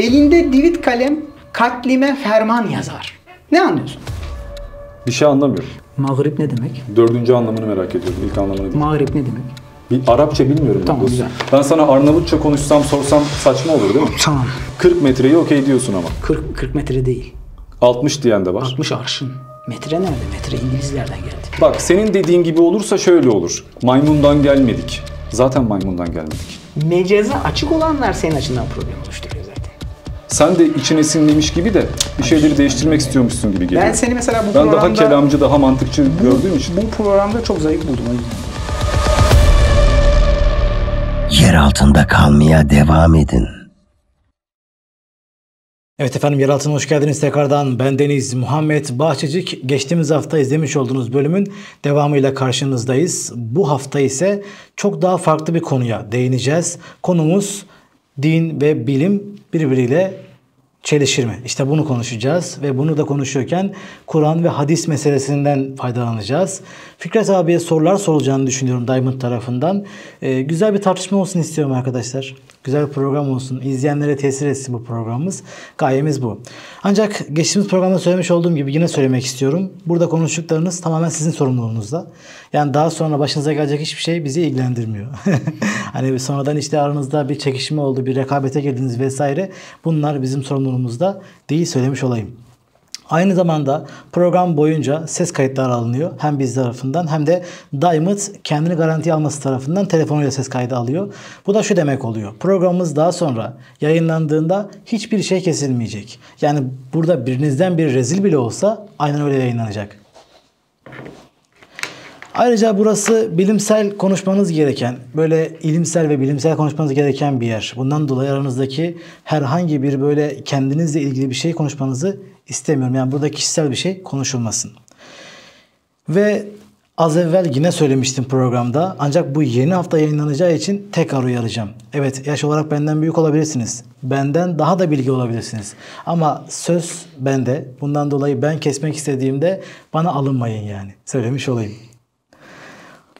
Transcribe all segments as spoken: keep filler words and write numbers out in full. Elinde divit kalem katlime ferman yazar. Ne anlıyorsun? Bir şey anlamıyorum. Mağrib ne demek? Dördüncü anlamını merak ediyorum. İlk anlamını değil. Mağrib ne demek? Bir Arapça bilmiyorum. Tamam, güzel. Ben sana Arnavutça konuşsam sorsam saçma olur değil mi? Tamam. kırk metreyi okey diyorsun ama. kırk, kırk metre değil. altmış diyen de var. altmış arşın. Metre nerede? Metre İngilizlerden geldi. Bak senin dediğin gibi olursa şöyle olur. Maymundan gelmedik. Zaten maymundan gelmedik. Mecaza açık olanlar senin açından problem oluşturuyor zaten. Sen de içine sinirlemiş gibi de bir şeyleri değiştirmek istiyormuşsun gibi geliyor. Ben seni mesela bu programda... Ben daha kelamcı, daha mantıkçı bu, gördüğüm için... Bu programda çok zayıf buldum. Yer altında kalmaya devam edin. Evet efendim, Yeraltı'na hoş geldiniz tekrardan. Ben Deniz, Muhammed, Bahçecik. Geçtiğimiz hafta izlemiş olduğunuz bölümün devamıyla karşınızdayız. Bu hafta ise çok daha farklı bir konuya değineceğiz. Konumuz din ve bilim birbiriyle çelişir mi? İşte bunu konuşacağız ve bunu da konuşurken Kur'an ve hadis meselesinden faydalanacağız. Fikret abiye sorular sorulacağını düşünüyorum Diamond tarafından. Ee, güzel bir tartışma olsun istiyorum arkadaşlar. Güzel bir program olsun. İzleyenlere tesir etsin bu programımız. Gayemiz bu. Ancak geçtiğimiz programda söylemiş olduğum gibi yine söylemek istiyorum. Burada konuştuklarınız tamamen sizin sorumluluğunuzda. Yani daha sonra başınıza gelecek hiçbir şey bizi ilgilendirmiyor. Hani sonradan işte aranızda bir çekişme oldu, bir rekabete girdiniz vesaire. Bunlar bizim sorumluluğumuzda değil, söylemiş olayım. Aynı zamanda program boyunca ses kayıtları alınıyor. Hem biz tarafından hem de Diamond kendini garantiye alması tarafından telefonuyla ses kaydı alıyor. Bu da şu demek oluyor. Programımız daha sonra yayınlandığında hiçbir şey kesilmeyecek. Yani burada birinizden bir rezil bile olsa aynen öyle yayınlanacak. Ayrıca burası bilimsel konuşmanız gereken, böyle ilimsel ve bilimsel konuşmanız gereken bir yer. Bundan dolayı aranızdaki herhangi bir böyle kendinizle ilgili bir şey konuşmanızı istemiyorum. Yani burada kişisel bir şey konuşulmasın. Ve az evvel yine söylemiştim programda. Ancak bu yeni hafta yayınlanacağı için tekrar uyaracağım. Evet, yaş olarak benden büyük olabilirsiniz. Benden daha da bilgi olabilirsiniz. Ama söz bende. Bundan dolayı ben kesmek istediğimde bana alınmayın yani. Söylemiş olayım.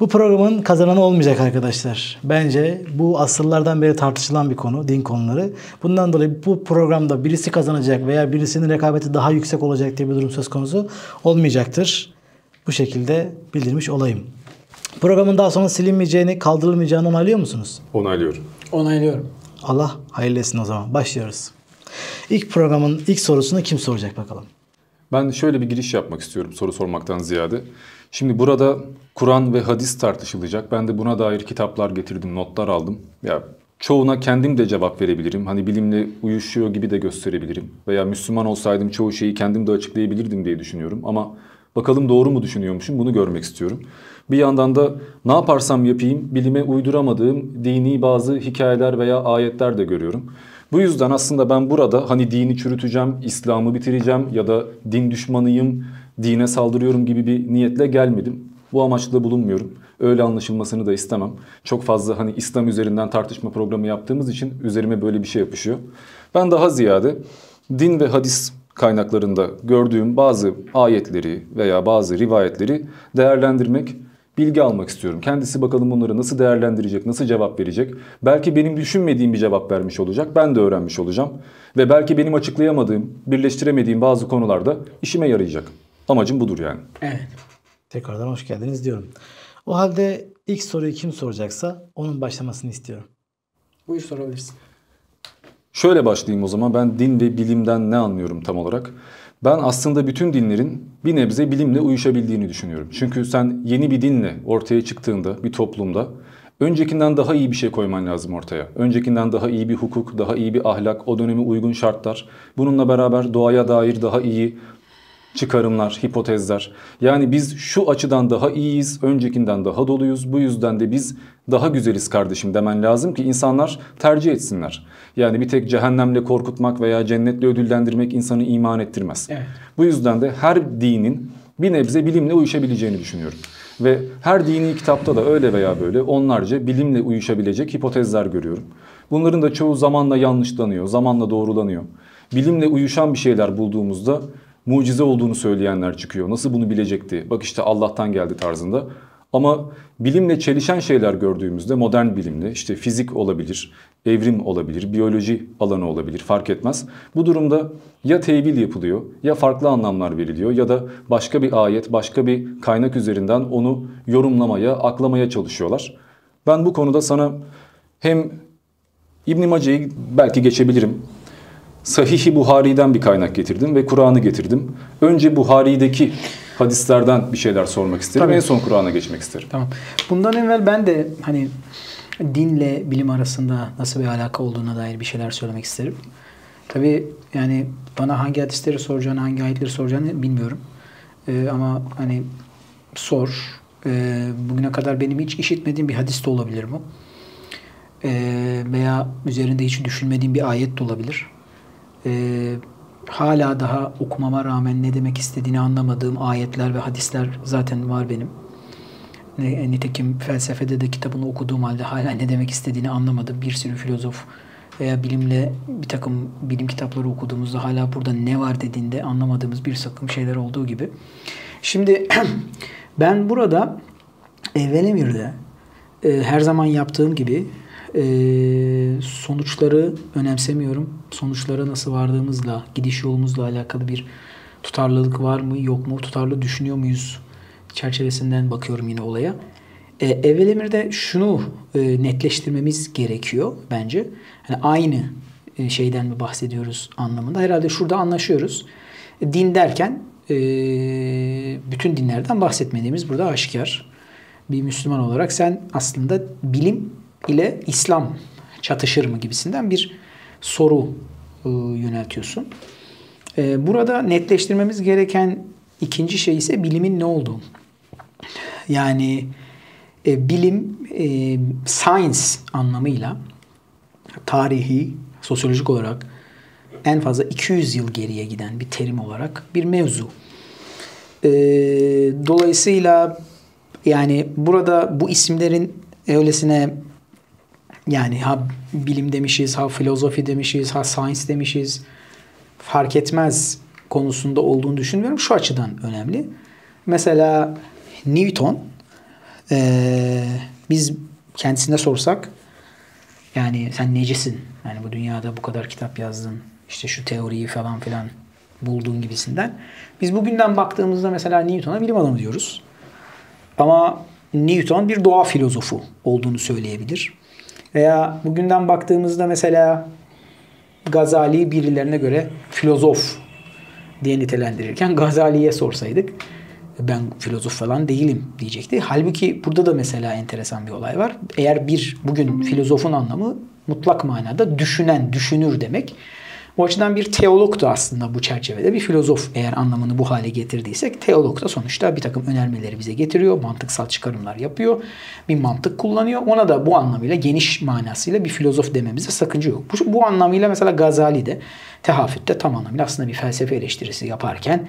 Bu programın kazananı olmayacak arkadaşlar. Bence bu asırlardan beri tartışılan bir konu, din konuları. Bundan dolayı bu programda birisi kazanacak veya birisinin rekabeti daha yüksek olacak diye bir durum söz konusu olmayacaktır. Bu şekilde bildirmiş olayım. Programın daha sonra silinmeyeceğini, kaldırılmayacağını onaylıyor musunuz? Onaylıyorum. Onaylıyorum. Allah hayırlı etsin o zaman. Başlıyoruz. İlk programın ilk sorusunu kim soracak bakalım? Ben şöyle bir giriş yapmak istiyorum soru sormaktan ziyade. Şimdi burada Kur'an ve hadis tartışılacak. Ben de buna dair kitaplar getirdim, notlar aldım. Ya çoğuna kendim de cevap verebilirim. Hani bilimle uyuşuyor gibi de gösterebilirim. Veya Müslüman olsaydım çoğu şeyi kendim de açıklayabilirdim diye düşünüyorum. Ama bakalım doğru mu düşünüyormuşum, bunu görmek istiyorum. Bir yandan da ne yaparsam yapayım bilime uyduramadığım dini bazı hikayeler veya ayetler de görüyorum. Bu yüzden aslında ben burada hani dini çürüteceğim, İslam'ı bitireceğim ya da din düşmanıyım, dine saldırıyorum gibi bir niyetle gelmedim. Bu amaçla bulunmuyorum. Öyle anlaşılmasını da istemem. Çok fazla hani İslam üzerinden tartışma programı yaptığımız için üzerime böyle bir şey yapışıyor. Ben daha ziyade din ve hadis kaynaklarında gördüğüm bazı ayetleri veya bazı rivayetleri değerlendirmek, bilgi almak istiyorum. Kendisi bakalım bunları nasıl değerlendirecek, nasıl cevap verecek. Belki benim düşünmediğim bir cevap vermiş olacak. Ben de öğrenmiş olacağım. Ve belki benim açıklayamadığım, birleştiremediğim bazı konularda işime yarayacak. Amacım budur yani. Evet. Tekrardan hoş geldiniz diyorum. O halde ilk soruyu kim soracaksa onun başlamasını istiyorum. Buyur, sorabilirsin. Şöyle başlayayım o zaman. Ben din ve bilimden ne anlıyorum tam olarak? Ben aslında bütün dinlerin bir nebze bilimle uyuşabildiğini düşünüyorum. Çünkü sen yeni bir dinle ortaya çıktığında bir toplumda öncekinden daha iyi bir şey koyman lazım ortaya. Öncekinden daha iyi bir hukuk, daha iyi bir ahlak, o döneme uygun şartlar. Bununla beraber doğaya dair daha iyi çıkarımlar, hipotezler. Yani biz şu açıdan daha iyiyiz, öncekinden daha doluyuz. Bu yüzden de biz daha güzeliz kardeşim demen lazım ki insanlar tercih etsinler. Yani bir tek cehennemle korkutmak veya cennetle ödüllendirmek insanı iman ettirmez. Evet. Bu yüzden de her dinin bir nebze bilimle uyuşabileceğini düşünüyorum. Ve her dini kitapta da öyle veya böyle onlarca bilimle uyuşabilecek hipotezler görüyorum. Bunların da çoğu zamanla yanlışlanıyor, zamanla doğrulanıyor. Bilimle uyuşan bir şeyler bulduğumuzda mucize olduğunu söyleyenler çıkıyor. Nasıl bunu bilecekti? Bak işte Allah'tan geldi tarzında. Ama bilimle çelişen şeyler gördüğümüzde modern bilimle işte fizik olabilir, evrim olabilir, biyoloji alanı olabilir fark etmez. Bu durumda ya tevil yapılıyor ya farklı anlamlar veriliyor ya da başka bir ayet, başka bir kaynak üzerinden onu yorumlamaya, aklamaya çalışıyorlar. Ben bu konuda sana hem İbn-i Mace'yi belki geçebilirim. Sahih-i Buhari'den bir kaynak getirdim ve Kur'an'ı getirdim. Önce Buhari'deki hadislerden bir şeyler sormak isterim. Tabii. En son Kur'an'a geçmek isterim. Tamam. Bundan evvel ben de hani dinle bilim arasında nasıl bir alaka olduğuna dair bir şeyler söylemek isterim. Tabii yani bana hangi hadisleri soracağını, hangi ayetleri soracağını bilmiyorum. Ee, ama hani sor. Ee, bugüne kadar benim hiç işitmediğim bir hadis de olabilir bu. Ee, veya üzerinde hiç düşünmediğim bir ayet de olabilir. Ee, hala daha okumama rağmen ne demek istediğini anlamadığım ayetler ve hadisler zaten var benim. Nitekim felsefede de kitabını okuduğum halde hala ne demek istediğini anlamadım. Bir sürü filozof veya bilimle bir takım bilim kitapları okuduğumuzda hala burada ne var dediğinde anlamadığımız bir takım şeyler olduğu gibi. Şimdi ben burada evvel emirde e, her zaman yaptığım gibi Ee, sonuçları önemsemiyorum. Sonuçlara nasıl vardığımızla, gidiş yolumuzla alakalı bir tutarlılık var mı, yok mu, tutarlı düşünüyor muyuz çerçevesinden bakıyorum yine olaya. Ee, evvel emirde şunu e, netleştirmemiz gerekiyor bence. Yani aynı e, şeyden mi bahsediyoruz anlamında. Herhalde şurada anlaşıyoruz. Din derken e, bütün dinlerden bahsetmediğimiz burada aşikar. Bir Müslüman olarak sen aslında bilim ile İslam çatışır mı gibisinden bir soru yöneltiyorsun. Burada netleştirmemiz gereken ikinci şey ise bilimin ne olduğu. Yani bilim science anlamıyla tarihi, sosyolojik olarak en fazla iki yüz yıl geriye giden bir terim olarak bir mevzu. Dolayısıyla yani burada bu isimlerin öylesine yani ha bilim demişiz, ha filozofi demişiz, ha science demişiz fark etmez konusunda olduğunu düşünmüyorum. Şu açıdan önemli. Mesela Newton ee, biz kendisine sorsak yani sen necesin? Yani bu dünyada bu kadar kitap yazdın. İşte şu teoriyi falan filan bulduğun gibisinden. Biz bugünden baktığımızda mesela Newton'a bilim adamı diyoruz. Ama Newton bir doğa filozofu olduğunu söyleyebilir. Veya bugünden baktığımızda mesela Gazali birilerine göre filozof diye nitelendirirken Gazali'ye sorsaydık ben filozof falan değilim diyecekti. Halbuki burada da mesela enteresan bir olay var. Eğer bir bugün filozofun anlamı mutlak manada düşünen, düşünür demek. O açıdan bir teolog da aslında bu çerçevede bir filozof eğer anlamını bu hale getirdiysek teolog da sonuçta bir takım önermeleri bize getiriyor. Mantıksal çıkarımlar yapıyor. Bir mantık kullanıyor. Ona da bu anlamıyla geniş manasıyla bir filozof dememize sakınca yok. Bu, bu anlamıyla mesela Gazali de Tehafüt'te tam anlamıyla aslında bir felsefe eleştirisi yaparken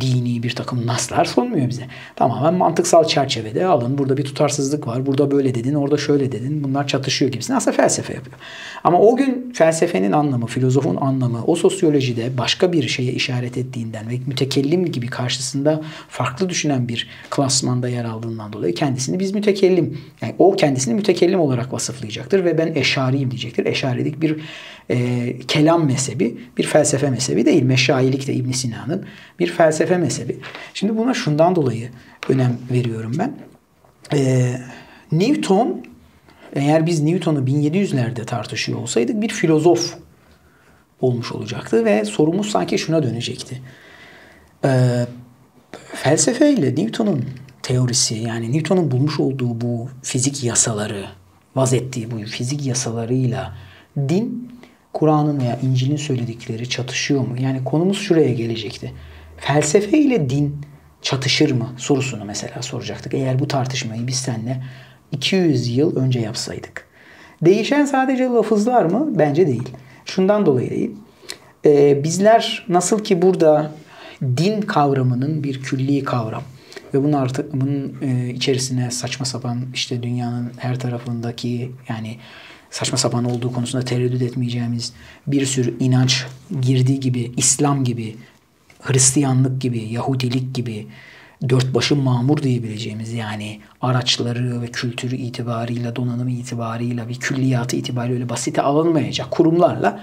dini bir takım naslar sunmuyor bize. Tamamen mantıksal çerçevede alın burada bir tutarsızlık var. Burada böyle dedin, orada şöyle dedin. Bunlar çatışıyor gibisine aslında felsefe yapıyor. Ama o gün felsefenin anlamı, filozofun anlamı o sosyolojide başka bir şeye işaret ettiğinden ve mütekellim gibi karşısında farklı düşünen bir klasmanda yer aldığından dolayı kendisini biz mütekellim. Yani o kendisini mütekellim olarak vasıflayacaktır ve ben eşariyim diyecektir. Eşarilik bir e, kelam mezhebi, bir felsefe mezhebi değil. Meşayilik de İbn Sina'nın bir felsefe felsefe mezhebi. Şimdi buna şundan dolayı önem veriyorum ben. Ee, Newton, eğer biz Newton'u bin yedi yüzlerde tartışıyor olsaydık bir filozof olmuş olacaktı ve sorumuz sanki şuna dönecekti. Ee, felsefeyle Newton'un teorisi yani Newton'un bulmuş olduğu bu fizik yasaları, vaz ettiği bu fizik yasalarıyla din, Kur'an'ın veya İncil'in söyledikleri çatışıyor mu? Yani konumuz şuraya gelecekti. Felsefe ile din çatışır mı sorusunu mesela soracaktık. Eğer bu tartışmayı biz seninle iki yüz yıl önce yapsaydık. Değişen sadece lafızlar mı? Bence değil. Şundan dolayı değil. Ee, bizler nasıl ki burada din kavramının bir külli kavram ve bunun artık bunun e, içerisine saçma sapan işte dünyanın her tarafındaki yani saçma sapan olduğu konusunda tereddüt etmeyeceğimiz bir sürü inanç girdiği gibi İslam gibi Hristiyanlık gibi, Yahudilik gibi, dörtbaşı mamur diyebileceğimiz, yani araçları ve kültürü itibarıyla, donanımı itibarıyla, bir külliyatı itibarıyla öyle basite alınmayacak kurumlarla,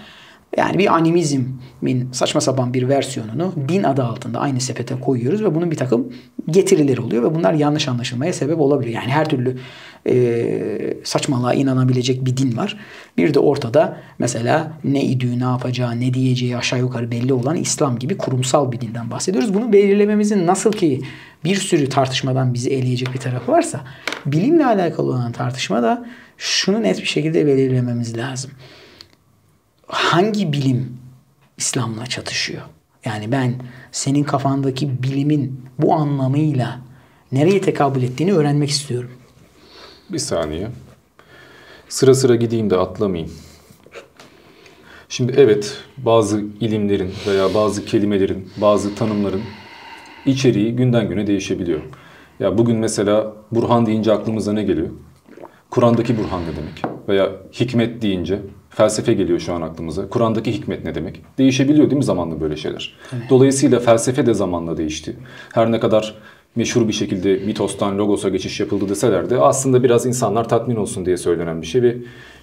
yani bir animizmin saçma sapan bir versiyonunu din adı altında aynı sepete koyuyoruz ve bunun bir takım getirileri oluyor ve bunlar yanlış anlaşılmaya sebep olabiliyor. Yani her türlü e, saçmalığa inanabilecek bir din var. Bir de ortada mesela ne idüğü, ne yapacağı, ne diyeceği aşağı yukarı belli olan İslam gibi kurumsal bir dinden bahsediyoruz. Bunu belirlememizin nasıl ki bir sürü tartışmadan bizi eleyecek bir tarafı varsa, bilimle alakalı olan tartışmada şunu net bir şekilde belirlememiz lazım. Hangi bilim İslam'la çatışıyor? Yani ben senin kafandaki bilimin bu anlamıyla nereye tekabül ettiğini öğrenmek istiyorum. Bir saniye. Sıra sıra gideyim de atlamayayım. Şimdi evet, bazı ilimlerin veya bazı kelimelerin, bazı tanımların içeriği günden güne değişebiliyor. Ya bugün mesela Burhan deyince aklımıza ne geliyor? Kur'an'daki Burhan ne demek? Veya hikmet deyince felsefe geliyor şu an aklımıza. Kur'an'daki hikmet ne demek? Değişebiliyor değil mi zamanla böyle şeyler? Evet. Dolayısıyla felsefe de zamanla değişti. Her ne kadar meşhur bir şekilde mitostan logos'a geçiş yapıldı deseler de aslında biraz insanlar tatmin olsun diye söylenen bir şey ve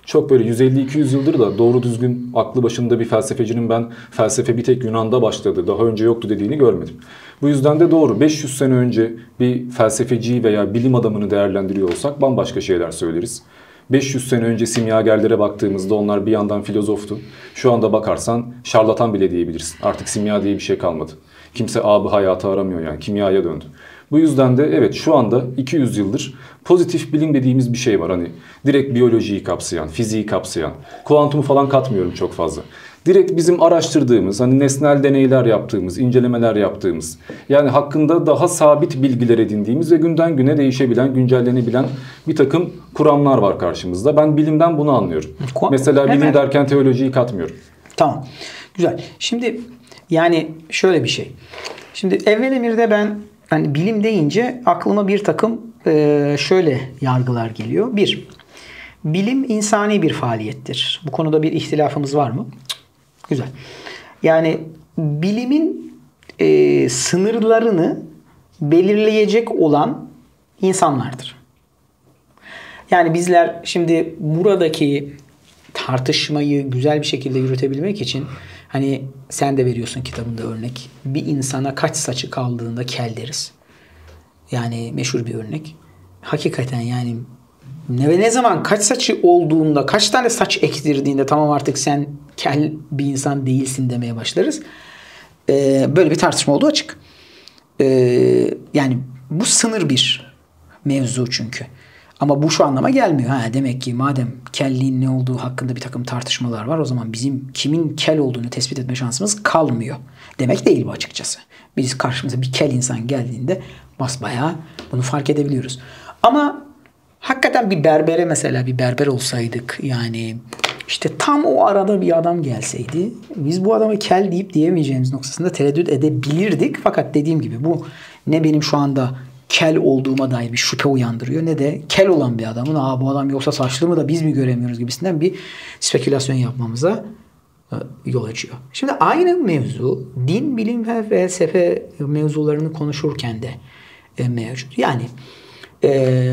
çok böyle yüz elli iki yüz yıldır da doğru düzgün aklı başında bir felsefecinin ben felsefe bir tek Yunan'da başladı, daha önce yoktu dediğini görmedim. Bu yüzden de doğru, beş yüz sene önce bir felsefeciyi veya bilim adamını değerlendiriyor olsak bambaşka şeyler söyleriz. beş yüz sene önce simyagerlere baktığımızda onlar bir yandan filozoftu. Şu anda bakarsan şarlatan bile diyebilirsin. Artık simya diye bir şey kalmadı. Kimse abi hayatı aramıyor, yani kimyaya döndü. Bu yüzden de evet, şu anda iki yüz yıldır pozitif bilim dediğimiz bir şey var. Hani direkt biyolojiyi kapsayan, fiziği kapsayan, kuantumu falan katmıyorum çok fazla. Direkt bizim araştırdığımız, hani nesnel deneyler yaptığımız, incelemeler yaptığımız, yani hakkında daha sabit bilgiler edindiğimiz ve günden güne değişebilen, güncellenebilen bir takım kuramlar var karşımızda. Ben bilimden bunu anlıyorum. Ko Mesela bilim evet. derken teolojiyi katmıyorum. Tamam. Güzel. Şimdi yani şöyle bir şey. Şimdi evvel emirde ben hani bilim deyince aklıma bir takım e, şöyle yargılar geliyor. Bir, bilim insani bir faaliyettir. Bu konuda bir ihtilafımız var mı? Güzel. Yani bilimin e, sınırlarını belirleyecek olan insanlardır. Yani bizler şimdi buradaki tartışmayı güzel bir şekilde yürütebilmek için, hani sen de veriyorsun kitabında örnek, bir insana kaç saçı kaldığında kel deriz. Yani meşhur bir örnek. Hakikaten yani ne, ne zaman kaç saçı olduğunda, kaç tane saç ektirdiğinde tamam artık sen kel bir insan değilsin demeye başlarız. Ee, böyle bir tartışma olduğu açık. Ee, yani bu sınır bir mevzu çünkü. Ama bu şu anlama gelmiyor. Ha, demek ki madem kelliğin ne olduğu hakkında bir takım tartışmalar var, o zaman bizim kimin kel olduğunu tespit etme şansımız kalmıyor demek değil bu açıkçası. Biz karşımıza bir kel insan geldiğinde basbayağı bunu fark edebiliyoruz. Ama hakikaten bir berbere mesela bir berber olsaydık, yani işte tam o arada bir adam gelseydi biz bu adama kel deyip diyemeyeceğimiz noktasında tereddüt edebilirdik. Fakat dediğim gibi bu ne benim şu anda kel olduğuma dair bir şüphe uyandırıyor, ne de kel olan bir adamın aa bu adam yoksa saçlı mı da biz mi göremiyoruz gibisinden bir spekülasyon yapmamıza yol açıyor. Şimdi aynı mevzu din, bilim ve felsefe mevzularını konuşurken de mevcut. Yani e,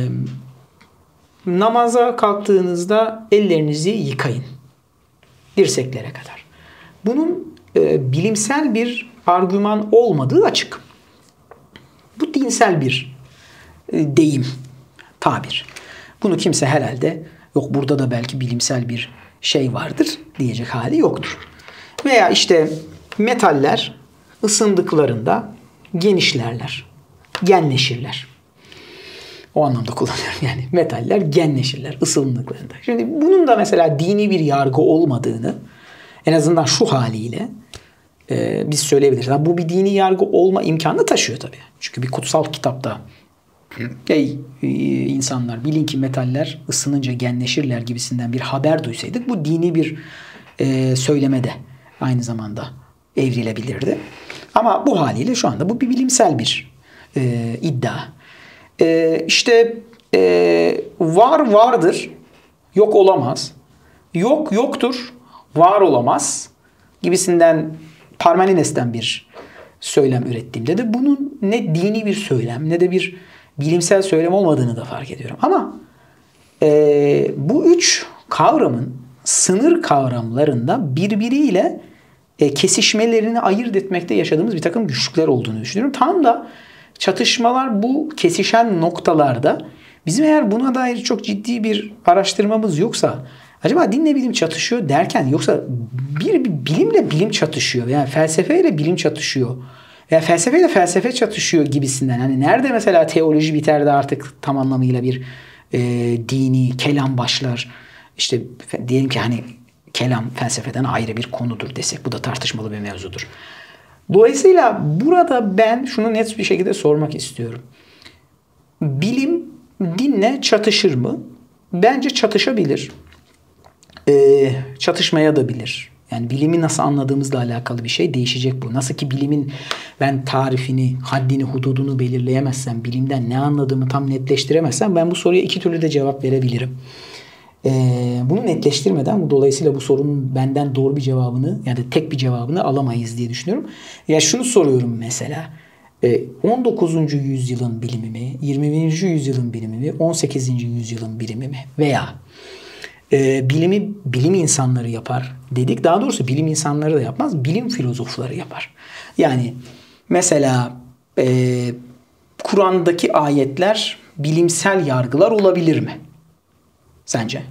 namaza kalktığınızda ellerinizi yıkayın dirseklere kadar. Bunun e, bilimsel bir argüman olmadığı açık. Bu dinsel bir deyim, tabir. Bunu kimse herhalde yok burada da belki bilimsel bir şey vardır diyecek hali yoktur. Veya işte metaller ısındıklarında genişlerler, genleşirler. O anlamda kullanıyorum yani. Metaller genleşirler ısındıklarında. Şimdi bunun da mesela dini bir yargı olmadığını en azından şu haliyle Ee, biz söyleyebiliriz. Yani bu bir dini yargı olma imkanını taşıyor tabii. Çünkü bir kutsal kitapta ey insanlar bilin ki metaller ısınınca genleşirler gibisinden bir haber duysaydık bu dini bir e, söyleme de aynı zamanda evrilebilirdi. Ama bu haliyle şu anda bu bir bilimsel bir e, iddia. E, işte e, var vardır, yok olamaz. Yok yoktur, var olamaz gibisinden Parmenides'ten bir söylem ürettiğimde de bunun ne dini bir söylem ne de bir bilimsel söylem olmadığını da fark ediyorum. Ama e, bu üç kavramın sınır kavramlarında birbiriyle e, kesişmelerini ayırt etmekte yaşadığımız bir takım güçlükler olduğunu düşünüyorum. Tam da çatışmalar bu kesişen noktalarda. Bizim eğer buna dair çok ciddi bir araştırmamız yoksa, acaba dinle bilim çatışıyor derken, yoksa bir, bir bilimle bilim çatışıyor, yani felsefeyle bilim çatışıyor, yani felsefeyle felsefe çatışıyor gibisinden. Hani nerede mesela teoloji biter de artık tam anlamıyla bir e, dini kelam başlar. İşte diyelim ki hani kelam felsefeden ayrı bir konudur desek, bu da tartışmalı bir mevzudur. Dolayısıyla burada ben şunu net bir şekilde sormak istiyorum. Bilim dinle çatışır mı? Bence çatışabilir. Ee, çatışmaya da bilir. Yani bilimi nasıl anladığımızla alakalı bir şey, değişecek bu. Nasıl ki bilimin ben tarifini, haddini, hududunu belirleyemezsem, bilimden ne anladığımı tam netleştiremezsem, ben bu soruya iki türlü de cevap verebilirim. Ee, bunu netleştirmeden, dolayısıyla bu sorunun benden doğru bir cevabını, yani tek bir cevabını alamayız diye düşünüyorum. Ya şunu soruyorum mesela. on dokuzuncu yüzyılın bilimi mi, yirminci yüzyılın bilimi mi, on sekizinci yüzyılın bilimi mi? Veya e, bilimi bilim insanları yapar dedik. Daha doğrusu bilim insanları da yapmaz, bilim filozofları yapar. Yani mesela e, Kur'an'daki ayetler bilimsel yargılar olabilir mi? Sence?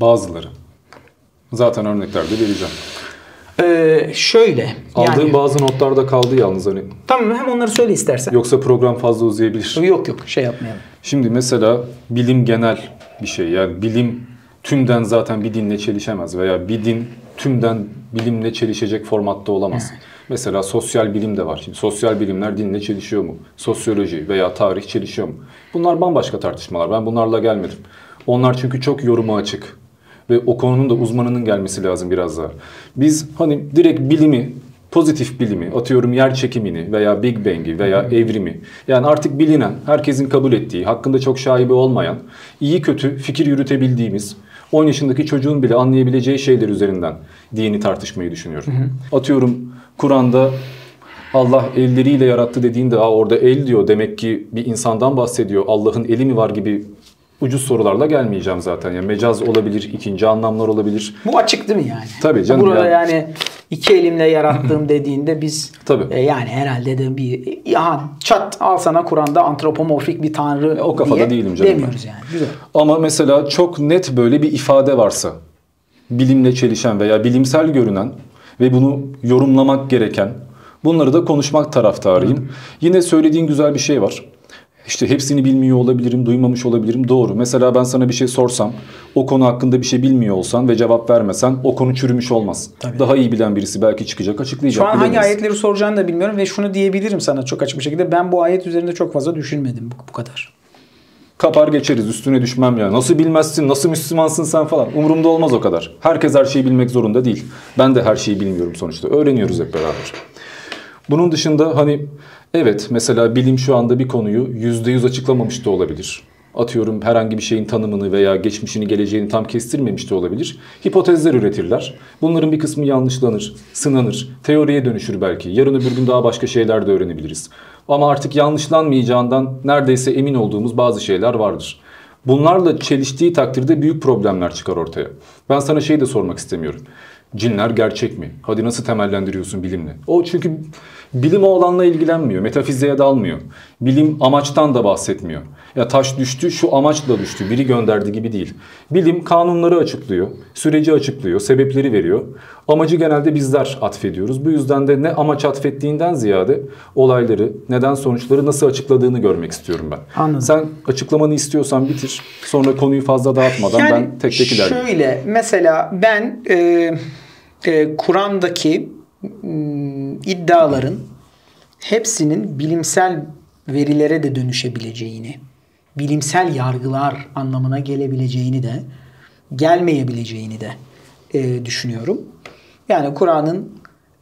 Bazıları. Zaten örnekler de vereceğim. Ee, şöyle. Aldığım yani, bazı notlarda kaldı yalnız. Hani. Tamam, hem onları söyle istersen. Yoksa program fazla uzayabilir. Yok yok, şey yapmayalım. Şimdi mesela bilim genel bir şey. Yani bilim tümden zaten bir dinle çelişemez veya bir din tümden bilimle çelişecek formatta olamaz. Evet. Mesela sosyal bilim de var. Şimdi sosyal bilimler dinle çelişiyor mu? Sosyoloji veya tarih çelişiyor mu? Bunlar bambaşka tartışmalar. Ben bunlarla gelmedim. Onlar çünkü çok yoruma açık. Ve o konunun da uzmanının gelmesi lazım biraz daha. Biz hani direkt bilimi, pozitif bilimi, atıyorum yer çekimini veya Big Bang'i veya evrimi, yani artık bilinen, herkesin kabul ettiği, hakkında çok şaibe olmayan, iyi kötü fikir yürütebildiğimiz, on yaşındaki çocuğun bile anlayabileceği şeyler üzerinden dini tartışmayı düşünüyorum. Hı hı. Atıyorum Kur'an'da Allah elleriyle yarattı dediğinde, aa orada el diyor, demek ki bir insandan bahsediyor, Allah'ın eli mi var gibi ucuz sorularla gelmeyeceğim zaten. Yani mecaz olabilir, ikinci anlamlar olabilir. Bu açık değil mi yani? Tabii canım. Burada yani, yani iki elimle yarattığım dediğinde biz tabii. E, yani herhalde de bir ya çat al sana Kur'an'da antropomorfik bir tanrı e, o kafada diye değilim canım demiyoruz ben. Yani. Güzel. Ama mesela çok net böyle bir ifade varsa, bilimle çelişen veya bilimsel görünen ve bunu yorumlamak gereken, bunları da konuşmak taraftarıyım. Hı. Yine söylediğin güzel bir şey var. İşte hepsini bilmiyor olabilirim, duymamış olabilirim. Doğru. Mesela ben sana bir şey sorsam, o konu hakkında bir şey bilmiyor olsan ve cevap vermesen o konu çürümüş olmaz. Tabii. Daha iyi bilen birisi belki çıkacak, açıklayacak. Şu an bilemeyiz. Hangi ayetleri soracağını da bilmiyorum ve şunu diyebilirim sana çok açık bir şekilde. Ben bu ayet üzerinde çok fazla düşünmedim, bu, bu kadar. Kapar geçeriz, üstüne düşmem yani. Nasıl bilmezsin, nasıl Müslümansın sen falan. Umurumda olmaz o kadar. Herkes her şeyi bilmek zorunda değil. Ben de her şeyi bilmiyorum sonuçta. Öğreniyoruz hep beraber. Bunun dışında hani evet mesela bilim şu anda bir konuyu yüzde yüz açıklamamış da olabilir. Atıyorum herhangi bir şeyin tanımını veya geçmişini, geleceğini tam kestirmemiş de olabilir. Hipotezler üretirler. Bunların bir kısmı yanlışlanır, sınanır, teoriye dönüşür belki. Yarın öbür gün daha başka şeyler de öğrenebiliriz. Ama artık yanlışlanmayacağından neredeyse emin olduğumuz bazı şeyler vardır. Bunlarla çeliştiği takdirde büyük problemler çıkar ortaya. Ben sana şey de sormak istemiyorum. Cinler gerçek mi? Hadi nasıl temellendiriyorsun bilimle? O çünkü bilim o alanla ilgilenmiyor. Metafiziğe dalmıyor. Bilim amaçtan da bahsetmiyor. Ya taş düştü, şu amaçla düştü. Biri gönderdi gibi değil. Bilim kanunları açıklıyor. Süreci açıklıyor. Sebepleri veriyor. Amacı genelde bizler atfediyoruz. Bu yüzden de ne amaç atfettiğinden ziyade olayları, neden sonuçları nasıl açıkladığını görmek istiyorum ben. Anladım. Sen açıklamanı istiyorsan bitir. Sonra konuyu fazla dağıtmadan yani ben tek tek ilerleyeyim. Yani şöyle mesela ben e, e, Kur'an'daki iddiaların hepsinin bilimsel verilere de dönüşebileceğini, bilimsel yargılar anlamına gelebileceğini de, gelmeyebileceğini de e, düşünüyorum. Yani Kur'an'ın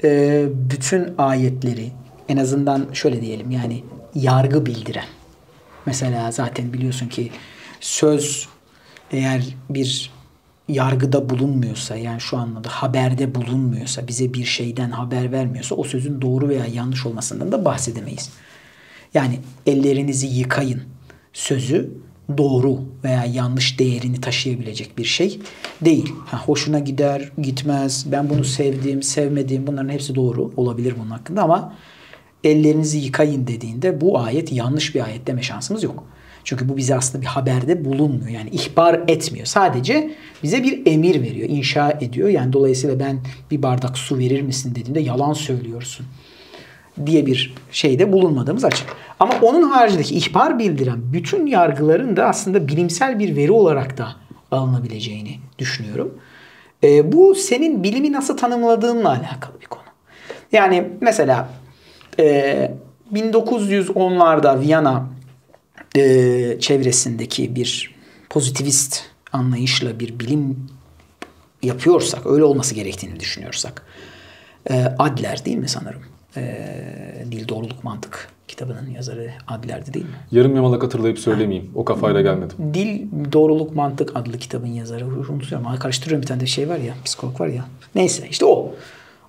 e, bütün ayetleri, en azından şöyle diyelim yani yargı bildiren. Mesela zaten biliyorsun ki söz eğer bir yargıda bulunmuyorsa, yani şu anlamda haberde bulunmuyorsa, bize bir şeyden haber vermiyorsa o sözün doğru veya yanlış olmasından da bahsedemeyiz. Yani ellerinizi yıkayın sözü doğru veya yanlış değerini taşıyabilecek bir şey değil. Ha, hoşuna gider, gitmez, ben bunu sevdim, sevmedim, bunların hepsi doğru olabilir bunun hakkında, ama ellerinizi yıkayın dediğinde bu ayet yanlış bir ayet deme şansımız yok. Çünkü bu bize aslında bir haberde bulunmuyor. Yani ihbar etmiyor. Sadece bize bir emir veriyor, inşa ediyor. Yani dolayısıyla ben bir bardak su verir misin dediğimde yalan söylüyorsun diye bir şeyde bulunmadığımız açık. Ama onun haricindeki ihbar bildiren bütün yargıların da aslında bilimsel bir veri olarak da alınabileceğini düşünüyorum. E, bu senin bilimi nasıl tanımladığınla alakalı bir konu. Yani mesela e, bin dokuz yüz onlarda Viyana Ee, çevresindeki bir pozitivist anlayışla bir bilim yapıyorsak, öyle olması gerektiğini düşünüyorsak, ee, Adler değil mi sanırım? Ee, Dil, Doğruluk, Mantık kitabının yazarı Adler'di değil mi? Yarım yamalak hatırlayıp söylemeyeyim. O kafayla gelmedim. Dil, Doğruluk, Mantık adlı kitabın yazarı. Unutuyorum. Karıştırıyorum, bir tane de şey var ya, psikolog var ya. Neyse işte o.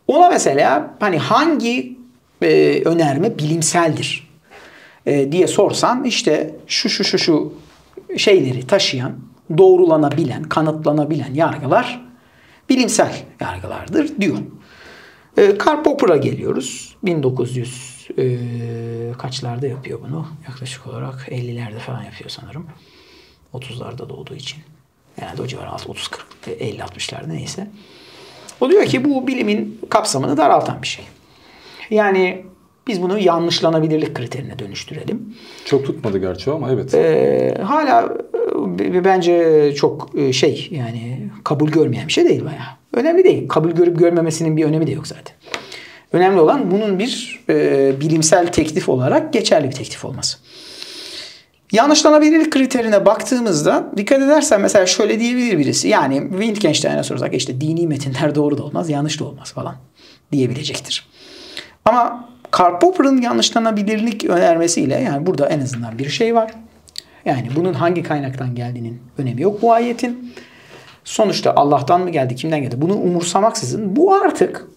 Ona mesela hani hangi e, önerme bilimseldir diye sorsan, işte şu şu şu şu şeyleri taşıyan, doğrulanabilen, kanıtlanabilen yargılar bilimsel yargılardır diyor. E, Karl Popper'a geliyoruz. bin dokuz yüz e, kaçlarda yapıyor bunu? Yaklaşık olarak ellilerde falan yapıyor sanırım. otuzlarda doğduğu için. Yani o civar otuz kırk elli altmışlarda neyse. O diyor ki bu bilimin kapsamını daraltan bir şey. Yani biz bunu yanlışlanabilirlik kriterine dönüştürelim. Çok tutmadı gerçi ama evet. Ee, hala bence çok şey, yani kabul görmeyen bir şey değil bayağı. Önemli değil. Kabul görüp görmemesinin bir önemi de yok zaten. Önemli olan bunun bir e, bilimsel teklif olarak geçerli bir teklif olması. Yanlışlanabilirlik kriterine baktığımızda dikkat edersen mesela şöyle diyebilir birisi. Yani Wittgenstein'e sorsak işte dini metinler doğru da olmaz, yanlış da olmaz falan diyebilecektir. Ama Karl Popper'ın yanlışlanabilirlik önermesiyle, yani burada en azından bir şey var. Yani bunun hangi kaynaktan geldiğinin önemi yok bu ayetin. Sonuçta Allah'tan mı geldi, kimden geldi? Bunu umursamaksızın bu artık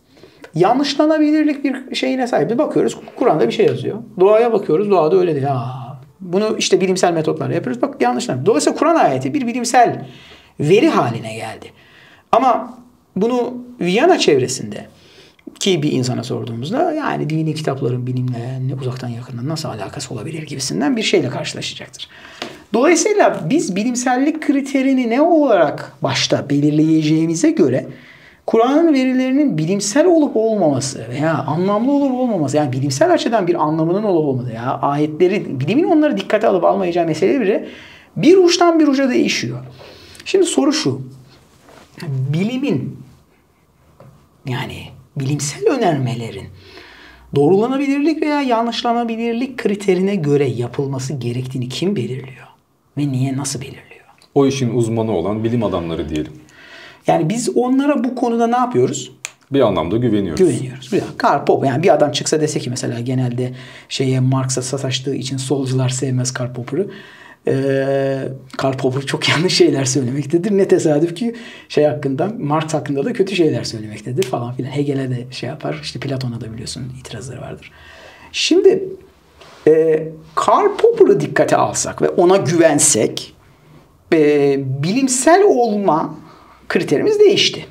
yanlışlanabilirlik bir şeyine sahip. Bir bakıyoruz Kur'an'da bir şey yazıyor. Doğaya bakıyoruz, doğada öyle değil. Aa, bunu işte bilimsel metotlarla yapıyoruz. Bak yanlışlanabilir. Dolayısıyla Kur'an ayeti bir bilimsel veri haline geldi. Ama bunu Viyana çevresinde ki bir insana sorduğumuzda, yani dini kitapların bilimle uzaktan yakından nasıl alakası olabilir gibisinden bir şeyle karşılaşacaktır. Dolayısıyla biz bilimsellik kriterini ne olarak başta belirleyeceğimize göre Kur'an'ın verilerinin bilimsel olup olmaması veya anlamlı olup olmaması, yani bilimsel açıdan bir anlamının olup olmaması, ya ayetlerin, bilimin onları dikkate alıp almayacağı mesele bile bir uçtan bir uca değişiyor. Şimdi soru şu. Bilimin, yani bilimsel önermelerin doğrulanabilirlik veya yanlışlanabilirlik kriterine göre yapılması gerektiğini kim belirliyor? Ve niye, nasıl belirliyor? O işin uzmanı olan bilim adamları diyelim. Yani biz onlara bu konuda ne yapıyoruz? Bir anlamda güveniyoruz. Güveniyoruz. Karl Popper, yani bir adam çıksa dese ki mesela genelde şeye, Marx'a sataştığı için solcular sevmez Karl Popper'ı. Ee, Karl Popper çok yanlış şeyler söylemektedir. Ne tesadüf ki şey hakkında, Marx hakkında da kötü şeyler söylemektedir falan filan. Hegel'e de şey yapar. İşte Platon'a da biliyorsun itirazları vardır. Şimdi e, Karl Popper'ı dikkate alsak ve ona güvensek e, bilimsel olma kriterimiz değişti.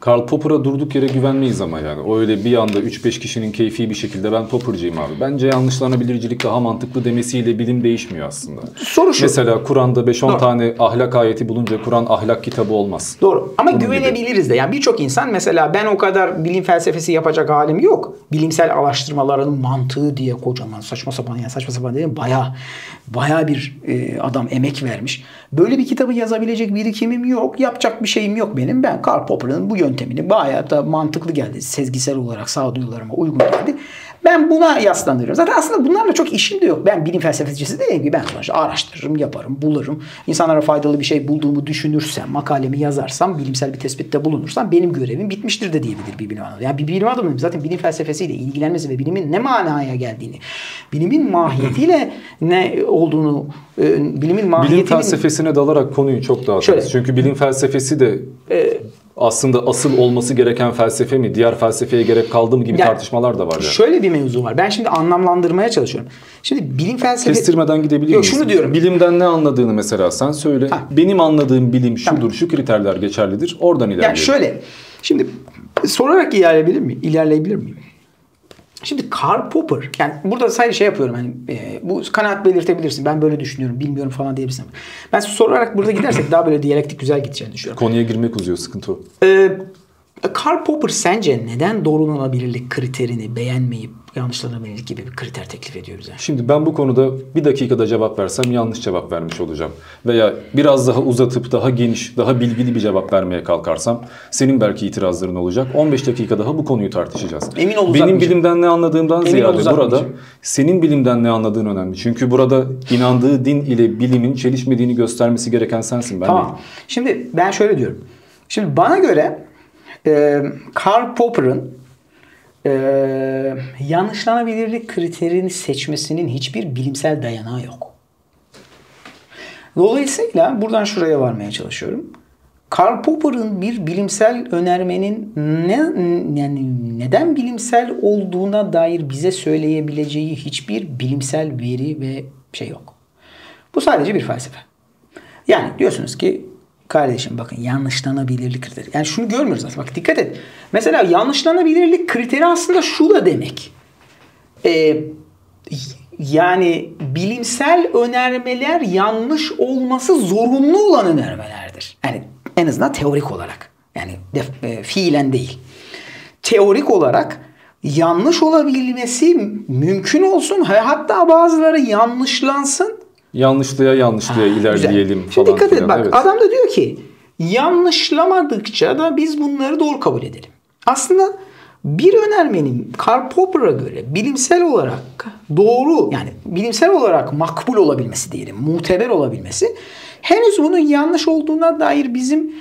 Karl Popper'a durduk yere güvenmeyiz ama yani. Öyle bir anda üç beş kişinin keyfi bir şekilde ben Popper'cıyım abi. Bence yanlışlanabilircilik daha mantıklı demesiyle bilim değişmiyor aslında. Soru şu. Mesela Kur'an'da beş on tane ahlak ayeti bulunca Kur'an ahlak kitabı olmaz. Doğru. Ama bunun güvenebiliriz gibi de. Yani birçok insan mesela ben o kadar bilim felsefesi yapacak halim yok, bilimsel araştırmaların mantığı diye kocaman saçma sapan, yani saçma sapan değil mi? Bayağı, bayağı bir e, adam emek vermiş. Böyle bir kitabı yazabilecek birikimim yok. Yapacak bir şeyim yok benim. Ben Karl Popper'ın bu yöntemini bayağı da mantıklı geldi. Sezgisel olarak sağduyularıma uygun geldi. Ben buna yaslanıyorum. Zaten aslında bunlarla çok işim de yok. Ben bilim felsefecisi değilim ki. Ben sonuçta araştırırım, yaparım, bulurum. İnsanlara faydalı bir şey bulduğumu düşünürsem, makalemi yazarsam, bilimsel bir tespitte bulunursam benim görevim bitmiştir de diyebilir bir bilim adamı. Yani bir bilim adamının zaten bilim felsefesiyle ilgilenmesi ve bilimin ne manaya geldiğini, bilimin mahiyetiyle ne olduğunu, bilimin mahiyetini... Bilim felsefesine dalarak konuyu çok dağıtırız. Çünkü bilim felsefesi de e, aslında asıl olması gereken felsefe mi, diğer felsefeye gerek kaldı mı gibi yani, tartışmalar da var. Yani. Şöyle bir mevzu var. Ben şimdi anlamlandırmaya çalışıyorum. Şimdi bilim felsefesi... Kestirmeden gidebiliyor musun? Yok şunu diyorum. Bilimden ne anladığını mesela sen söyle. Ha. Benim anladığım bilim şudur, tamam. şu kriterler geçerlidir. Oradan ilerleyelim. Yani şöyle. Şimdi sorarak ilerleyebilir miyim? İlerleyebilir miyim? Şimdi Karl Popper, yani burada sadece şey yapıyorum, hani e, bu kanaat belirtebilirsin, ben böyle düşünüyorum, bilmiyorum falan diyebilirsin. Ben sorarak burada gidersek daha böyle diyalektik güzel gideceğini düşünüyorum. Konuya girmek uzuyor, sıkıntı o. Ee, Karl Popper sence neden doğrulanabilirlik kriterini beğenmeyip yanlışlanabilirlik gibi bir kriter teklif ediyor bize? Şimdi ben bu konuda bir dakikada cevap versem yanlış cevap vermiş olacağım. Veya biraz daha uzatıp daha geniş, daha bilgili bir cevap vermeye kalkarsam senin belki itirazların olacak. on beş dakika daha bu konuyu tartışacağız. Emin ol, benim bilimden ne anladığımdan Emin ziyade ol, burada senin bilimden ne anladığın önemli. Çünkü burada inandığı din ile bilimin çelişmediğini göstermesi gereken sensin. Ben tamam. Değilim. Şimdi ben şöyle diyorum. Şimdi bana göre Ee, Karl Popper'ın e, yanlışlanabilirlik kriterini seçmesinin hiçbir bilimsel dayanağı yok. Dolayısıyla buradan şuraya varmaya çalışıyorum. Karl Popper'ın bir bilimsel önermenin ne, yani neden bilimsel olduğuna dair bize söyleyebileceği hiçbir bilimsel veri ve şey yok. Bu sadece bir felsefe. Yani diyorsunuz ki kardeşim bakın yanlışlanabilirlik kriteri. Yani şunu görmüyoruz aslında. Bak dikkat et. Mesela yanlışlanabilirlik kriteri aslında şu da demek. Ee, yani bilimsel önermeler yanlış olması zorunlu olan önermelerdir. Yani en azından teorik olarak. Yani e, fiilen değil. Teorik olarak yanlış olabilmesi mümkün olsun. Hatta bazıları yanlışlansın. Yanlışlığa yanlışlığa ha, ilerleyelim güzel. Falan. Şimdi dikkat et bak evet. Adam da diyor ki yanlışlamadıkça da biz bunları doğru kabul edelim. Aslında bir önermenin Karl Popper'a göre bilimsel olarak doğru yani bilimsel olarak makbul olabilmesi diyelim, muteber olabilmesi henüz bunun yanlış olduğuna dair bizim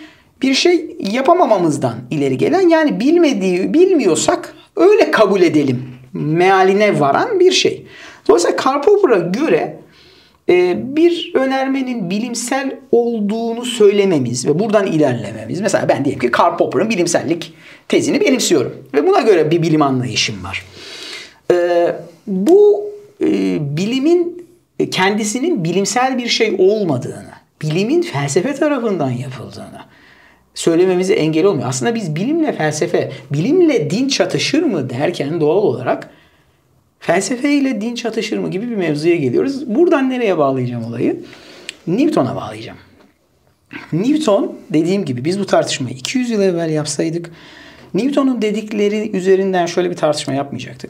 bir şey yapamamamızdan ileri gelen yani bilmediği bilmiyorsak öyle kabul edelim mealine varan bir şey. Dolayısıyla Karl Popper'a göre bir önermenin bilimsel olduğunu söylememiz ve buradan ilerlememiz. Mesela ben diyelim ki Karl Popper'ın bilimsellik tezini benimsiyorum. Ve buna göre bir bilim anlayışım var. Bu bilimin kendisinin bilimsel bir şey olmadığını, bilimin felsefe tarafından yapıldığını söylememize engel olmuyor. Aslında biz bilimle felsefe, bilimle din çatışır mı derken doğal olarak felsefe ile din çatışır mı gibi bir mevzuya geliyoruz. Buradan nereye bağlayacağım olayı? Newton'a bağlayacağım. Newton dediğim gibi biz bu tartışmayı iki yüz yıl evvel yapsaydık Newton'un dedikleri üzerinden şöyle bir tartışma yapmayacaktık.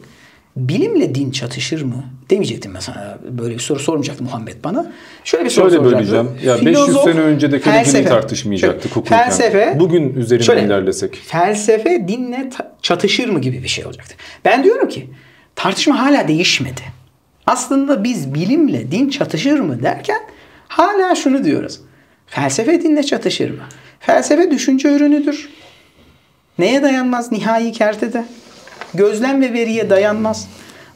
Bilimle din çatışır mı? Demeyecektim mesela. Böyle bir soru sormayacaktı Muhammed bana. Şöyle bir soru şöyle soracağım. Ya Filozof, beş yüz sene önce de felsefe tartışmayacaktık hukuken. Felsefe, bugün üzerinden şöyle, ilerlesek. Felsefe dinle çatışır mı gibi bir şey olacaktı. Ben diyorum ki tartışma hala değişmedi. Aslında biz bilimle din çatışır mı derken hala şunu diyoruz. Felsefe dinle çatışır mı? Felsefe düşünce ürünüdür. Neye dayanmaz nihai kertede? Gözlem ve veriye dayanmaz.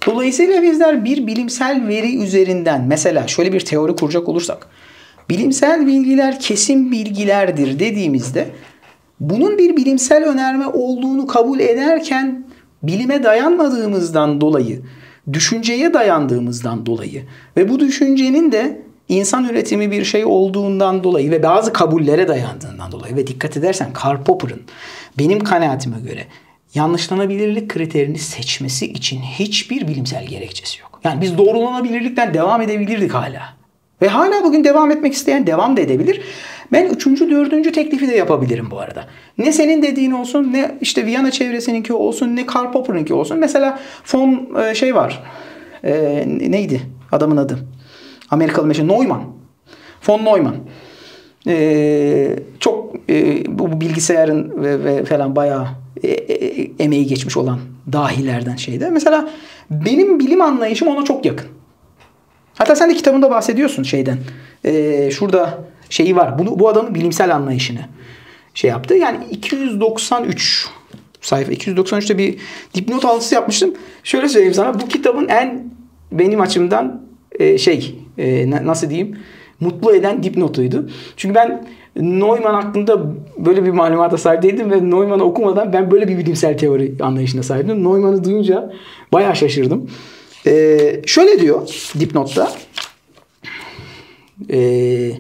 Dolayısıyla bizler bir bilimsel veri üzerinden mesela şöyle bir teori kuracak olursak bilimsel bilgiler kesin bilgilerdir dediğimizde bunun bir bilimsel önerme olduğunu kabul ederken bilime dayanmadığımızdan dolayı, düşünceye dayandığımızdan dolayı ve bu düşüncenin de insan üretimi bir şey olduğundan dolayı ve bazı kabullere dayandığından dolayı ve dikkat edersen Karl Popper'ın benim kanaatime göre yanlışlanabilirlik kriterini seçmesi için hiçbir bilimsel gerekçesi yok. Yani biz doğrulanabilirlikten devam edebilirdik hala. Ve hala bugün devam etmek isteyen devam da edebilir. Ben üçüncü, dördüncü teklifi de yapabilirim bu arada. Ne senin dediğin olsun, ne işte Viyana çevresininki olsun, ne Karl Popper'ınki olsun. Mesela Von şey var, e, neydi adamın adı? Amerikalı meşhur Neumann. Von Neumann. E, çok e, bu bilgisayarın ve, ve falan bayağı e, e, emeği geçmiş olan dahilerden şeyde. Mesela benim bilim anlayışım ona çok yakın. Hatta sen de kitabında bahsediyorsun şeyden. E, şurada şeyi var. Bunu, bu adamın bilimsel anlayışını şey yaptı. Yani iki yüz doksan üç sayfa. iki yüz doksan üçte bir dipnot altısı yapmıştım. Şöyle söyleyeyim sana. Bu kitabın en benim açımdan e, şey e, nasıl diyeyim mutlu eden dipnotuydu. Çünkü ben Neumann hakkında böyle bir malumata sahip değildim ve Neumann'ı okumadan ben böyle bir bilimsel teori anlayışına sahiptim. Neumann'ı duyunca bayağı şaşırdım. Ee, şöyle diyor dipnotta. Ee,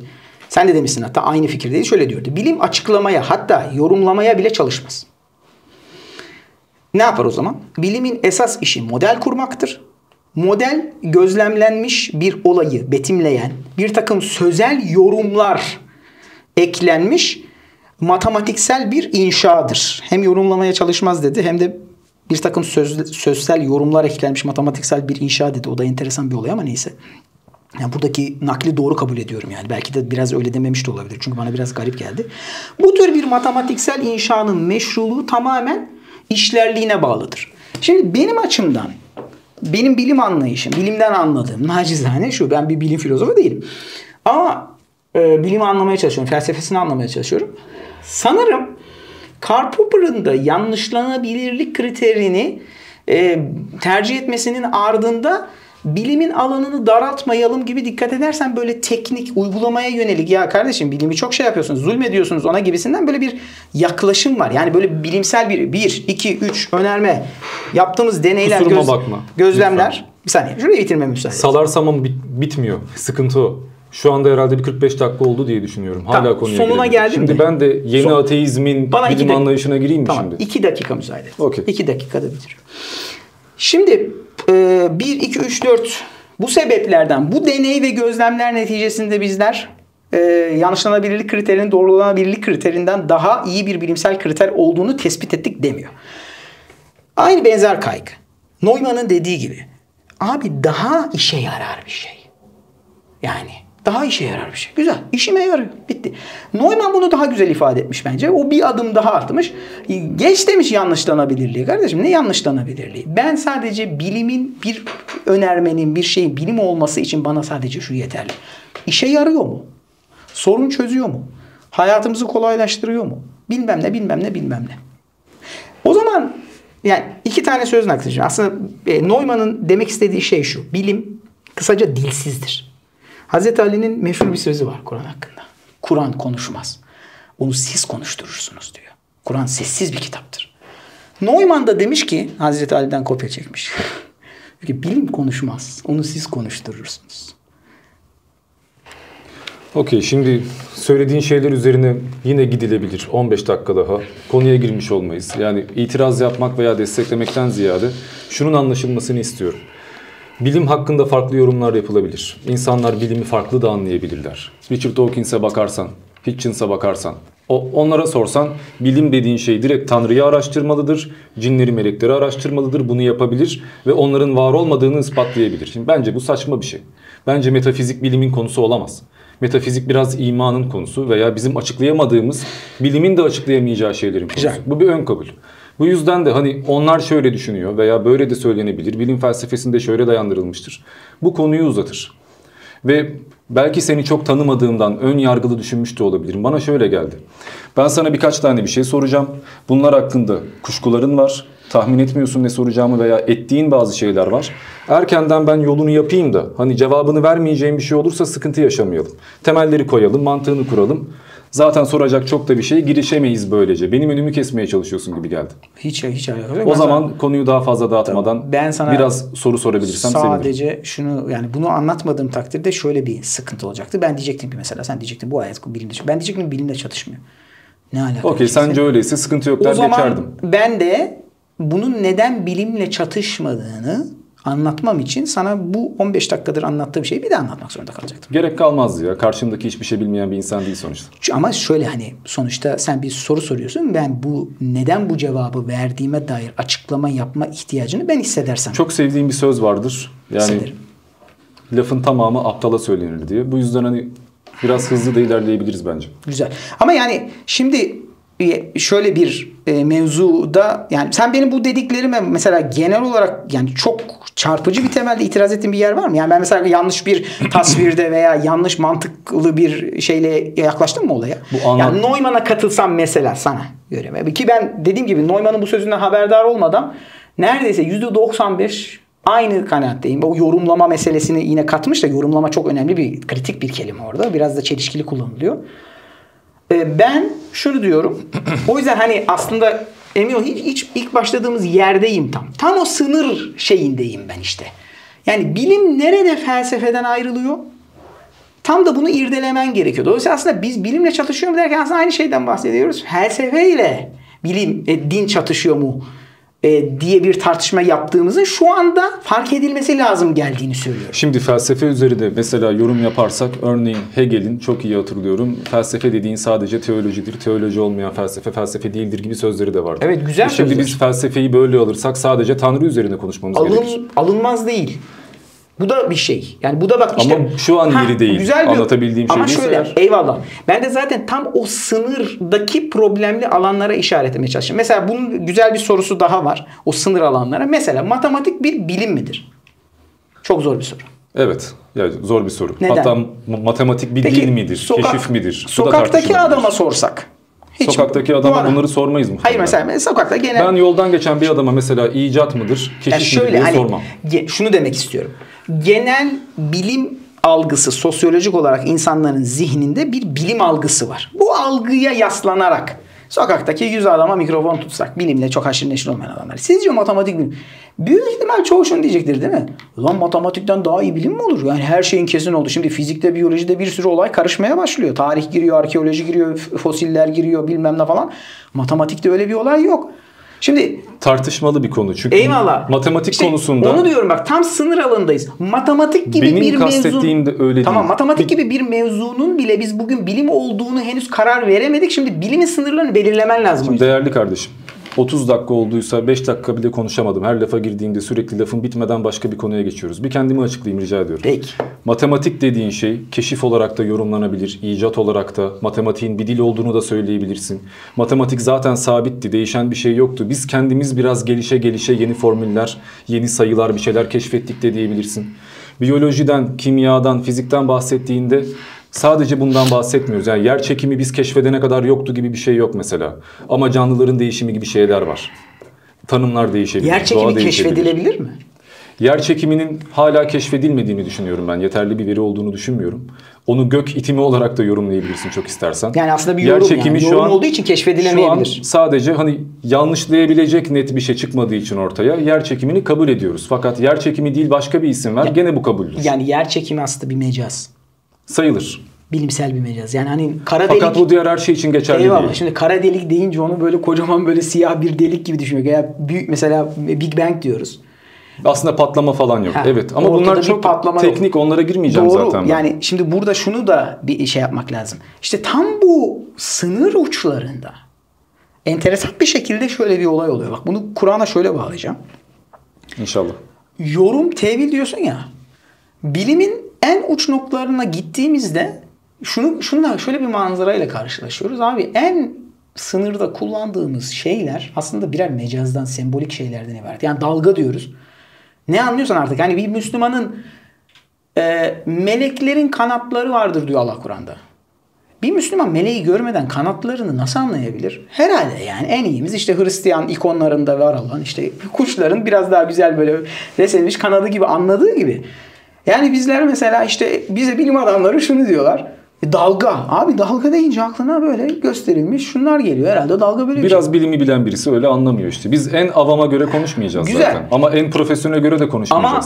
sen de demişsin hatta, aynı fikirdeyiz. Şöyle diyordu. Bilim açıklamaya, hatta yorumlamaya bile çalışmaz. Ne yapar o zaman? Bilimin esas işi model kurmaktır. Model, gözlemlenmiş bir olayı betimleyen bir takım sözel yorumlar eklenmiş matematiksel bir inşadır. Hem yorumlamaya çalışmaz dedi, hem de bir takım söz, sözsel yorumlar eklenmiş matematiksel bir inşa dedi. O da enteresan bir olay ama neyse. Yani buradaki nakli doğru kabul ediyorum yani. Belki de biraz öyle dememiş de olabilir. Çünkü bana biraz garip geldi. Bu tür bir matematiksel inşanın meşruluğu tamamen işlerliğine bağlıdır. Şimdi benim açımdan, benim bilim anlayışım, bilimden anladığım nacizane şu: ben bir bilim filozofu değilim. Ama e, bilimi anlamaya çalışıyorum. Felsefesini anlamaya çalışıyorum. Sanırım Karl Popper'ın da yanlışlanabilirlik kriterini e, tercih etmesinin ardında bilimin alanını daraltmayalım gibi, dikkat edersen böyle teknik, uygulamaya yönelik, ya kardeşim bilimi çok şey yapıyorsunuz, zulmediyorsunuz ona gibisinden böyle bir yaklaşım var. Yani böyle bilimsel bir bir, iki, üç önerme, yaptığımız deneyler, göz, gözlemler. Lütfen. Bir saniye şurayı bitirme müsaade. Salarsamam bit bitmiyor. Sıkıntı o. Şu anda herhalde bir kırk beş dakika oldu diye düşünüyorum. Hala tamam, konuya sonuna geldim. Şimdi mi? Ben de yeni Son... ateizmin bana bilim anlayışına gireyim mi tamam, şimdi? iki dakika müsaade et. Okay. iki dakikada bitiriyorum. Şimdi bir, iki, üç, dört bu sebeplerden, bu deney ve gözlemler neticesinde bizler e, yanlışlanabilirlik kriterinin doğrulanabilirlik kriterinden daha iyi bir bilimsel kriter olduğunu tespit ettik demiyor. Aynı benzer kaygı. Neumann'ın dediği gibi. Abi daha işe yarar bir şey. Yani daha işe yarar bir şey. Güzel. İşime yarıyor. Bitti. Neumann bunu daha güzel ifade etmiş bence. O bir adım daha artmış. Geç demiş yanlışlanabilirliği. Kardeşim ne yanlışlanabilirliği? Ben sadece bilimin, bir önermenin, bir şeyin bilim olması için bana sadece şu yeterli. İşe yarıyor mu? Sorun çözüyor mu? Hayatımızı kolaylaştırıyor mu? Bilmem ne, bilmem ne, bilmem ne. O zaman yani iki tane söz nakledeceğim. Aslında Neumann'ın demek istediği şey şu. Bilim kısaca dilsizdir. Hazreti Ali'nin meşhur bir sözü var Kur'an hakkında. Kur'an konuşmaz. Onu siz konuşturursunuz diyor. Kur'an sessiz bir kitaptır. Neumann da demiş ki, Hazreti Ali'den kopya çekmiş. Bilim konuşmaz. Onu siz konuşturursunuz. Okey, şimdi söylediğin şeyler üzerine yine gidilebilir. on beş dakika daha. Konuya girmiş olmayız. Yani itiraz yapmak veya desteklemekten ziyade şunun anlaşılmasını istiyorum. Bilim hakkında farklı yorumlar yapılabilir. İnsanlar bilimi farklı da anlayabilirler. Richard Dawkins'e bakarsan, Hitchens'a bakarsan, o, onlara sorsan bilim dediğin şey direkt Tanrı'yı araştırmalıdır, cinleri, melekleri araştırmalıdır, bunu yapabilir ve onların var olmadığını ispatlayabilir. Şimdi bence bu saçma bir şey. Bence metafizik bilimin konusu olamaz. Metafizik biraz imanın konusu veya bizim açıklayamadığımız, bilimin de açıklayamayacağı şeylerin konusu. Bu bir ön kabul. Bu yüzden de hani onlar şöyle düşünüyor veya böyle de söylenebilir. Bilim felsefesinde şöyle dayandırılmıştır. Bu konuyu uzatır. Ve belki seni çok tanımadığımdan ön yargılı düşünmüş de olabilirim. Bana şöyle geldi. Ben sana birkaç tane bir şey soracağım. Bunlar hakkında kuşkuların var. Tahmin etmiyorsun ne soracağımı veya ettiğin bazı şeyler var. Erkenden ben yolunu yapayım da hani cevabını vermeyeceğim bir şey olursa sıkıntı yaşamayalım. Temelleri koyalım, mantığını kuralım. Zaten soracak çok da bir şey, girişemeyiz böylece. Benim önümü kesmeye çalışıyorsun gibi geldi. Hiç hiç alakalı. O zaman sana, konuyu daha fazla dağıtmadan ben sana biraz soru sorabilirsem sevinirim. Sadece şunu, yani bunu anlatmadığım takdirde şöyle bir sıkıntı olacaktı. Ben diyecektim ki mesela, sen diyecektin bu ayet bilimle çatışmıyor. Ben diyecektim bilimle çatışmıyor. Ne alaka? Okey, sence öyleyse sıkıntı yok der geçerdim. O zaman geçerdim. Ben de bunun neden bilimle çatışmadığını anlatmam için sana bu on beş dakikadır anlattığım şeyi bir de anlatmak zorunda kalacaktım. Gerek kalmazdı ya. Karşımdaki hiçbir şey bilmeyen bir insan değil sonuçta. Ama şöyle, hani sonuçta sen bir soru soruyorsun. Ben bu neden bu cevabı verdiğime dair açıklama yapma ihtiyacını ben hissedersem. Çok sevdiğim bir söz vardır. Yani hissederim. Lafın tamamı aptala söylenir diye. Bu yüzden hani biraz hızlı da ilerleyebiliriz bence. Güzel. Ama yani şimdi şöyle bir mevzuda, yani sen benim bu dediklerime mesela genel olarak, yani çok çarpıcı bir temelde itiraz ettiğin bir yer var mı? Yani ben mesela yanlış bir tasvirde veya yanlış mantıklı bir şeyle yaklaştım mı olaya? Anlam... Yani Neumann'a katılsam mesela sana göre. Ki ben dediğim gibi Neumann'ın bu sözünden haberdar olmadan neredeyse yüzde doksan beş Aynı kanaatteyim. Bu yorumlama meselesini yine katmış da, yorumlama çok önemli bir, kritik bir kelime orada. Biraz da çelişkili kullanılıyor. Ee, ben şunu diyorum. O yüzden hani aslında emin ol hiç, hiç ilk başladığımız yerdeyim tam. Tam o sınır şeyindeyim ben işte. Yani bilim nerede felsefeden ayrılıyor? Tam da bunu irdelemen gerekiyor. Dolayısıyla aslında biz bilimle çatışıyor mu derken aslında aynı şeyden bahsediyoruz. Felsefeyle bilim, e, din çatışıyor mu e, diye bir tartışma yaptığımızın şu anda fark edilmesi lazım geldiğini söylüyorum. Şimdi felsefe üzerinde mesela yorum yaparsak, örneğin Hegel'in, çok iyi hatırlıyorum, felsefe dediğin sadece teolojidir, teoloji olmayan felsefe felsefe değildir gibi sözleri de vardı. Evet, güzel. Şimdi sözler. Biz felsefeyi böyle alırsak sadece Tanrı üzerine konuşmamız Alın, gerekir. Alınmaz değil. Bu da bir şey. Yani bu da bak işte. Ama şu an yeri değil. Güzel bir, anlatabildiğim şey. Ama şöyle eğer. Eyvallah. Ben de zaten tam o sınırdaki problemli alanlara işaret etmeye çalışıyorum. Mesela bunun güzel bir sorusu daha var. O sınır alanlara. Mesela matematik bir bilim midir? Çok zor bir soru. Evet. Yani zor bir soru. Neden? Hatta matematik bir Peki, din midir? Sokak, keşif midir? Sokaktaki adama sorsak. Hiç sokaktaki adama bu ara, bunları sormayız mı? Hayır mesela sokakta genel. Ben yoldan geçen bir adama mesela icat mıdır, keşif yani şöyle, midir diye sormam. Hani, şunu demek istiyorum. Genel bilim algısı sosyolojik olarak insanların zihninde bir bilim algısı var. Bu algıya yaslanarak sokaktaki yüz adama mikrofon tutsak, bilimle çok haşır neşir olmayan adamlar. Sizce matematik bilim? Büyük ihtimal çoğu şunu diyecektir değil mi? Ulan matematikten daha iyi bilim mi olur? Yani her şeyin kesin oldu. Şimdi fizikte, biyolojide bir sürü olay karışmaya başlıyor. Tarih giriyor, arkeoloji giriyor, fosiller giriyor, bilmem ne falan. Matematikte öyle bir olay yok. Şimdi tartışmalı bir konu çünkü. Eyvallah. Matematik işte konusunda. Onu diyorum bak, tam sınır alanındayız. Matematik gibi benim bir kastettiğim mevzu. De öyle tamam değil. Matematik gibi bir mevzunun bile biz bugün bilim olduğunu henüz karar veremedik. Şimdi bilimin sınırlarını belirlemen lazım. Şimdi değerli kardeşim, otuz dakika olduysa beş dakika bile konuşamadım. Her lafa girdiğimde sürekli lafın bitmeden başka bir konuya geçiyoruz. Bir kendimi açıklayayım rica ediyorum. Peki. Matematik dediğin şey keşif olarak da yorumlanabilir. İcat olarak da matematiğin bir dil olduğunu da söyleyebilirsin. Matematik zaten sabitti. Değişen bir şey yoktu. Biz kendimiz biraz gelişe gelişe yeni formüller, yeni sayılar, bir şeyler keşfettik de diyebilirsin. Biyolojiden, kimyadan, fizikten bahsettiğinde sadece bundan bahsetmiyoruz. Yani yer çekimi biz keşfedene kadar yoktu gibi bir şey yok mesela. Ama canlıların değişimi gibi şeyler var. Tanımlar değişebilir. Yer çekimi keşfedilebilir mi? Yer çekiminin hala keşfedilmediğini düşünüyorum ben. Yeterli bir veri olduğunu düşünmüyorum. Onu gök itimi olarak da yorumlayabilirsin çok istersen. Yani aslında bir yorum, yer çekimi yani. Yorum an, olduğu için keşfedilemeyebilir. Şu an sadece hani yanlışlayabilecek net bir şey çıkmadığı için ortaya yer çekimini kabul ediyoruz. Fakat yer çekimi değil başka bir isim var. Ya, gene bu kabuldür. Yani yer çekimi aslında bir mecaz. Sayılır. Bilimsel bir mecaz. Yani hani kara Fakat delik... Fakat bu diğer her şey için geçerli eyvallah. Değil. Şimdi kara delik deyince onu böyle kocaman böyle siyah bir delik gibi düşünüyor. Ya büyük mesela Big Bang diyoruz. Aslında patlama falan yok. Ha, evet ama bunlar çok teknik yok. Onlara girmeyeceğim doğru. Zaten. Doğru. Yani şimdi burada şunu da bir şey yapmak lazım. İşte tam bu sınır uçlarında enteresan bir şekilde şöyle bir olay oluyor. Bak bunu Kur'an'a şöyle bağlayacağım. İnşallah. Yorum, tevil diyorsun ya. Bilimin en uç noktalarına gittiğimizde şunu, şununla şöyle bir manzarayla karşılaşıyoruz. Abi en sınırda kullandığımız şeyler aslında birer mecazdan, sembolik şeylerden ibaret. Yani dalga diyoruz. Ne anlıyorsan artık. Hani bir Müslümanın e, meleklerin kanatları vardır diyor Allah Kur'an'da. Bir Müslüman meleği görmeden kanatlarını nasıl anlayabilir? Herhalde yani en iyimiz işte Hristiyan ikonlarında var olan işte kuşların biraz daha güzel böyle resimlenmiş kanadı gibi anladığı gibi. Yani bizler mesela işte bize bilim adamları şunu diyorlar. E dalga. Abi dalga deyince aklına böyle gösterilmiş şunlar geliyor. Herhalde dalga böyle bir Biraz şey. Bilimi bilen birisi öyle anlamıyor işte. Biz en avama göre konuşmayacağız Güzel. Zaten. Ama en profesyonele göre de konuşmayacağız. Ama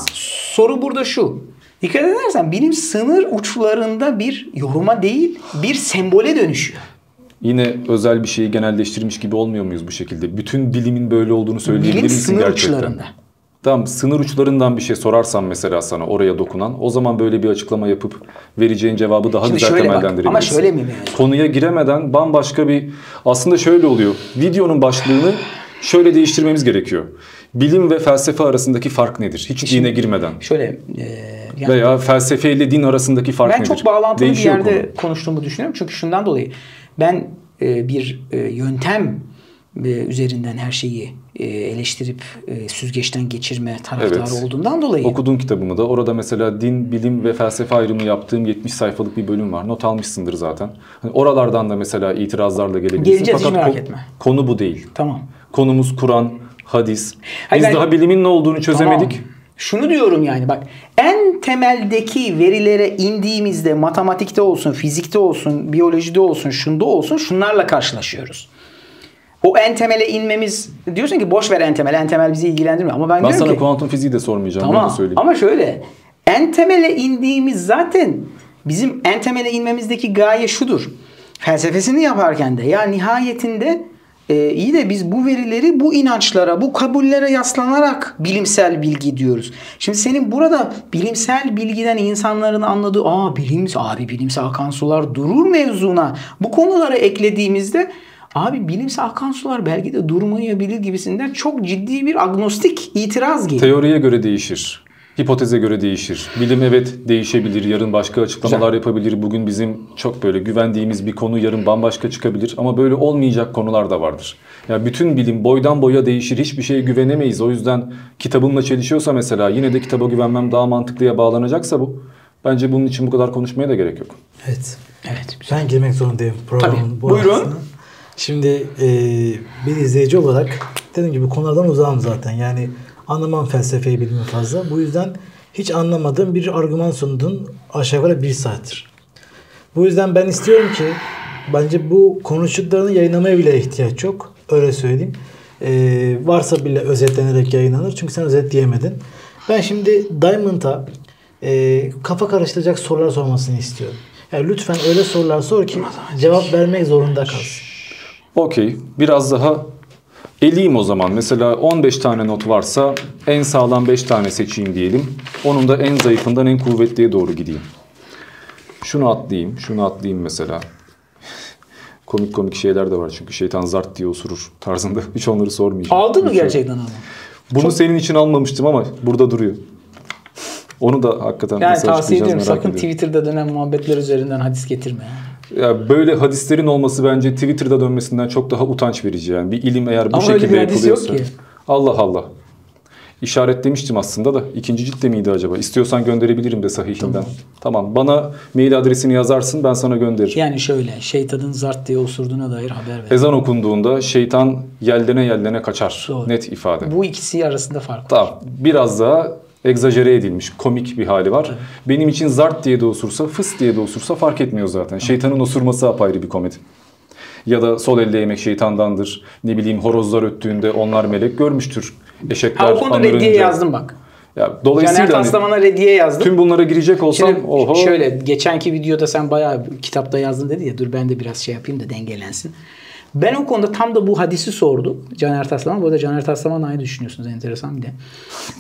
soru burada şu. Dikkat edersen bilim sınır uçlarında bir yoruma değil bir sembole dönüşüyor. Yine özel bir şeyi genelleştirmiş gibi olmuyor muyuz bu şekilde? Bütün bilimin böyle olduğunu söyleyebilir bilim misin gerçekten? Bilim sınır uçlarında. Tamam, sınır uçlarından bir şey sorarsam mesela sana oraya dokunan o zaman böyle bir açıklama yapıp vereceğin cevabı daha Şimdi güzel temellendirebilirsin. Ama şöyle mi? Konuya giremeden bambaşka bir aslında şöyle oluyor. Videonun başlığını şöyle değiştirmemiz gerekiyor. Bilim ve felsefe arasındaki fark nedir? Hiç Şimdi, dine girmeden. Şöyle e, yani, veya felsefe ile din arasındaki fark ben nedir? Ben çok bağlantılı Değişiyor bir yerde konu. konuştuğumu düşünüyorum. Çünkü şundan dolayı ben e, bir e, yöntem üzerinden her şeyi eleştirip süzgeçten geçirme taraftarı evet. olduğundan dolayı. Okuduğun kitabımı da orada mesela din, bilim ve felsefe ayrımı yaptığım yetmiş sayfalık bir bölüm var. Not almışsındır zaten. Hani oralardan da mesela itirazlarla gelebilirsin. Geleceğiz, Fakat hiç merak ko etme. Konu bu değil. Tamam. Konumuz Kur'an, hadis. Biz Hayır, daha yani... bilimin ne olduğunu çözemedik. Tamam. Şunu diyorum yani bak, en temeldeki verilere indiğimizde matematikte olsun, fizikte olsun, biyolojide olsun, şunda olsun, şunlarla karşılaşıyoruz. O en temele inmemiz, diyorsun ki boş ver en temel, en temel bizi ilgilendirmiyor. Ama ben, ben diyorum sana ki, kuantum fiziği de sormayacağım. Tamam, ama şöyle, en temele indiğimiz zaten bizim en temele inmemizdeki gaye şudur. Felsefesini yaparken de ya nihayetinde e, iyi de biz bu verileri bu inançlara, bu kabullere yaslanarak bilimsel bilgi diyoruz. Şimdi senin burada bilimsel bilgiden insanların anladığı aa bilim, abi bilimse akan sular durur mevzuna bu konulara eklediğimizde abi bilimse akan sular belki de durmayabilir gibisinden çok ciddi bir agnostik itiraz geliyor. Teoriye göre değişir. Hipoteze göre değişir. Bilim evet değişebilir. Yarın başka açıklamalar Güzel. yapabilir. Bugün bizim çok böyle güvendiğimiz bir konu yarın bambaşka çıkabilir. Ama böyle olmayacak konular da vardır. Yani bütün bilim boydan boya değişir. Hiçbir şeye güvenemeyiz. O yüzden kitabımla çelişiyorsa mesela yine de kitaba güvenmem daha mantıklıya bağlanacaksa bu. Bence bunun için bu kadar konuşmaya da gerek yok. Evet. Evet. Ben girmek zorundayım programın bu arasına. Buyurun. Şimdi e, bir izleyici olarak dediğim gibi konulardan uzağım zaten. Yani anlamam felsefeyi bilmiyorum fazla. Bu yüzden hiç anlamadığım bir argüman sundun aşağı yukarı bir saattir. Bu yüzden ben istiyorum ki bence bu konuştuklarını yayınlamaya bile ihtiyaç yok. Öyle söyleyeyim. Ee, varsa bile özetlenerek yayınlanır. Çünkü sen özetleyemedin. Ben şimdi Diamond'a e, kafa karıştıracak sorular sormasını istiyorum. Yani lütfen öyle sorular sor ki cevap vermek zorunda kalsın. Okey. Biraz daha eleyim o zaman. Mesela on beş tane not varsa en sağlam beş tane seçeyim diyelim. Onun da en zayıfından en kuvvetliye doğru gideyim. Şunu atlayayım, şunu atlayayım mesela. Komik komik şeyler de var çünkü şeytan zart diye osurur tarzında. Hiç onları sormayacağım. Aldın mı hiç gerçekten ama? Bunu Çok... senin için almamıştım ama burada duruyor. Onu da hakikaten yani tavsiye ediyorum. Sakın ediyorum. Twitter'da dönen muhabbetler üzerinden hadis getirme. Ya böyle hadislerin olması bence Twitter'da dönmesinden çok daha utanç verici yani. Bir ilim eğer bu Ama şekilde yapılıyorsa. Allah Allah. İşaretlemiştim aslında da. İkinci ciltte miydi acaba? İstiyorsan gönderebilirim de sahihinden. Tamam. tamam. Bana mail adresini yazarsın, ben sana gönderirim. Yani şöyle, şeytanın zart diye osurduğuna dair haber ver. Ezan okunduğunda şeytan yeldene yeldene kaçar. Doğru. Net ifade. Bu ikisi arasında fark var. Tamam. Biraz daha egzajere edilmiş, komik bir hali var. Evet. Benim için zart diye de osursa, fıs diye de osursa fark etmiyor zaten. Şeytanın osurması apayrı bir komedi. Ya da sol elle yemek şeytandandır. Ne bileyim horozlar öttüğünde onlar melek görmüştür. Eşekler anırınca. Ha o konuda reddiye yazdım bak. Ya, dolayısıyla Caner Taslaman'a reddiye yazdım. Tüm bunlara girecek olsam Şimdi, oho. Şöyle geçenki videoda sen bayağı kitapta yazdın dedi ya. Dur ben de biraz şey yapayım da dengelensin. Ben o konuda tam da bu hadisi sordum. Caner Taslaman. Bu arada Caner Taslaman'la aynı düşünüyorsunuz. Enteresan bir de.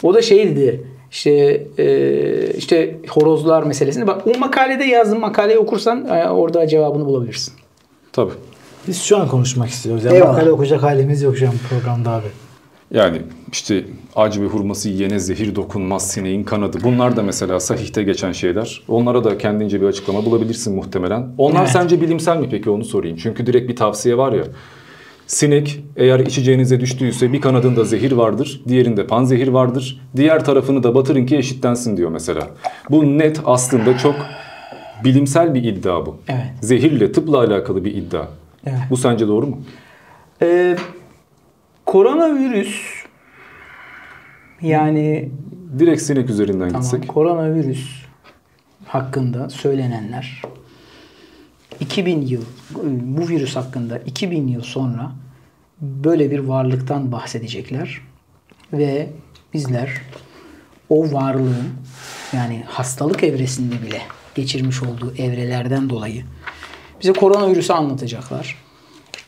O da şey dedi. İşte, e, işte horozlar meselesini. Bak o makalede yazdım. Makaleyi okursan e, orada cevabını bulabilirsin. Tabii. Biz şu an konuşmak istiyoruz. Yani makale okuyacak halimiz yok şu an programda abi. Yani işte acı ve hurması yiyene zehir dokunmaz, sineğin kanadı. Bunlar da mesela sahihte geçen şeyler. Onlara da kendince bir açıklama bulabilirsin muhtemelen. Onlar evet. Sence bilimsel mi peki onu sorayım. Çünkü direkt bir tavsiye var ya. Sinek eğer içeceğinize düştüyse bir kanadında zehir vardır. Diğerinde panzehir vardır. Diğer tarafını da batırın ki eşitlensin diyor mesela. Bu net aslında çok bilimsel bir iddia bu. Evet. Zehirle tıpla alakalı bir iddia. Evet. Bu sence doğru mu? Evet. Koronavirüs yani direkt sinek üzerinden tamam, gitsek. Koronavirüs hakkında söylenenler iki bin yıl bu virüs hakkında iki bin yıl sonra böyle bir varlıktan bahsedecekler ve bizler o varlığın yani hastalık evresinde bile geçirmiş olduğu evrelerden dolayı bize koronavirüsü anlatacaklar.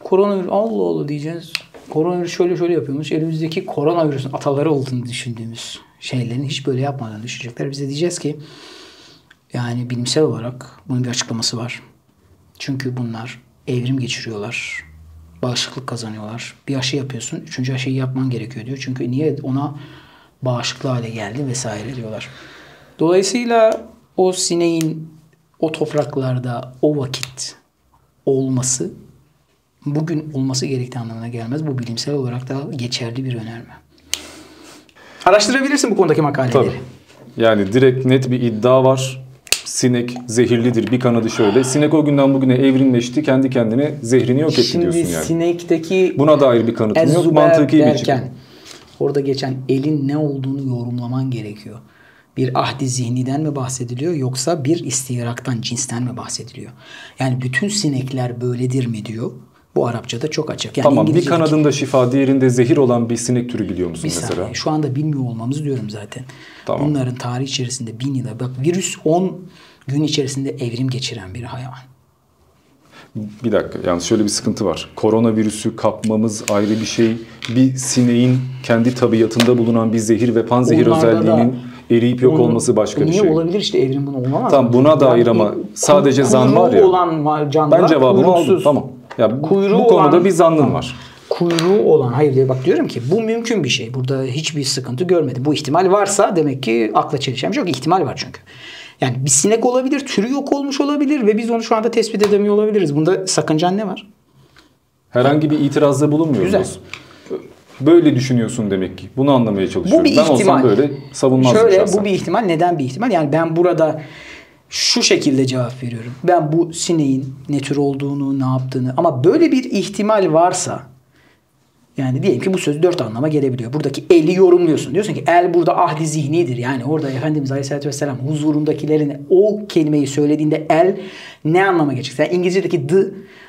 Koronavirüs Allah Allah diyeceğiz. Koronavirüs şöyle şöyle yapıyormuş. Elimizdeki koronavirüsün ataları olduğunu düşündüğümüz şeylerin hiç böyle yapmadığını düşünecekler. Bize diyeceğiz ki yani bilimsel olarak bunun bir açıklaması var. Çünkü bunlar evrim geçiriyorlar. Bağışıklık kazanıyorlar. Bir aşı yapıyorsun. Üçüncü aşıyı yapman gerekiyor diyor. Çünkü niye ona bağışıklı hale geldi vesaire diyorlar. Dolayısıyla o sineğin o topraklarda o vakit olması bugün olması gerektiği anlamına gelmez. Bu bilimsel olarak da geçerli bir önerme. Araştırabilirsin bu konudaki makaleleri. Tabii. Yani direkt net bir iddia var. Sinek zehirlidir. Bir kanadı şöyle. Sinek o günden bugüne evrimleşti. Kendi kendine zehrini yok etti diyorsun yani. Şimdi sinekteki buna dair bir kanıtın yok. Mantıki bir çıkıyor. orada geçen elin ne olduğunu yorumlaman gerekiyor. Bir ahdi zihniden mi bahsediliyor yoksa bir istiraktan, cinsten mi bahsediliyor? Yani bütün sinekler böyledir mi diyor. Bu Arapçada çok açık. Yani tamam, bir kanadında şifa, diğerinde zehir olan bir sinek türü biliyor musun mesela? Bir saniye, şu anda bilmiyor olmamızı diyorum zaten. Tamam. Bunların tarih içerisinde bin yıla, bak virüs on gün içerisinde evrim geçiren bir hayvan. Bir dakika, yani şöyle bir sıkıntı var. Koronavirüsü kapmamız ayrı bir şey. Bir sineğin kendi tabiatında bulunan bir zehir ve panzehir onlarda özelliğinin... Da... eriyip yok Onun, olması başka bir şey. Niye olabilir işte, evrim bunu olamaz. Tam buna dair ama yani, sadece zan var ya. Olan canlılar, ben cevabımı aldım. Tamam. Ya kuyruğu bu konuda olan, bir zannım tamam. var. Kuyruğu olan, hayır diye bak diyorum ki bu mümkün bir şey. Burada hiçbir sıkıntı görmedim. Bu ihtimal varsa demek ki akla çelişen bir şey yok. İhtimal var çünkü. Yani bir sinek olabilir, türü yok olmuş olabilir ve biz onu şu anda tespit edemiyor olabiliriz. Bunda sakınca ne var? Herhangi bir itirazda bulunmuyor musunuz? Böyle düşünüyorsun demek ki. Bunu anlamaya çalışıyorum. Bu bir ben ihtimal. Olsam böyle savunmazdım. Şöyle şahsen. Bu bir ihtimal. Neden bir ihtimal? Yani ben burada şu şekilde cevap veriyorum. Ben bu sineğin ne tür olduğunu, ne yaptığını, ama böyle bir ihtimal varsa, yani diyelim ki bu söz dört anlama gelebiliyor. Buradaki eli yorumluyorsun. Diyorsun ki el burada ahli zihnidir. Yani orada Efendimiz Aleyhisselatü Vesselam huzurundakilerin o kelimeyi söylediğinde el ne anlama gelecek? Yani İngilizce'deki the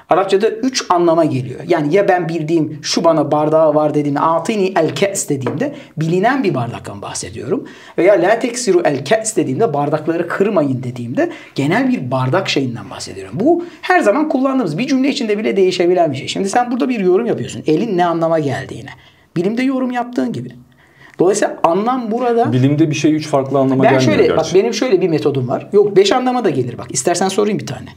Arapçada üç anlama geliyor. Yani ya ben bildiğim şu bana bardağı var dediğimde, atini el kes dediğimde bilinen bir bardaktan bahsediyorum. Veya la teksiru el kes dediğimde, bardakları kırmayın dediğimde genel bir bardak şeyinden bahsediyorum. Bu her zaman kullandığımız, bir cümle içinde bile değişebilen bir şey. Şimdi sen burada bir yorum yapıyorsun. Elin ne anlama geldiğine. Bilimde yorum yaptığın gibi. Dolayısıyla anlam burada... Bilimde bir şey üç farklı anlama ben gelmiyor şöyle, bak benim şöyle bir metodum var. Yok, beş anlama da gelir bak. İstersen sorayım bir tane.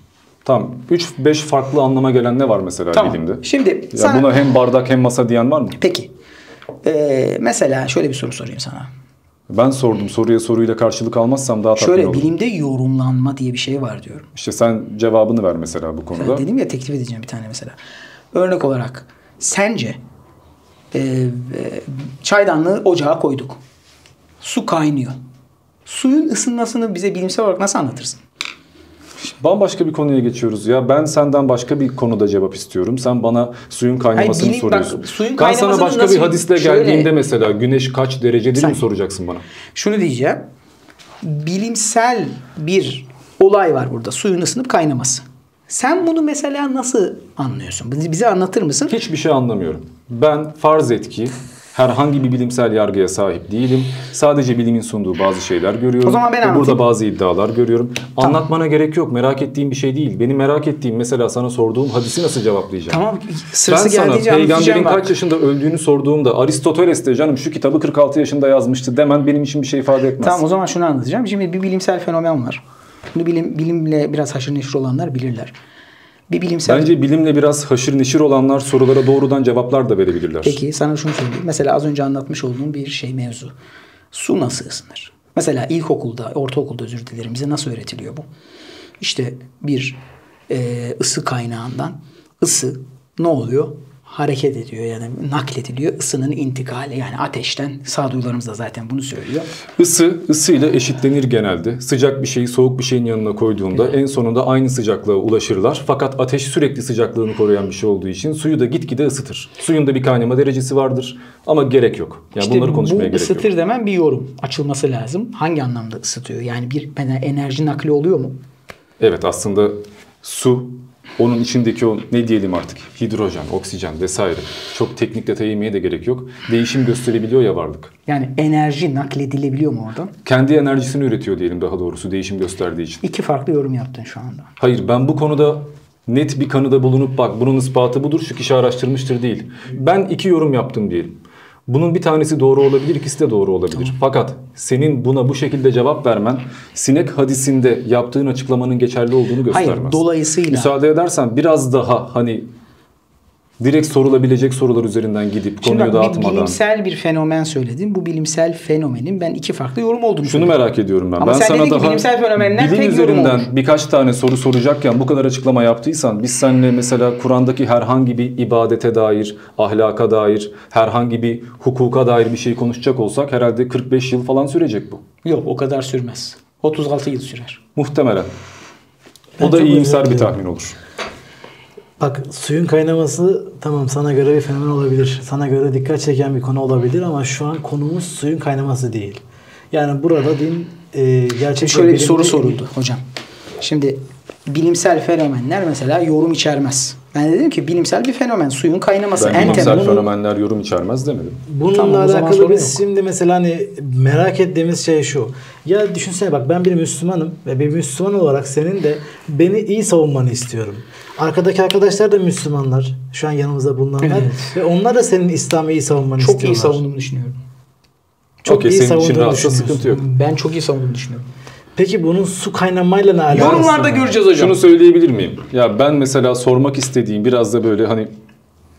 Tamam. üç beş farklı anlama gelen ne var mesela tamam. bilimde? Şimdi sana... Buna hem bardak hem masa diyen var mı? Peki. Ee, mesela şöyle bir soru sorayım sana. Ben sordum. Soruya soruyla karşılık almazsam daha tatmin olurum. Şöyle, bilimde yorumlanma diye bir şey var diyorum. İşte sen cevabını ver mesela bu konuda. Ben dedim ya, teklif edeceğim bir tane mesela. Örnek olarak sence e, e, çaydanlığı ocağa koyduk. Su kaynıyor. Suyun ısınmasını bize bilimsel olarak nasıl anlatırsın? Bambaşka bir konuya geçiyoruz ya. Ben senden başka bir konuda cevap istiyorum. Sen bana suyun kaynamasını Hayır, bilim, soruyorsun. Bak, suyun ben sana başka nasıl... bir hadisle geldiğimde şöyle... mesela güneş kaç derecedir Sen... mi soracaksın bana? Şunu diyeceğim. Bilimsel bir olay var burada. Suyun ısınıp kaynaması. Sen bunu mesela nasıl anlıyorsun? Bize anlatır mısın? Hiçbir şey anlamıyorum. Ben farz et ki herhangi bir bilimsel yargıya sahip değilim. Sadece bilimin sunduğu bazı şeyler görüyorum. O zaman ben anlatayım. Burada bazı iddialar görüyorum. Tamam. Anlatmana gerek yok. Merak ettiğim bir şey değil. Benim merak ettiğim mesela sana sorduğum hadisi nasıl cevaplayacağım? Tamam. Sırası geldiğince anlatacağım. Ben sana peygamberin kaç bak. yaşında öldüğünü sorduğumda Aristoteles de canım şu kitabı kırk altı yaşında yazmıştı demen benim için bir şey ifade etmez. Tamam, o zaman şunu anlatacağım. Şimdi bir bilimsel fenomen var. Bunu bilim, bilimle biraz haşır neşir olanlar bilirler. Bir bilimsel... Bence bilimle biraz haşır neşir olanlar sorulara doğrudan cevaplar da verebilirler. Peki sana şunu söyleyeyim. Mesela az önce anlatmış olduğum bir şey mevzu. Su nasıl ısınır? Mesela ilkokulda, ortaokulda özür dilerim bize nasıl öğretiliyor bu? İşte bir e, ısı kaynağından ısı ne oluyor? Hareket ediyor, yani naklediliyor. Isının intikali, yani ateşten, sağduyularımız da zaten bunu söylüyor. Isı, ısıyla eşitlenir genelde. Sıcak bir şeyi soğuk bir şeyin yanına koyduğunda evet. en sonunda aynı sıcaklığa ulaşırlar. Fakat ateş sürekli sıcaklığını koruyan bir şey olduğu için suyu da gitgide ısıtır. Suyun da bir kaynama derecesi vardır ama gerek yok. Yani işte bunları konuşmaya bu gerek ısıtır yok. Isıtır demen bir yorum. Açılması lazım. Hangi anlamda ısıtıyor? Yani bir enerji nakli oluyor mu? Evet, aslında su... Onun içindeki o ne diyelim artık hidrojen, oksijen vesaire, çok teknik detaya inmeye de gerek yok. Değişim gösterebiliyor ya varlık. Yani enerji nakledilebiliyor mu oradan? Kendi enerjisini üretiyor diyelim daha doğrusu, değişim gösterdiği için. İki farklı yorum yaptın şu anda. Hayır, ben bu konuda net bir kanıda bulunup bak bunun ispatı budur, şu kişi araştırmıştır değil. Ben iki yorum yaptım diyelim. Bunun bir tanesi doğru olabilir, ikisi de doğru olabilir. Tamam. Fakat senin buna bu şekilde cevap vermen, sinek hadisinde yaptığın açıklamanın geçerli olduğunu göstermez. Hayır, dolayısıyla. Müsaade edersen biraz daha hani direkt sorulabilecek sorular üzerinden gidip konuyu bak, dağıtmadan. Şimdi bilimsel bir fenomen söyledin. Bu bilimsel fenomenin ben iki farklı yorum olduğunu Şunu söyledim. merak ediyorum ben. Ama ben sen sana daha bilimsel fenomenden bilim üzerinden birkaç tane soru soracakken bu kadar açıklama yaptıysan, biz seninle mesela Kur'an'daki herhangi bir ibadete dair, ahlaka dair, herhangi bir hukuka dair bir şey konuşacak olsak herhalde kırk beş yıl falan sürecek bu. Yok, o kadar sürmez. otuz altı yıl sürer. Muhtemelen. Ben o da iyimser bir tahmin olur. Bak, suyun kaynaması tamam sana göre bir fenomen olabilir. Sana göre dikkat çeken bir konu olabilir ama şu an konumuz suyun kaynaması değil. Yani burada din e, gerçekten... Şöyle bir soru soruldu hocam. Şimdi bilimsel fenomenler mesela yorum içermez. Ben dedim ki bilimsel bir fenomen. Suyun kaynaması en temel. Ben bilimsel fenomenler yorum içermez demedim. Bununla tamam, alakalı biz şimdi mesela hani merak ettiğimiz şey şu. Ya düşünsene bak, ben bir Müslümanım ve bir Müslüman olarak senin de beni iyi savunmanı istiyorum. Arkadaki arkadaşlar da Müslümanlar. Şu an yanımızda bulunanlar. Evet. Ve onlar da senin İslam'ı iyi savunmanı çok istiyorlar. Çok iyi savunduğunu düşünüyorum. Çok okay, iyi savunduğunu düşünüyorum. Ben çok iyi savunduğunu düşünüyorum. Peki bunun su kaynamayla ne alakası? Yorumlarda göreceğiz hocam. Şunu söyleyebilir miyim? Ya ben mesela sormak istediğim, biraz da böyle hani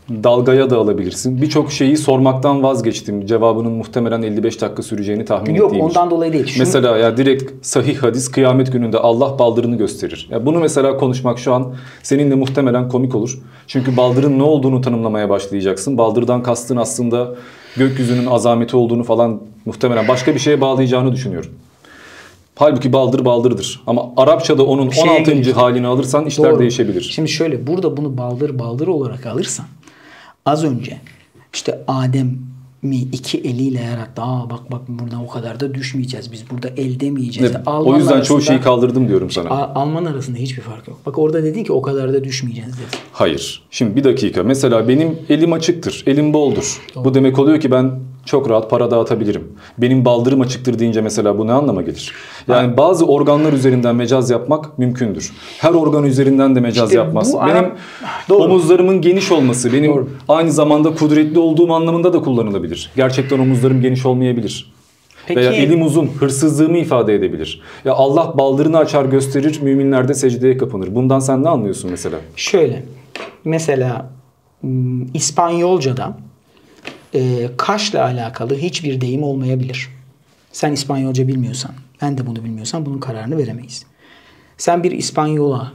dalgaya da alabilirsin. Birçok şeyi sormaktan vazgeçtim. Cevabının muhtemelen elli beş dakika süreceğini tahmin ettiğim. Yok, ondan dolayı değil. Şunu... Mesela ya direkt sahih hadis, kıyamet gününde Allah baldırını gösterir. Ya bunu mesela konuşmak şu an seninle muhtemelen komik olur. Çünkü baldırın ne olduğunu tanımlamaya başlayacaksın. Baldırdan kastın aslında gökyüzünün azameti olduğunu falan, muhtemelen başka bir şeye bağlayacağını düşünüyorum. Halbuki baldır baldırdır. Ama Arapçada onun on altıncı halini alırsan işler doğru değişebilir. Şimdi şöyle, burada bunu baldır baldır olarak alırsan, az önce işte Adem'i iki eliyle yarattı. Aa bak bak, buradan o kadar da düşmeyeceğiz. Biz burada el demeyeceğiz. Evet. O yüzden arasında, çoğu şeyi kaldırdım diyorum sana. Alman arasında hiçbir fark yok. Bak orada dedin ki o kadar da düşmeyeceğiz dedin. Hayır. Şimdi bir dakika. Mesela benim elim açıktır. Elim boldur. Doğru. Bu demek oluyor ki ben çok rahat para dağıtabilirim. Benim baldırım açıktır deyince mesela bu ne anlama gelir? Yani bazı organlar üzerinden mecaz yapmak mümkündür. Her organ üzerinden de mecaz işte yapmaz. Benim ara... omuzlarımın geniş olması, benim doğru, aynı zamanda kudretli olduğum anlamında da kullanılabilir. Gerçekten omuzlarım geniş olmayabilir. Peki. Veya elim uzun, hırsızlığımı ifade edebilir. Ya Allah baldırını açar gösterir, müminler de secdeye kapanır. Bundan sen ne anlıyorsun mesela? Şöyle, mesela İspanyolca'da E, kaşla alakalı hiçbir deyim olmayabilir. Sen İspanyolca bilmiyorsan, ben de bunu bilmiyorsam bunun kararını veremeyiz. Sen bir İspanyola,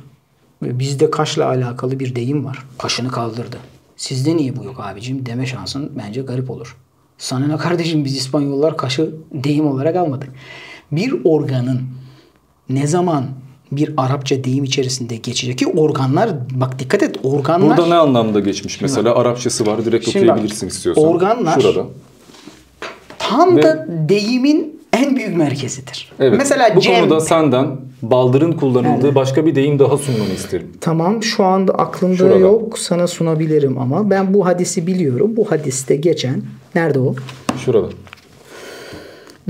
bizde kaşla alakalı bir deyim var. Kaşını kaldırdı. Sizde niye bu yok abicim deme şansın bence garip olur. Sana ne kardeşim, biz İspanyollar kaşı deyim olarak almadık. Bir organın ne zaman bir Arapça deyim içerisinde geçecek ki organlar, bak dikkat et, organlar... Burada ne anlamda geçmiş mesela? Bak, Arapçası var, direkt okuyabilirsin bak, istiyorsan. Organlar şurada tam ve... da deyimin en büyük merkezidir. Evet. Mesela bu Cem... konuda senden baldırın kullanıldığı yani başka bir deyim daha sunmanı isterim. Tamam, şu anda aklımda şurada yok, sana sunabilirim ama ben bu hadisi biliyorum. Bu hadiste geçen, nerede o? Şurada.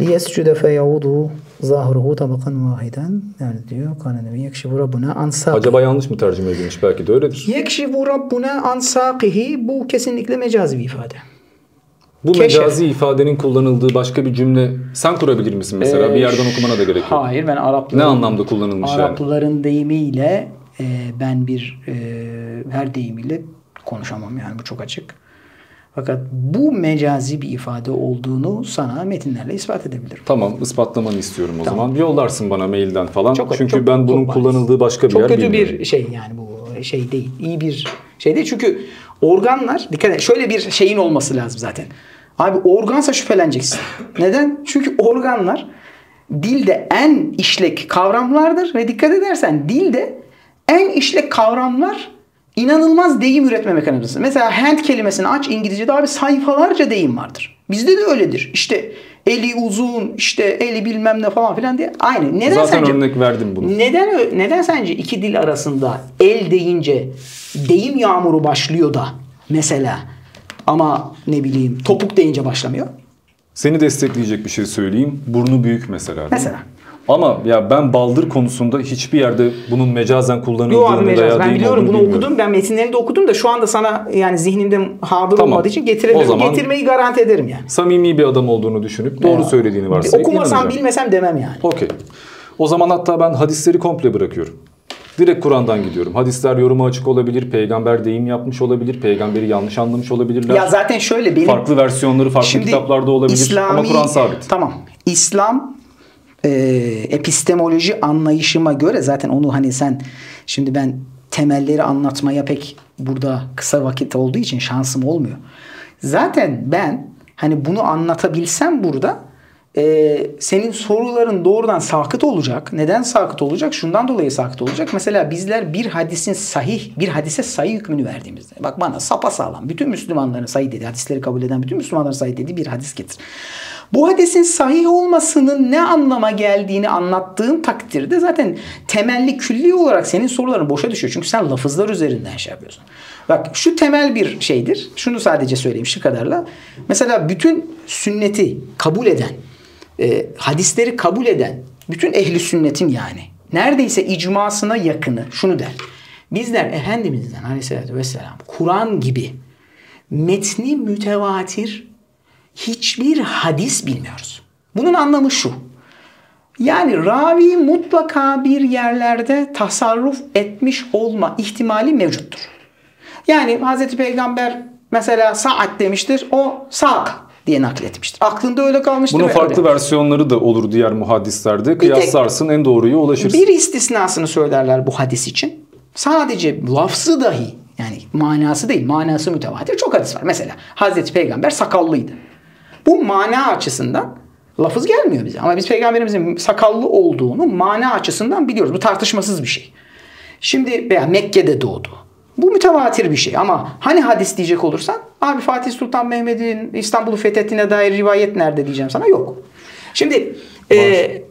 لِيَسْجُدَ فَيَعُودُهُ zahruhu tabakan vahiden, yani diyor kanene yekşivu rabbuna ansaq. Acaba yanlış mı tercüme edilmiş? Belki de öyledir. Yekşivu rabbuna ansaqihi, bu kesinlikle mecazi bir ifade. Bu Keşef. mecazi ifadenin kullanıldığı başka bir cümle sen kurabilir misin mesela? Ee, bir yerden okumana da gerek yok. Hayır, ben Arapların, ne anlamda kullanılmış Arapların yani? deyimiyle e, ben bir e, her deyimiyle konuşamam yani, bu çok açık. Fakat bu mecazi bir ifade olduğunu sana metinlerle ispat edebilirim. Tamam, ispatlamanı istiyorum o tamam. zaman. Yollarsın bana mailden falan. Çok, çünkü çok, ben bunun kullanıldığı başka bir çok yer bilmiyorum. Çok kötü bir şey yani, bu şey değil. İyi bir şey değil. Çünkü organlar, dikkat et, şöyle bir şeyin olması lazım zaten. Abi organsa şüpheleneceksin. Neden? Çünkü organlar dilde en işlek kavramlardır ve dikkat edersen dilde en işlek kavramlar İnanılmaz deyim üretme mekanizması. Mesela hand kelimesini aç İngilizce'de abi, sayfalarca deyim vardır. Bizde de öyledir. İşte eli uzun, işte eli bilmem ne falan filan diye. Aynı. Neden Zaten sence, örnek verdim bunu. Neden, neden sence iki dil arasında el deyince deyim yağmuru başlıyor da mesela, ama ne bileyim topuk deyince başlamıyor? Seni destekleyecek bir şey söyleyeyim. Burnu büyük mesela. Mesela. Ama ya ben baldır konusunda hiçbir yerde bunun mecazen kullanıldığını mecaz. veya ben biliyorum, bunu bilmiyorum. okudum. Ben metinleri de okudum da şu anda sana yani zihnimde hadır tamam. olmadığı için getiremiyorum. Getirmeyi garanti ederim yani. Samimi bir adam olduğunu düşünüp doğru ya. söylediğini varsayıp okumasam inanacağım. bilmesem demem yani. Okey. O zaman hatta ben hadisleri komple bırakıyorum. Direkt Kur'an'dan gidiyorum. Hadisler yoruma açık olabilir, peygamber deyim yapmış olabilir, peygamberi yanlış anlamış olabilirler. Ya zaten şöyle benim... Farklı versiyonları farklı Şimdi kitaplarda olabilir İslami... ama Kur'an sabit. Tamam. İslam... epistemoloji anlayışıma göre zaten onu hani sen şimdi ben temelleri anlatmaya pek burada kısa vakit olduğu için şansım olmuyor. Zaten ben hani bunu anlatabilsem burada e, senin soruların doğrudan sakıt olacak. Neden sakıt olacak? Şundan dolayı sakıt olacak. Mesela bizler bir hadisin sahih, bir hadise sahih hükmünü verdiğimizde, bak bana sapasağlam bütün Müslümanların sahih dediği, hadisleri kabul eden bütün Müslümanların sahih dediği bir hadis getir. Bu hadisin sahih olmasının ne anlama geldiğini anlattığın takdirde zaten temelli, külli olarak senin soruların boşa düşüyor. Çünkü sen lafızlar üzerinden şey yapıyorsun. Bak şu temel bir şeydir. Şunu sadece söyleyeyim şu kadarla. Mesela bütün sünneti kabul eden, e, hadisleri kabul eden, bütün ehli sünnetin yani neredeyse icmasına yakını şunu der. Bizler Efendimiz'den aleyhissalatü vesselam Kur'an gibi metni mütevatir hiçbir hadis bilmiyoruz. Bunun anlamı şu. Yani ravi mutlaka bir yerlerde tasarruf etmiş olma ihtimali mevcuttur. Yani Hazreti Peygamber mesela saat demiştir. O saak diye nakletmiştir. Aklında öyle kalmıştır. Bunun farklı öyle versiyonları da olur diğer muhadislerde. Kıyaslarsın, en doğruya ulaşırsın. Bir istisnasını söylerler bu hadis için. Sadece lafzı dahi, yani manası değil, manası mütevatir çok hadis var. Mesela Hazreti Peygamber sakallıydı. Bu mana açısından lafız gelmiyor bize. Ama biz Peygamberimizin sakallı olduğunu mana açısından biliyoruz. Bu tartışmasız bir şey. Şimdi veya Mekke'de doğdu. Bu mütevatir bir şey. Ama hani hadis diyecek olursan, abi Fatih Sultan Mehmet'in İstanbul'u fethettiğine dair rivayet nerede diyeceğim sana, yok. Şimdi e, e,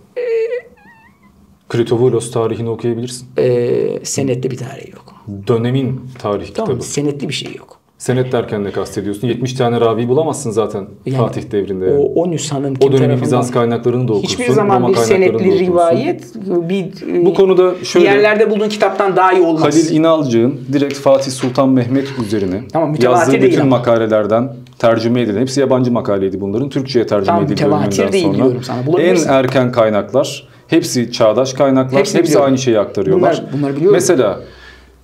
Kritovulos tarihini okuyabilirsin. E, senetli bir tarihi yok. Dönemin tarih kitabı. Tamam, senetli bir şey yok. Senet derken ne kastediyorsun? yetmiş tane ravi bulamazsın zaten yani, Fatih devrinde. Yani. O, o Nüsa'nın o dönemin Bizans kaynaklarını da okursun. Hiçbir zaman Roma bir senetli rivayet bir, bu konuda şöyle, yerlerde bulduğun kitaptan daha iyi olmaz. Halil İnalcık'ın direkt Fatih Sultan Mehmet üzerine tamam, yazdığı bütün ama. makalelerden tercüme edilen, hepsi yabancı makaleydi bunların. Türkçe'ye tercüme tamam, edildiği bölümünden sonra en erken kaynaklar, hepsi çağdaş kaynaklar, hepsi, hepsi aynı şeyi aktarıyorlar. Bunlar, bunlar mesela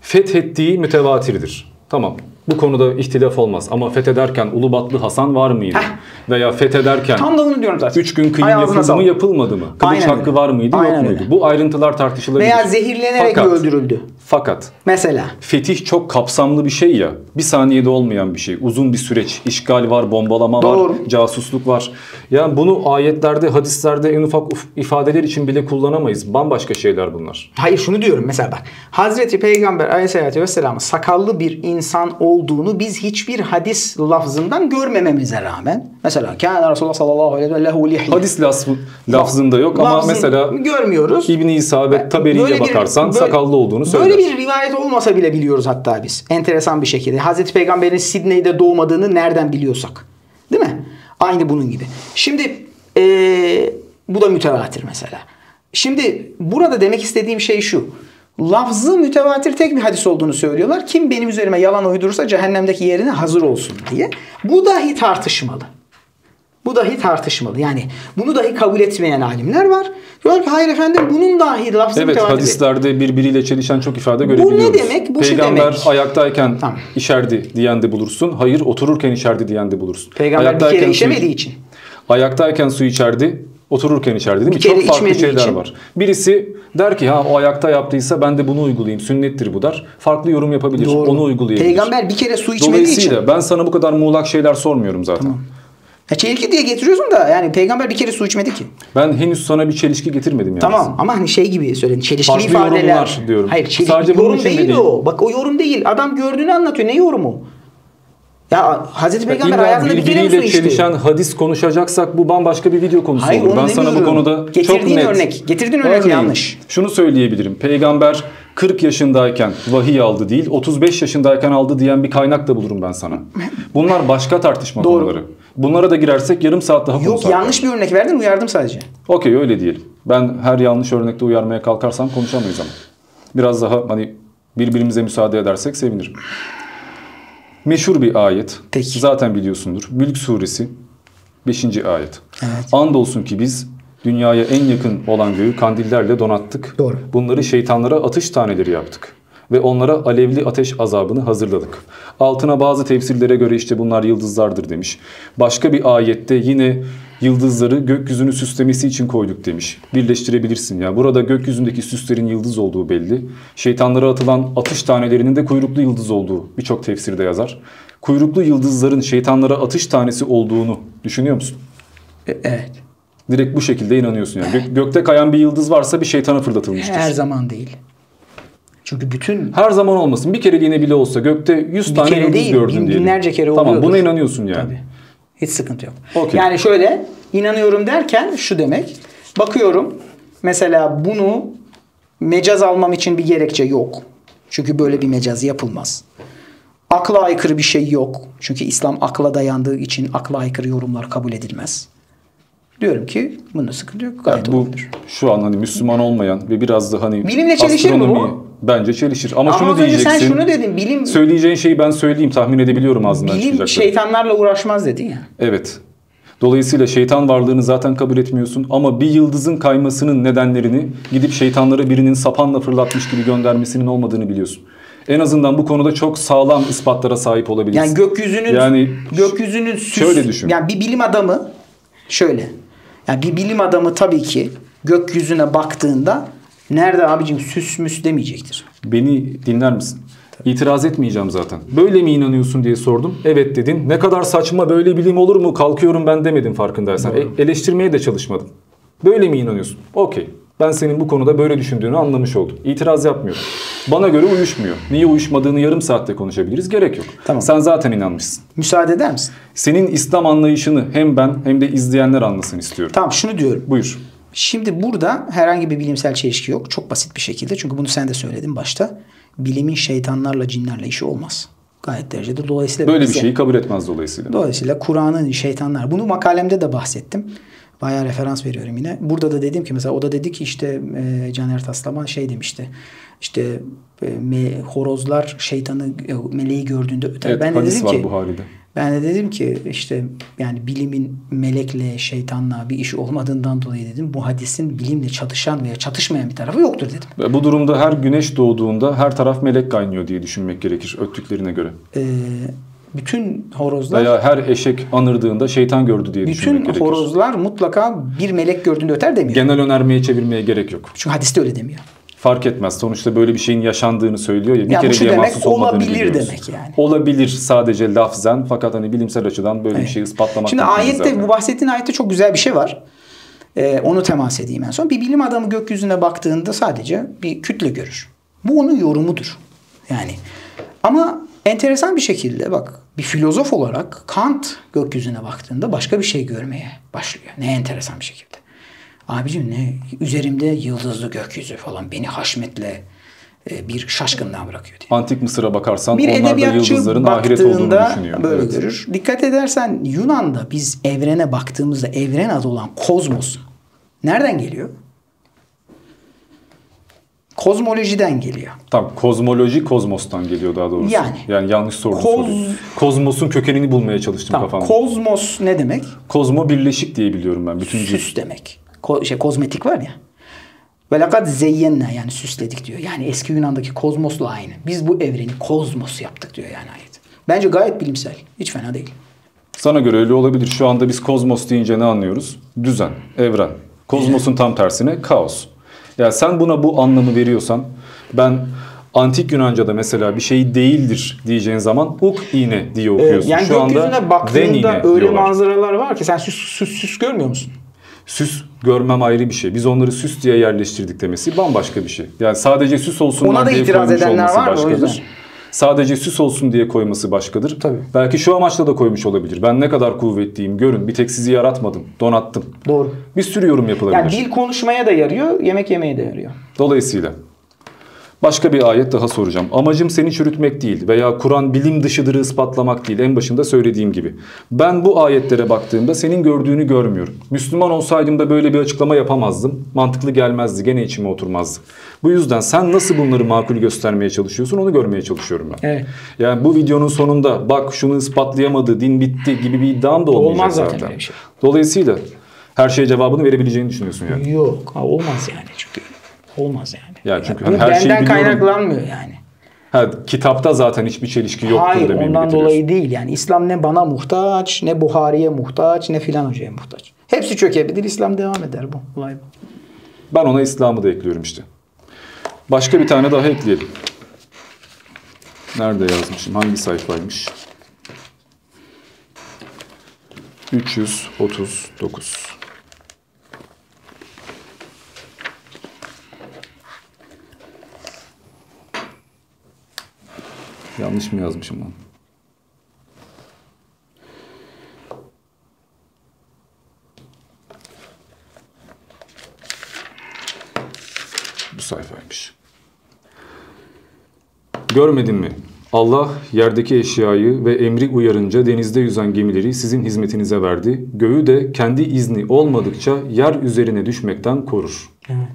fethettiği mütevatirdir. Tamam. Bu konuda ihtilaf olmaz. Ama fethederken Ulubatlı Hasan var mıydı? Heh. Veya fethederken tam da bunu diyorum zaten. üç gün kıyım yapıldı mı, yapılmadı mı? Kılıç Aynen hakkı öyle. var mıydı, Aynen yok muydu? Öyle. Bu ayrıntılar tartışılabilir. Veya zehirlenerek fakat, öldürüldü. Fakat mesela fetih çok kapsamlı bir şey ya. Bir saniyede olmayan bir şey. Uzun bir süreç. İşgal var, bombalama Doğru. var, casusluk var. Yani bunu ayetlerde, hadislerde en ufak ifadeler için bile kullanamayız. Bambaşka şeyler bunlar. Hayır şunu diyorum mesela bak. Hazreti Peygamber aleyhissalatü vesselam sakallı bir insan o olduğunu biz hiçbir hadis lafzından görmememize rağmen mesela Kâne Resulullah sallallahu aleyhi ve sellem hadis lafzı, lafzında yok ama mesela görmüyoruz. İbn-i İsa ve Taberi'ye bakarsan böyle, sakallı olduğunu söyler. Böyle bir rivayet olmasa bile biliyoruz hatta biz. Enteresan bir şekilde. Hazreti Peygamber'in Sidney'de doğmadığını nereden biliyorsak. Değil mi? Aynı bunun gibi. Şimdi ee, bu da mütevatir mesela. Şimdi burada demek istediğim şey şu. Lafzı mütevatir tek bir hadis olduğunu söylüyorlar. Kim benim üzerime yalan uydurursa cehennemdeki yerine hazır olsun diye. Bu dahi tartışmalı. Bu dahi tartışmalı. Yani bunu dahi kabul etmeyen alimler var. Diyor ki hayır efendim bunun dahi lafzı evet, mütevatir. Evet hadislerde birbiriyle çelişen çok ifade görebiliyoruz. Bu ne demek? Bu Peygamber demek. ayaktayken tamam. işerdi diyen de bulursun. Hayır otururken işerdi diyen de bulursun. Peygamber ayaktayken bir kere işemediği için. Ayaktayken su içerdi. Otururken içeride değil mi? Çok farklı şeyler için. var. Birisi der ki ha o ayakta yaptıysa ben de bunu uygulayayım. Sünnettir bu der. Farklı yorum yapabilir. Doğru. Onu uygulayabilir. Peygamber bir kere su içmediği Dolayısıyla için. ben sana bu kadar muğlak şeyler sormuyorum zaten. Tamam. Ya çelişki diye getiriyorsun da yani peygamber bir kere su içmedi ki. Ben henüz sana bir çelişki getirmedim yani. Tamam ama hani şey gibi söyledim. Çelişkili farklı ifadeler. Yorumlar diyorum. Hayır çelişki Sadece yorum bunun değil, değil o. Bak o yorum değil. Adam gördüğünü anlatıyor. Ne yorumu? Ya Hazreti Peygamber ya hayatında bir kere su içti. Çelişen hadis konuşacaksak bu bambaşka bir video konusu Hayır, olur. Ben sana bu konuda Getirdiğin çok net. Örnek, getirdiğin örnek Örneğin, yanlış. Şunu söyleyebilirim. Peygamber kırk yaşındayken vahiy aldı değil, otuz beş yaşındayken aldı diyen bir kaynak da bulurum ben sana. Bunlar başka tartışma Doğru. konuları. Bunlara da girersek yarım saat daha konuşalım. Yok yanlış bir örnek verdin, uyardım sadece. Okey öyle diyelim. Ben her yanlış örnekte uyarmaya kalkarsam konuşamayız ama. Biraz daha hani birbirimize müsaade edersek sevinirim. Meşhur bir ayet. Peki. Zaten biliyorsundur. Mülk suresi beşinci ayet. Evet. Andolsun ki biz dünyaya en yakın olan göğü kandillerle donattık. Doğru. Bunları şeytanlara atış taneleri yaptık. Ve onlara alevli ateş azabını hazırladık. Altına bazı tefsirlere göre işte bunlar yıldızlardır demiş. Başka bir ayette yine yıldızları gökyüzünü süslemesi için koyduk demiş. Birleştirebilirsin ya. Yani burada gökyüzündeki süslerin yıldız olduğu belli. Şeytanlara atılan atış tanelerinin de kuyruklu yıldız olduğu birçok tefsirde yazar. Kuyruklu yıldızların şeytanlara atış tanesi olduğunu düşünüyor musun? Evet. Direkt bu şekilde inanıyorsun yani. Gök, gökte kayan bir yıldız varsa bir şeytana fırlatılmıştır. Her zaman değil. Çünkü bütün... Her zaman olmasın. Bir kereliğine bile olsa gökte yüz tane yıldız değil, gördün bin, diyelim. Binlerce kere oluyordur. Tamam, buna inanıyorsun yani. Tabii. Hiç sıkıntı yok. Okay. Yani şöyle, inanıyorum derken şu demek. Bakıyorum mesela bunu mecaz almam için bir gerekçe yok. Çünkü böyle bir mecaz yapılmaz. Akla aykırı bir şey yok. Çünkü İslam akla dayandığı için akla aykırı yorumlar kabul edilmez. Diyorum ki bunda sıkıntı yok. Gayet yani bu olabilir. Şu an hani Müslüman olmayan ve biraz da hani bilimle çelişir mi bu? Bence çelişir. Ama, Ama şunu diyeceksin. Sen şunu dedin. Bilim, söyleyeceğin şeyi ben söyleyeyim. Tahmin edebiliyorum ağzından çıkacakları. Bilim şeytanlarla uğraşmaz dedin ya. Evet. Dolayısıyla şeytan varlığını zaten kabul etmiyorsun. Ama bir yıldızın kaymasının nedenlerini gidip şeytanlara birinin sapanla fırlatmış gibi göndermesinin olmadığını biliyorsun. En azından bu konuda çok sağlam ispatlara sahip olabilirsin. Yani gökyüzünün yani gökyüzünün süs, şöyle düşün. Yani bir bilim adamı şöyle. Yani bir bilim adamı tabii ki gökyüzüne baktığında nerede abicim süs müs demeyecektir. Beni dinler misin? Tabii. İtiraz etmeyeceğim zaten. Böyle mi inanıyorsun diye sordum. Evet dedin. Ne kadar saçma, böyle bilim olur mu? Kalkıyorum ben demedim farkındaysan. E, eleştirmeye de çalışmadım. Böyle mi inanıyorsun? Okey. Ben senin bu konuda böyle düşündüğünü anlamış oldum. İtiraz yapmıyorum. Bana göre uyuşmuyor. Niye uyuşmadığını yarım saatte konuşabiliriz. Gerek yok. Tamam. Sen zaten inanmışsın. Müsaade eder misin? Senin İslam anlayışını hem ben hem de izleyenler anlasın istiyorum. Tamam, şunu diyorum. Buyur. Şimdi burada herhangi bir bilimsel çelişki yok. Çok basit bir şekilde. Çünkü bunu sen de söyledin başta. Bilimin şeytanlarla, cinlerle işi olmaz. Gayet derecede. Dolayısıyla böyle bize, bir şeyi kabul etmez dolayısıyla. Dolayısıyla Kur'an'ın şeytanlar. Bunu makalemde de bahsettim. Bayağı referans veriyorum yine. Burada da dedim ki mesela o da dedi ki işte e, Caner Taslaman şey demişti. İşte e, me, horozlar şeytanı e, meleği gördüğünde öter. Evet, ben de dedim ki Buhari'de. Ben de dedim ki işte yani bilimin melekle şeytanla bir işi olmadığından dolayı dedim bu hadisin bilimle çatışan veya çatışmayan bir tarafı yoktur dedim. Bu durumda her güneş doğduğunda her taraf melek kaynıyor diye düşünmek gerekir öttüklerine göre. Eee Bütün horozlar... Veya her eşek anırdığında şeytan gördü diye düşünmek gerekir. Bütün horozlar mutlaka bir melek gördüğünde öter demiyor. Genel önermeye çevirmeye gerek yok. Çünkü hadiste öyle demiyor. Fark etmez. Sonuçta böyle bir şeyin yaşandığını söylüyor ya. Bir ya kere diye mahsus olmadığını biliyoruz. Olabilir demek yani. Olabilir sadece lafzen. Fakat hani bilimsel açıdan böyle evet. bir şeyi ispatlamak... Şimdi ayette, bu bahsettiğin ayette çok güzel bir şey var. Ee, onu temas edeyim en son. Bir bilim adamı gökyüzüne baktığında sadece bir kütle görür. Bu onun yorumudur. Yani ama... Enteresan bir şekilde bak bir filozof olarak Kant gökyüzüne baktığında başka bir şey görmeye başlıyor. Ne enteresan bir şekilde. Abicim ne üzerimde yıldızlı gökyüzü falan beni haşmetle e, bir şaşkınlığa bırakıyor diye. Antik Mısır'a bakarsan bir onlar da yıldızların ahiret olduğunu düşünüyor. Böyle evet. görür. Dikkat edersen Yunan'da biz evrene baktığımızda evren adı olan kozmos nereden geliyor? Kozmolojiden geliyor. Tamam, kozmoloji kozmostan geliyor daha doğrusu. Yani, yani yanlış sordum koz... soruyu. Kozmos'un kökenini bulmaya çalıştım tamam, kafamda. Kozmos ne demek? Kozmo birleşik diye biliyorum ben. Bütün süs cil... demek. Ko şey, kozmetik var ya. Ve lakat zeyyenna yani süsledik diyor. Yani eski Yunan'daki kozmosla aynı. Biz bu evreni kozmos yaptık diyor yani ayet. Bence gayet bilimsel. Hiç fena değil. Sana göre öyle olabilir. Şu anda biz kozmos deyince ne anlıyoruz? Düzen, evren. Kozmos'un tam tersine kaos. Ya sen buna bu anlamı veriyorsan ben antik Yunanca'da mesela bir şey değildir diyeceğin zaman uk iğne diye okuyorsun. Yani şu anda baktığında öyle diyorlar. Manzaralar var ki sen süs, süs, süs görmüyor musun? Süs görmem ayrı bir şey. Biz onları süs diye yerleştirdik demesi bambaşka bir şey. Yani sadece süs olsunlar diye koymuş olması var, başkadır. Sadece süs olsun diye koyması başkadır. Tabii. Belki şu amaçla da koymuş olabilir. Ben ne kadar kuvvetliyim görün. Bir tek sizi yaratmadım. Donattım. Doğru. Bir sürü yorum yapılabilir. Yani dil konuşmaya da yarıyor. Yemek yemeye de yarıyor. Dolayısıyla. Başka bir ayet daha soracağım. Amacım seni çürütmek değil veya Kur'an bilim dışıdırı ispatlamak değil. En başında söylediğim gibi. Ben bu ayetlere baktığımda senin gördüğünü görmüyorum. Müslüman olsaydım da böyle bir açıklama yapamazdım. Mantıklı gelmezdi. Gene içime oturmazdı. Bu yüzden sen nasıl bunları makul göstermeye çalışıyorsun onu görmeye çalışıyorum ben. Evet. Yani bu videonun sonunda bak şunu ispatlayamadı, din bitti gibi bir iddiam da olmayacak olmaz zaten. zaten. Şey. Dolayısıyla her şeye cevabını verebileceğini düşünüyorsun yani. Yok. Ha, olmaz yani çünkü. Olmaz yani. Ya çünkü yani hani her şeyi biliyorum. Kaynaklanmıyor yani. Ha, kitapta zaten hiçbir çelişki yoktur demeye mi getiriyorsun? Hayır, ondan dolayı değil yani. İslam ne bana muhtaç, ne Buhari'ye muhtaç, ne filan hocaya muhtaç. Hepsi çökebilir, İslam devam eder bu olay. Ben ona İslam'ı da ekliyorum işte. Başka bir tane daha ekleyelim. Nerede yazmışım? Hangi sayfaymış? üç yüz otuz dokuz. Yanlış mı yazmışım ben? Bu sayfaymış. Görmedin mi? Allah yerdeki eşyayı ve emri uyarınca denizde yüzen gemileri sizin hizmetinize verdi. Göğü de kendi izni olmadıkça yer üzerine düşmekten korur. Evet.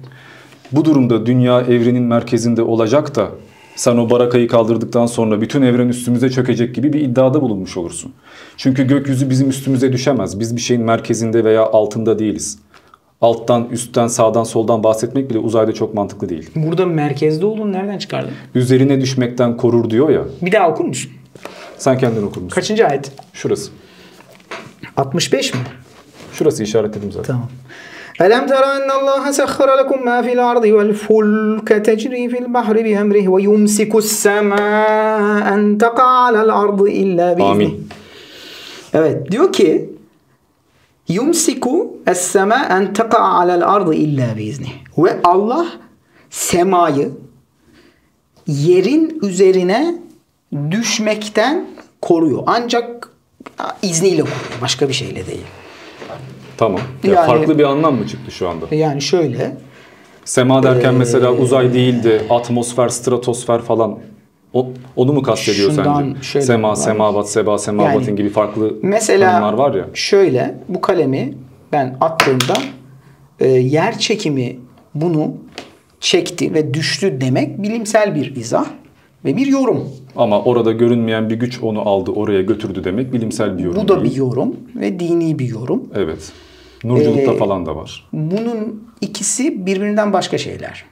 Bu durumda dünya evrenin merkezinde olacak da sen o barakayı kaldırdıktan sonra bütün evren üstümüze çökecek gibi bir iddiada bulunmuş olursun. Çünkü gökyüzü bizim üstümüze düşemez. Biz bir şeyin merkezinde veya altında değiliz. Alttan, üstten, sağdan, soldan bahsetmek bile uzayda çok mantıklı değil. Burada merkezde olduğunu nereden çıkardın? Üzerine düşmekten korur diyor ya. Bir daha okur musun? Sen kendin okur musun? Kaçıncı ayet? Şurası. altmış beş mi? Şurası, işaretledim zaten. Tamam. Elem tera ennallaha sahhara lekum ma fil ardi vel fulke tecri fil bahri bi emrihi ve yumsiku's semaa en taqa alel ardi illa bi izni. Amin. Evet, diyor ki yumsiku es-sema en taqa'a alel ardı illa biizni. Ve Allah semayı yerin üzerine düşmekten koruyor. Ancak izniyle koruyor. Başka bir şeyle değil. Tamam. Ya yani, farklı bir anlam mı çıktı şu anda? Yani şöyle. Sema derken ee, mesela uzay değil de atmosfer, stratosfer falan. O, onu mu kastediyor sence? Sema, semavat, seba, semavatın yani, gibi farklı tanımlar var ya. Mesela şöyle, bu kalemi ben attığımda e, yer çekimi bunu çekti ve düştü demek bilimsel bir izah ve bir yorum. Ama orada görünmeyen bir güç onu aldı, oraya götürdü demek bilimsel bir yorum. Bu da değil. Bir yorum ve dini bir yorum. Evet. Nurculukta ee, falan da var. Bunun ikisi birbirinden başka şeyler.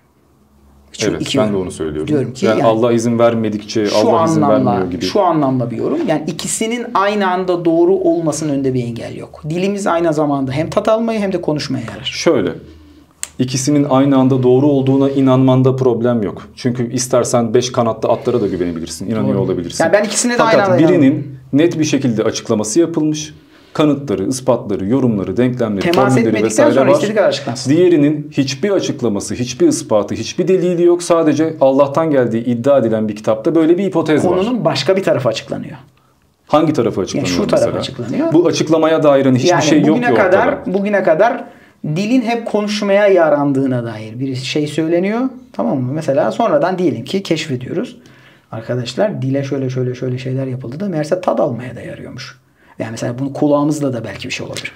Çünkü evet, iki ben yorum. De onu söylüyorum. Diyorum ki yani yani, Allah izin vermedikçe Allah anlamda, izin vermiyor gibi. Şu anlamda bir yorum. Yani ikisinin aynı anda doğru olmasının önünde bir engel yok. Dilimiz aynı zamanda hem tat almaya hem de konuşmaya yarar. Şöyle, ikisinin aynı anda doğru olduğuna inanmanda problem yok. Çünkü istersen beş kanatlı atlara da güvenebilirsin. İnanıyor doğru. Olabilirsin. Yani ben ikisine de fakat aynı anda birinin inanıyorum. Net bir şekilde açıklaması yapılmış. Kanıtları, ispatları, yorumları, denklemleri, formülleri vesaire var. Diğerinin hiçbir açıklaması, hiçbir ispatı, hiçbir delili yok. Sadece Allah'tan geldiği iddia edilen bir kitapta böyle bir hipotez konunun var. Konunun başka bir tarafı açıklanıyor. Hangi tarafı açıklanıyor? Yani şu tarafı mesela? Açıklanıyor. Bu açıklamaya dair hiçbir yani şey yok. Bugüne kadar, ortada. Bugüne kadar dilin hep konuşmaya yarandığına dair bir şey söyleniyor. Tamam mı? Mesela sonradan diyelim ki keşfediyoruz. Arkadaşlar dile şöyle şöyle şöyle şeyler yapıldı da meğerse tad almaya da yarıyormuş. Yani mesela bunu kulağımızla da belki bir şey olabilir.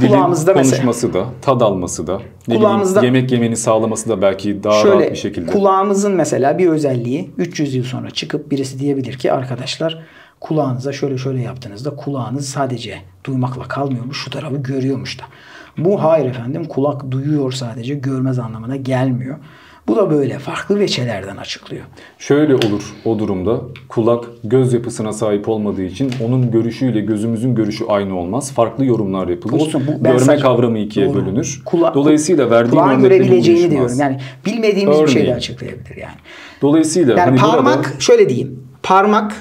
Kulağımızda dilin konuşması mesela, da, tad alması da, kulağımızda, yemek yemeni sağlaması da belki daha şöyle, rahat bir şekilde. Kulağımızın mesela bir özelliği üç yüz yıl sonra çıkıp birisi diyebilir ki arkadaşlar kulağınıza şöyle şöyle yaptığınızda kulağınız sadece duymakla kalmıyormuş, şu tarafı görüyormuş da. Bu hayır efendim kulak duyuyor sadece görmez anlamına gelmiyor. Bu da böyle farklı veçelerden açıklıyor. Şöyle olur o durumda kulak göz yapısına sahip olmadığı için onun görüşüyle gözümüzün görüşü aynı olmaz. Farklı yorumlar yapılır. Olsun, bu, görme sadece, kavramı ikiye doğru. Bölünür. Kula, Dolayısıyla verdiğim görebileceğini diyorum. Yani bilmediğimiz örneğin, bir şeyle açıklayabilir yani. Dolayısıyla yani hani parmak burada, şöyle diyeyim. Parmak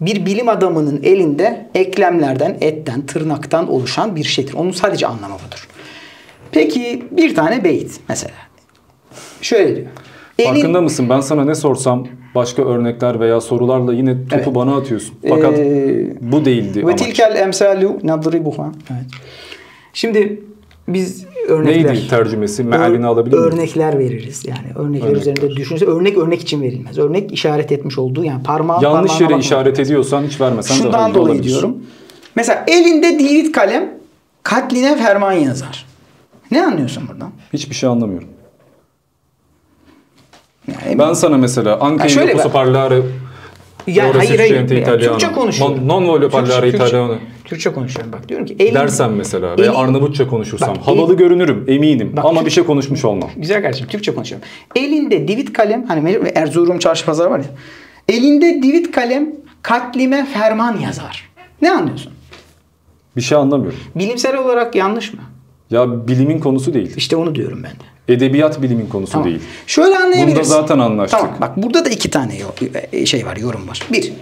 bir bilim adamının elinde eklemlerden, etten, tırnaktan oluşan bir şeydir. Onun sadece anlamı budur. Peki bir tane beyit mesela. Şöyle diyor. Farkında elin, mısın? Ben sana ne sorsam başka örnekler veya sorularla yine topu evet. Bana atıyorsun. Fakat ee, bu değildi. Ve tilkel emsalu nadribuha. Evet. Şimdi biz örnekler. Neydi tercümesi? Mealini alabilir miyim? Örnekler veririz. Yani örnekler, örnekler. Üzerinde düşünürse örnek örnek için verilmez. Örnek işaret etmiş olduğu yani parmağı yanlış yere işaret ediyorsan hiç vermesen şundan daha iyi dolayı olabilir. Diyorum. Mesela elinde dilit kalem katline ferman yazar. Ne anlıyorsun buradan? Hiçbir şey anlamıyorum. Yani ben sana mesela Ankara'yı yani parlare yani hayır hayır yani, Türkçe konuşuyorum. Non voglio parlare italiano. Türkçe konuşuyorum bak diyorum ki elin, dersen mesela elin, veya Arnavutça konuşursam bak, havalı elin, görünürüm eminim bak, ama Türk, bir şey konuşmuş olmam. Güzel kardeşim Türkçe konuşuyorum. Elinde divit kalem hani Erzurum çarşı pazarı var ya. Elinde divit kalem katlime ferman yazar. Ne anlıyorsun? Bir şey anlamıyorum. Bilimsel olarak yanlış mı? Ya bilimin konusu değil. İşte onu diyorum ben de. Edebiyat bilimin konusu tamam. Değil. Şöyle anlayabiliriz. Bunda zaten anlaştık. Tamam bak burada da iki tane şey var yorum var. Bir.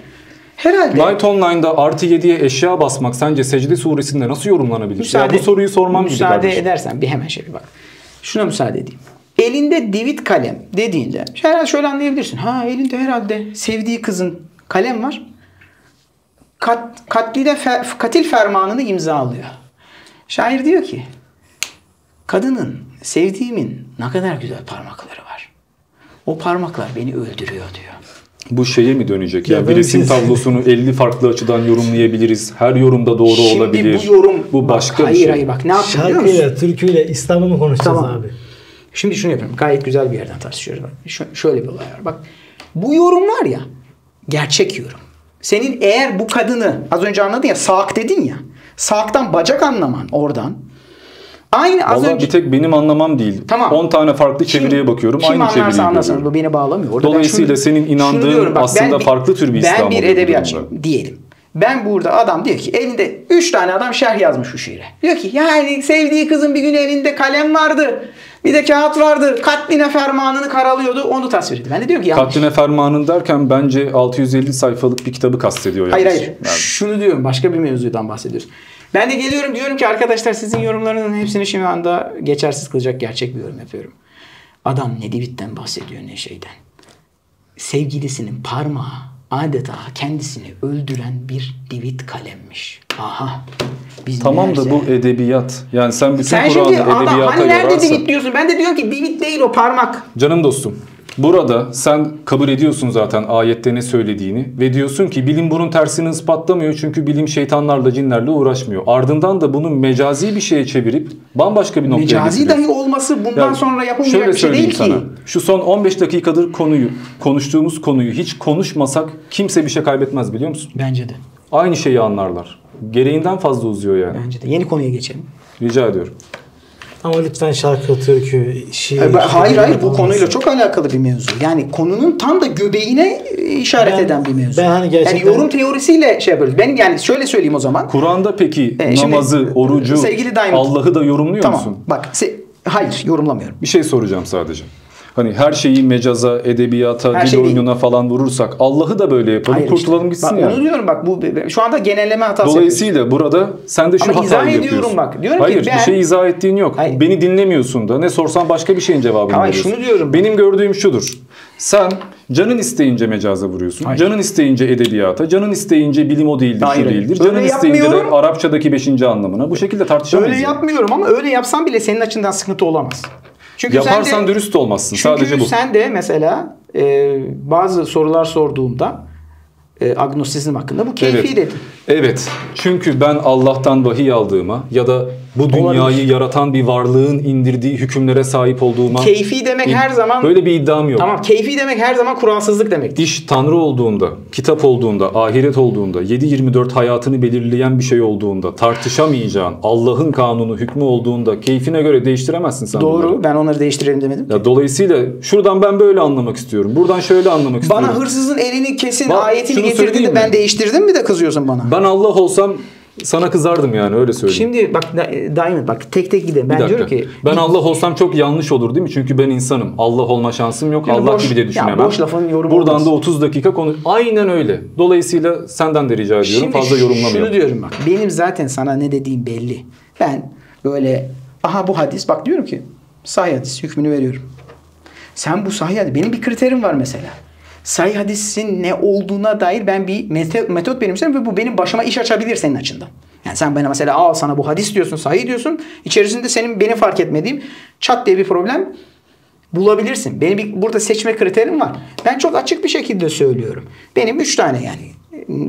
Herhalde. Light Online'da artı yediye eşya basmak sence secde suresinde nasıl yorumlanabilir? Müsaade, ya bu soruyu sormam gibi kardeşim. Müsaade edersen bir hemen şey bir bak. Şuna müsaade edeyim. Elinde divit kalem dediğinde herhalde şöyle anlayabilirsin. Ha elinde herhalde sevdiği kızın kalem var. Kat, katlide fe, katil fermanını imzalıyor. Şair diyor ki, kadının, sevdiğimin ne kadar güzel parmakları var. O parmaklar beni öldürüyor diyor. Bu şeye mi dönecek? Ya, ya bir resim tablosunu elli farklı açıdan yorumlayabiliriz. Her yorumda doğru Şimdi olabilir. Şimdi bu yorum bu başka bak, hayır, bir şey. Hayır bak ne yapayım biliyor musun? Şarkıyla, türküyle, İslam'ı mı konuşacağız tamam. abi? Şimdi şunu yapıyorum. Gayet güzel bir yerden tartışıyoruz. Ş şöyle bir olay var. Bak bu yorum var ya, gerçek yorum. Senin eğer bu kadını az önce anladın ya, sağak dedin ya. Sağaktan bacak anlaman oradan. Aynı az Vallahi önce... bir tek benim anlamam değil. Tamam. on tane farklı çeviriye kim, bakıyorum. Kim aynı çeviriyi görüyorum. Bu beni bağlamıyor. Orada dolayısıyla şunu, senin inandığın bak, aslında bir, farklı tür bir İslam olduğunu. Ben bir edebiyatçı diyelim. Ben burada adam diyor ki elinde üç tane adam şerh yazmış şu şiire. Diyor ki yani sevdiği kızın bir gün elinde kalem vardı. Bir de kağıt vardı. Katline fermanını karalıyordu. Onu tasvir ediyor. Ben de diyor ki yani, katline fermanını derken bence altı yüz elli sayfalık bir kitabı kastediyor. Hayır yalnız. hayır. Yani. Şunu diyorum. Başka bir mevzudan bahsediyoruz. Ben de geliyorum diyorum ki arkadaşlar sizin yorumlarınızın hepsini şimdi anda geçersiz kılacak gerçek bir yorum yapıyorum. Adam ne divitten bahsediyor ne şeyden. Sevgilisinin parmağı adeta kendisini öldüren bir divit kalemmiş. Aha. Biz tamam da bu edebiyat. Yani sen bütün sen Kur'an'ı edebiyata adam, hani nerede yorarsan, divit diyorsun? Ben de diyorum ki divit değil o parmak. Canım dostum. Burada sen kabul ediyorsun zaten ayette ne söylediğini ve diyorsun ki bilim bunun tersini ispatlamıyor çünkü bilim şeytanlarla cinlerle uğraşmıyor. Ardından da bunu mecazi bir şeye çevirip bambaşka bir noktaya getiriyor. Mecazi dahi olması bundan yani sonra yapılmayacak bir şey değil sana, ki. Şu son on beş dakikadır konuyu, konuştuğumuz konuyu hiç konuşmasak kimse bir şey kaybetmez biliyor musun? Bence de. Aynı şeyi anlarlar. Gereğinden fazla uzuyor yani. Bence de. Yeni konuya geçelim. Rica ediyorum. Ama lütfen şarkı, türkü, şiir... Hayır hayır, hayır bu konuyla çok alakalı bir mevzu. Yani konunun tam da göbeğine işaret ben, eden bir mevzu. Ben hani gerçekten... Yani yorum teorisiyle şey yapıyoruz. Ben yani şöyle söyleyeyim o zaman. Kur'an'da peki e, şimdi, namazı, orucu, Allah'ı da yorumluyor tamam, musun? Bak hayır yorumlamıyorum. Bir şey soracağım sadece. Hani her şeyi mecaza, edebiyata, her dil şey oyununa değil. falan vurursak Allah'ı da böyle yapalım, hayır, kurtulalım işte. gitsin bak, yani. Onu diyorum bak bu şu anda genelleme hatası. Dolayısıyla yapıyorsun. burada sen de şu Ama hatayı yapıyorsun. Bak, diyorum hayır ki ben... bir şey izah ettiğin yok. Hayır. Beni dinlemiyorsun da ne sorsan başka bir şeyin cevabını hayır, veriyorsun. Şunu diyorum. Benim gördüğüm şudur. Sen canın isteyince mecaza vuruyorsun. Hayır. Canın isteyince edebiyata, canın isteyince bilim o değildir, hayır. şu değildir. Canın öyle isteyince yapmıyorum. de Arapçadaki beşinci anlamına bu şekilde tartışamayız. Öyle yani. yapmıyorum ama öyle yapsam bile senin açından sıkıntı olamaz. Çünkü Yaparsan sen de, dürüst olmazsın. Sadece bu. Sen de mesela e, bazı sorular sorduğumda e, agnostisizm hakkında bu keyfi evet. dedin. Evet. Çünkü ben Allah'tan vahiy aldığıma ya da bu dünyayı Olabilir. yaratan bir varlığın indirdiği hükümlere sahip olduğuma... Keyfi demek her zaman... Böyle bir iddiam yok. Tamam. Keyfi demek her zaman kuralsızlık demektir. İş Tanrı olduğunda, kitap olduğunda, ahiret olduğunda, yedi yirmi dört hayatını belirleyen bir şey olduğunda, tartışamayacağın Allah'ın kanunu, hükmü olduğunda keyfine göre değiştiremezsin sen Doğru. bunları. Ben onları değiştirelim demedim. Ya dolayısıyla şuradan ben böyle anlamak istiyorum. Buradan şöyle anlamak istiyorum. Bana hırsızın elini kesin bak, ayetini getirdiğinde ben mi? değiştirdim mi de kızıyorsun bana? Ben Allah olsam... Sana kızardım yani öyle söyleyeyim. Şimdi bak Diamond bak tek tek gidelim. Ben diyorum ki ben Allah olsam çok yanlış olur değil mi? Çünkü ben insanım. Allah olma şansım yok. Yani Allah boş, gibi de düşünemem. Boş lafın yorumu Buradan olmaz. da otuz dakika konu. Aynen öyle. Dolayısıyla senden de rica ediyorum. Şimdi fazla yorumlamayalım. Şimdi şunu diyorum bak. Benim zaten sana ne dediğim belli. Ben böyle aha bu hadis bak diyorum ki sahih hadis hükmünü veriyorum. Sen bu sahih hadis. Benim bir kriterim var mesela. Sahih hadisin ne olduğuna dair ben bir metot benimserim ve bu benim başıma iş açabilir senin açından. Yani sen bana mesela al sana bu hadis diyorsun, sahih diyorsun. İçerisinde senin benim fark etmediğim çat diye bir problem bulabilirsin. Benim bir, burada seçme kriterim var. Ben çok açık bir şekilde söylüyorum. Benim üç tane yani.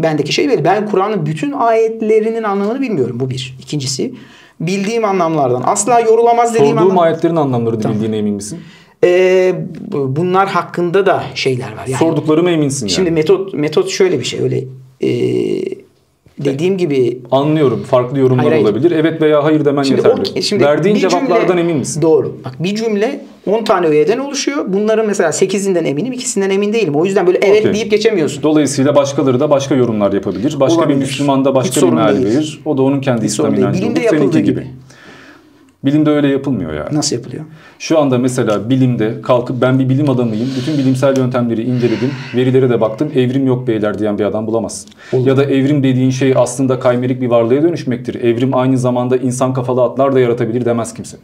Bendeki şey belli. Ben Kur'an'ın bütün ayetlerinin anlamını bilmiyorum. Bu bir. İkincisi bildiğim anlamlardan. Asla yorulamaz dediğim anlamlar. Sorduğum anlam ayetlerin anlamlarını tamam. bildiğine emin misin? Ee, bunlar hakkında da şeyler var. Yani, Sorduklarıma eminsin yani. Şimdi metot metot şöyle bir şey. Öyle e, dediğim gibi anlıyorum. Farklı yorumlar hayır, olabilir. Hayır. Evet veya hayır demen şimdi yeterli. O, şimdi Verdiğin cevaplardan cümle, emin misin? Doğru. Bak bir cümle on tane öğeden oluşuyor. Bunların mesela sekizinden eminim, ikisinden emin değilim. O yüzden böyle evet okay. deyip geçemiyorsun. Dolayısıyla başkaları da başka yorumlar yapabilir. Başka Olabilir. bir Müslüman da başka Hiç bir meal verir. O da onun kendi İslam inancı olur. Seninki gibi. gibi. Bilimde öyle yapılmıyor yani. Nasıl yapılıyor? Şu anda mesela bilimde kalkıp ben bir bilim adamıyım. Bütün bilimsel yöntemleri inceledim. Verilere de baktım. Evrim yok beyler diyen bir adam bulamazsın. Olur. Ya da evrim dediğin şey aslında kaymerik bir varlığa dönüşmektir. Evrim aynı zamanda insan kafalı atlar da yaratabilir demez kimse.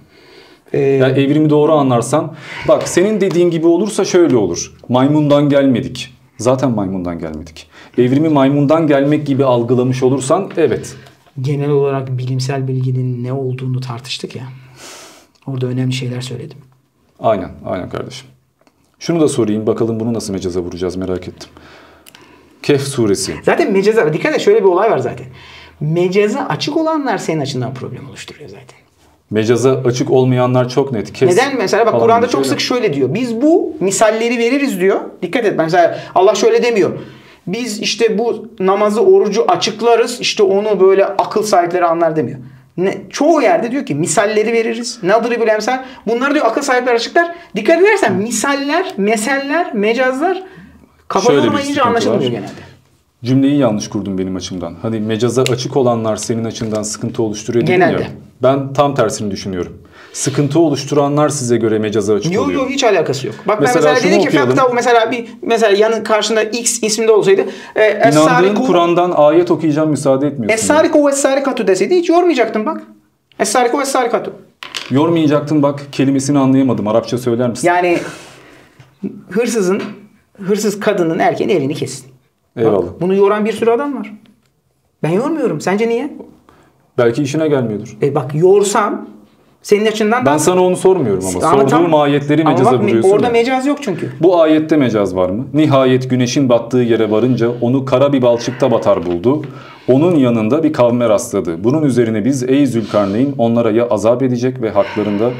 Ee... Yani evrimi doğru anlarsan. Bak senin dediğin gibi olursa şöyle olur. Maymundan gelmedik. Zaten maymundan gelmedik. Evrimi maymundan gelmek gibi algılamış olursan evet. Genel olarak bilimsel bilginin ne olduğunu tartıştık ya. Orada önemli şeyler söyledim. Aynen, aynen kardeşim. Şunu da sorayım bakalım bunu nasıl mecaza vuracağız merak ettim. Kehf suresi. Zaten mecaza, dikkat et şöyle bir olay var zaten. Mecaza açık olanlar senin açından problem oluşturuyor zaten. Mecaza açık olmayanlar çok net. Kes. Neden? Mesela bak Kur'an'da çok sık şöyle diyor. Biz bu misalleri veririz diyor. Dikkat et. Mesela Allah şöyle demiyor. Biz işte bu namazı, orucu açıklarız. İşte onu böyle akıl sahipleri anlar demiyor. Ne, çoğu yerde diyor ki misalleri veririz. Nadir-i bilemsel. Bunları diyor akıl sahipleri açıklar. Dikkat edersen misaller, meseller, mecazlar kafadan olmayınca anlaşılmıyor genelde. Cümleyi yanlış kurdum benim açımdan. Hani mecaza açık olanlar senin açından sıkıntı oluşturuyor. Genelde. Ya. Ben tam tersini düşünüyorum. Sıkıntı oluşturanlar size göre mecaza açık yo, oluyor. Yok yok hiç alakası yok. Bak mesela ben mesela dedim ki fakta mesela bir mesela yanın karşında X isminde olsaydı e, İnandığın Kur'an'dan ayet okuyacağım müsaade etmiyorsun. Es-sariku ves-sarikatu deseydi hiç yormayacaktım bak. Es-sariku ves-sarikatu. Yormayacaktım bak kelimesini anlayamadım. Arapça söyler misin? Yani hırsızın hırsız kadının erkeğin elini kesin. Eyvallah. Bak, bunu yoran bir sürü adam var. Ben yormuyorum. Sence niye? Belki işine gelmiyordur. E bak yorsam senin açından... Ben sana onu sormuyorum ama. ama Sorduğum ayetleri mecaza bak, vuruyorsun. Orada ya. Mecaz yok çünkü. Bu ayette mecaz var mı? Nihayet güneşin battığı yere varınca onu kara bir balçıkta batar buldu. Onun yanında bir kavme rastladı. Bunun üzerine biz ey Zülkarneyn onlara ya azap edecek ve haklarında...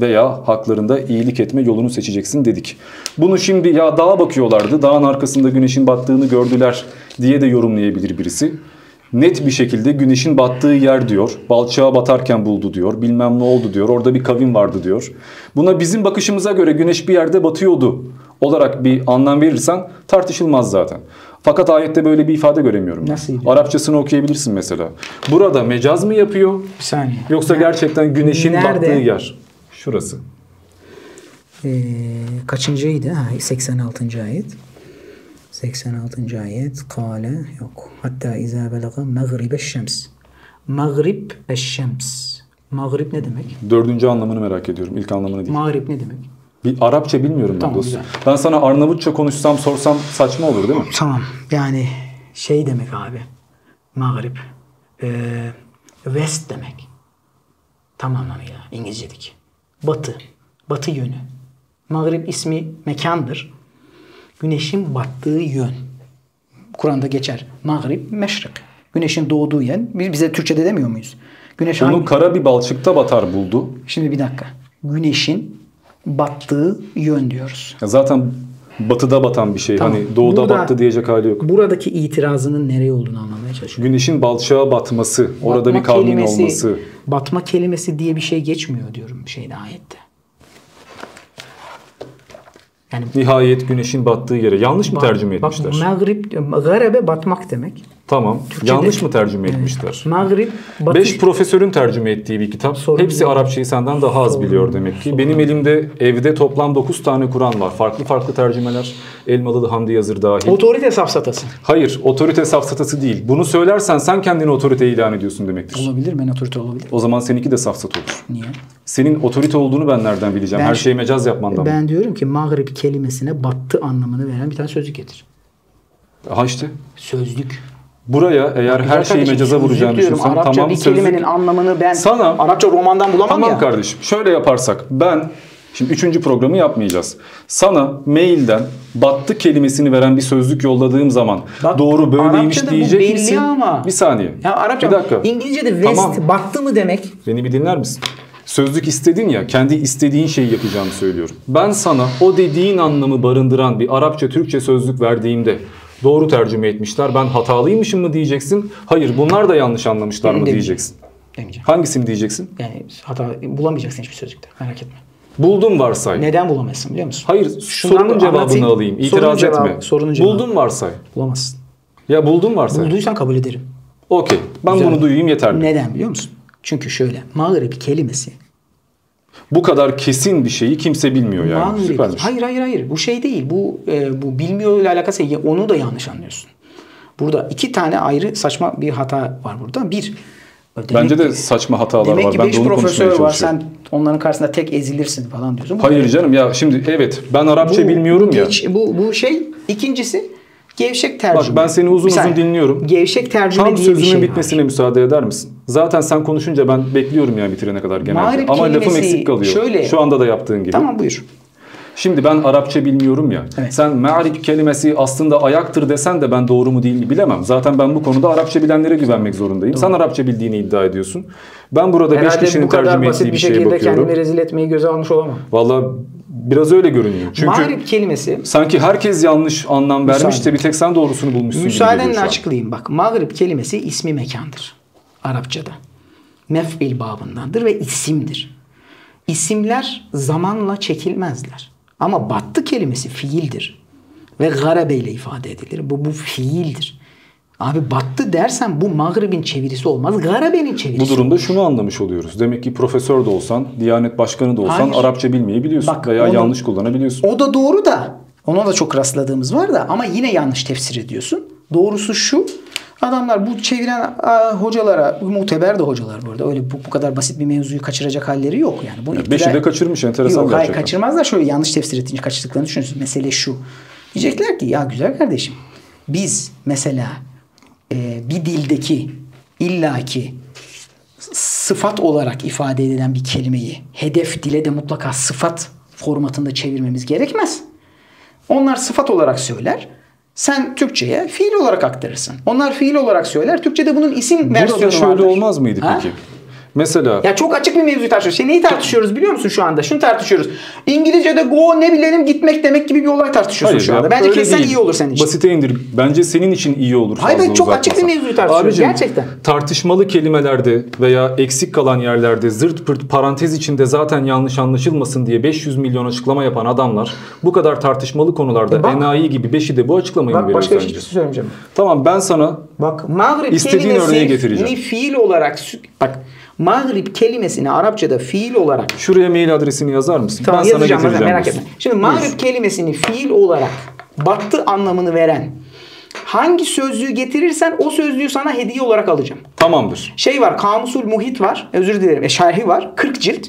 veya haklarında iyilik etme yolunu seçeceksin dedik. Bunu şimdi ya dağa bakıyorlardı, dağın arkasında güneşin battığını gördüler diye de yorumlayabilir birisi. Net bir şekilde güneşin battığı yer diyor, balçağa batarken buldu diyor, bilmem ne oldu diyor, orada bir kavim vardı diyor. Buna bizim bakışımıza göre güneş bir yerde batıyordu olarak bir anlam verirsen tartışılmaz zaten. Fakat ayette böyle bir ifade göremiyorum. Nasıl? Arapçasını okuyabilirsin mesela. Burada mecaz mı yapıyor? Bir saniye. Yoksa gerçekten güneşin nerede battığı yer? Şurası. Ee, kaçıncıydı? Ha, seksen altıncı ayet. seksen altıncı ayet. Kale yok. Hatta izâ belâgâ mağribeşşems. Mağribeşşems. Mağrib ne demek? Dördüncü anlamını merak ediyorum. İlk anlamını değil. Mağrib ne demek? Bir Arapça bilmiyorum tamam, ben dostum. Güzel. Ben sana Arnavutça konuşsam sorsam saçma olur değil mi? Tamam. Yani şey demek abi. Mağrib. Ee, west demek. Tam anlamıyla İngilizce'deki. Batı, batı yönü. Mağrib ismi mekandır. Güneşin battığı yön. Kur'an'da geçer. Mağrib, meşrik. Güneşin doğduğu yer. Biz bize Türkçe'de demiyor muyuz? Güneş onu hangi... kara bir balçıkta batar buldu. Şimdi bir dakika. Güneşin battığı yön diyoruz. Ya zaten batıda batan bir şey. Tamam. Hani doğuda burada, battı diyecek hali yok. Buradaki itirazının nereye olduğunu anlamaya çalışıyorum. Güneşin balçağa batması, batma orada bir kavmin kelimesi, olması. Batma kelimesi diye bir şey geçmiyor diyorum şeyde ayette. Yani nihayet güneşin battığı yere. Yanlış mı bat, tercüme etmişler? Bak, mağrib, garebe batmak demek. Tamam. Türkçe'de, yanlış mı tercüme evet. etmişler? Mağrib, batı. Beş profesörün tercüme ettiği bir kitap. Sorun Hepsi yok. Arapçayı senden daha az sorun, biliyor demek ki. Sorun. Benim elimde evde toplam dokuz tane Kur'an var. Farklı farklı tercümeler. Elmalılı Hamdi Yazır dahil. Otorite safsatası. Hayır. Otorite safsatası değil. Bunu söylersen sen kendini otorite ilan ediyorsun demektir. Olabilir. Ben otorite olabilirim. O zaman seninki de safsat olur. Niye? Senin otorite olduğunu ben nereden bileceğim? Ben, Her şeyi mecaz yapmandan. Ben mı? Diyorum ki mağrib kelimesine battı anlamını veren bir tane sözlük getir. Ha işte. Sözlük. Buraya eğer Güzel her şeyi mecaza vuracağını düşünsen Arapça tamam bir sözlük. Kelimenin anlamını ben sana, Arapça romandan bulamam tamam ya. Tamam kardeşim şöyle yaparsak ben şimdi üçüncü programı yapmayacağız. Sana mailden battı kelimesini veren bir sözlük yolladığım zaman bak, doğru böyleymiş diyecek misin? Ama. Bir saniye. Ya Arapça, bir dakika. İngilizce'de west tamam. battı mı demek? Beni bir dinler misin? Sözlük istedin ya kendi istediğin şeyi yapacağını söylüyorum. Ben sana o dediğin anlamı barındıran bir Arapça Türkçe sözlük verdiğimde doğru tercüme etmişler. Ben hatalıymışım mı diyeceksin? Hayır, bunlar da yanlış anlamışlar mı demeyeceğim. diyeceksin? Demeyeceğim. Hangisini diyeceksin? Yani hata bulamayacaksın hiçbir sözlükte. Merak etme. Buldum varsay. Neden bulamazsın biliyor musun? Hayır, Şundan sorunun cevabını anlatayım. alayım. İtiraz sorunun etme. Cevabı, sorunun cevabı. Buldum varsay. Bulamazsın. Ya buldum varsay. Bulduysan kabul ederim. Okey. Ben Güzel. bunu duyayım yeterli. Neden biliyor musun? Çünkü şöyle. Mağrib kelimesi. Bu kadar kesin bir şeyi kimse bilmiyor yani. Süpermiş. Hayır hayır hayır. Bu şey değil. Bu e, bu bilmiyor ile alakası değil. Onu da yanlış anlıyorsun. Burada iki tane ayrı saçma bir hata var burada. Bir. Bence de ki, saçma hatalar demek var. Demek ki beş profesör var. Sen onların karşısında tek ezilirsin falan diyorsun. Bu hayır canım ya şimdi evet ben Arapça bu, bilmiyorum geç, ya. Bu, bu şey. İkincisi Gevşek tercüme. Bak ben seni uzun Misal, uzun dinliyorum. Gevşek tercüme Tam diye sözümün şey bitmesine var. müsaade eder misin? Zaten sen konuşunca ben bekliyorum ya bitirene kadar genelde. Mağrib Ama lafım eksik kalıyor. Şöyle, Şu anda da yaptığın gibi. Tamam buyur. Şimdi ben Arapça bilmiyorum ya. Evet. Sen ma'rib kelimesi aslında ayaktır desen de ben doğru mu değil mi bilemem. Zaten ben bu konuda Arapça bilenlere güvenmek zorundayım. Doğru. Sen Arapça bildiğini iddia ediyorsun. Ben burada beş kişinin tercüme ettiği bir şeye bakıyorum. Herhalde bu kadar basit bir şekilde kendini rezil etmeyi göze almış olamam. Vallahi biraz öyle görünüyor. Çünkü mağrib kelimesi sanki herkes yanlış anlam vermiş de bir tek sen doğrusunu bulmuşsun. Müsaadenle açıklayayım bak. Mağrib kelimesi ismi mekandır. Arapçada. Mef'il babındandır ve isimdir. İsimler zamanla çekilmezler. Ama battı kelimesi fiildir. Ve garabe ile ifade edilir. Bu, bu fiildir. Abi battı dersen bu Mağrib'in çevirisi olmaz. Garabe'nin çevirisi. Bu durumda olur. şunu anlamış oluyoruz. Demek ki profesör de olsan, Diyanet Başkanı da olsan Hayır. Arapça bilmeyi biliyorsun. Bak, veya onu, yanlış kullanabiliyorsun. O da doğru da. Ona da çok rastladığımız var da. Ama yine yanlış tefsir ediyorsun. Doğrusu şu. Adamlar bu çeviren a, hocalara, muteber de hocalar bu arada. Öyle bu, bu kadar basit bir mevzuyu kaçıracak halleri yok. Yani bu yani iktidar... Beşi de kaçırmış, enteresan gerçekten. Hayır kaçırmazlar, şöyle yanlış tefsir edince kaçırdıklarını düşünüyorsun. Mesele şu. Diyecekler ki ya güzel kardeşim biz mesela e, bir dildeki illaki sıfat olarak ifade edilen bir kelimeyi hedef dile de mutlaka sıfat formatında çevirmemiz gerekmez. Onlar sıfat olarak söyler. Sen Türkçe'ye fiil olarak aktarırsın. Onlar fiil olarak söyler. Türkçe'de bunun isim Burada versiyonu vardır. Burada şöyle olmaz mıydı ha? peki? Mesela... Ya çok açık bir mevzu tartışıyoruz. Şey, neyi tartışıyoruz biliyor musun şu anda? Şunu tartışıyoruz. İngilizce'de go ne bilelim gitmek demek gibi bir olay tartışıyorsun Hayır, şu anda. Bence kesin iyi olur senin için. Basite indir. Bence senin için iyi olur. Hayır ben çok açık bir mevzu tartışıyoruz. Abicim, gerçekten. Tartışmalı kelimelerde veya eksik kalan yerlerde zırt pırt parantez içinde zaten yanlış anlaşılmasın diye beş yüz milyon açıklama yapan adamlar bu kadar tartışmalı konularda e bak, enayi gibi beşi de bu açıklamayı bak, mı veriyor sence? Başka hiçbir şey söylemeyeceğim. Tamam ben sana bak, Mağrib istediğin örneği getireceğim. Fiil olarak bak Mağrib kelimesini Arapçada fiil olarak... Şuraya mail adresini yazar mısın? Tamam, ben sana getireceğim. Merak etme. Şimdi Mağrib kelimesini fiil olarak battı anlamını veren hangi sözlüğü getirirsen o sözlüğü sana hediye olarak alacağım. Tamamdır. Şey var, Kamusul Muhit var. Özür dilerim. E, şerhi var. kırk cilt.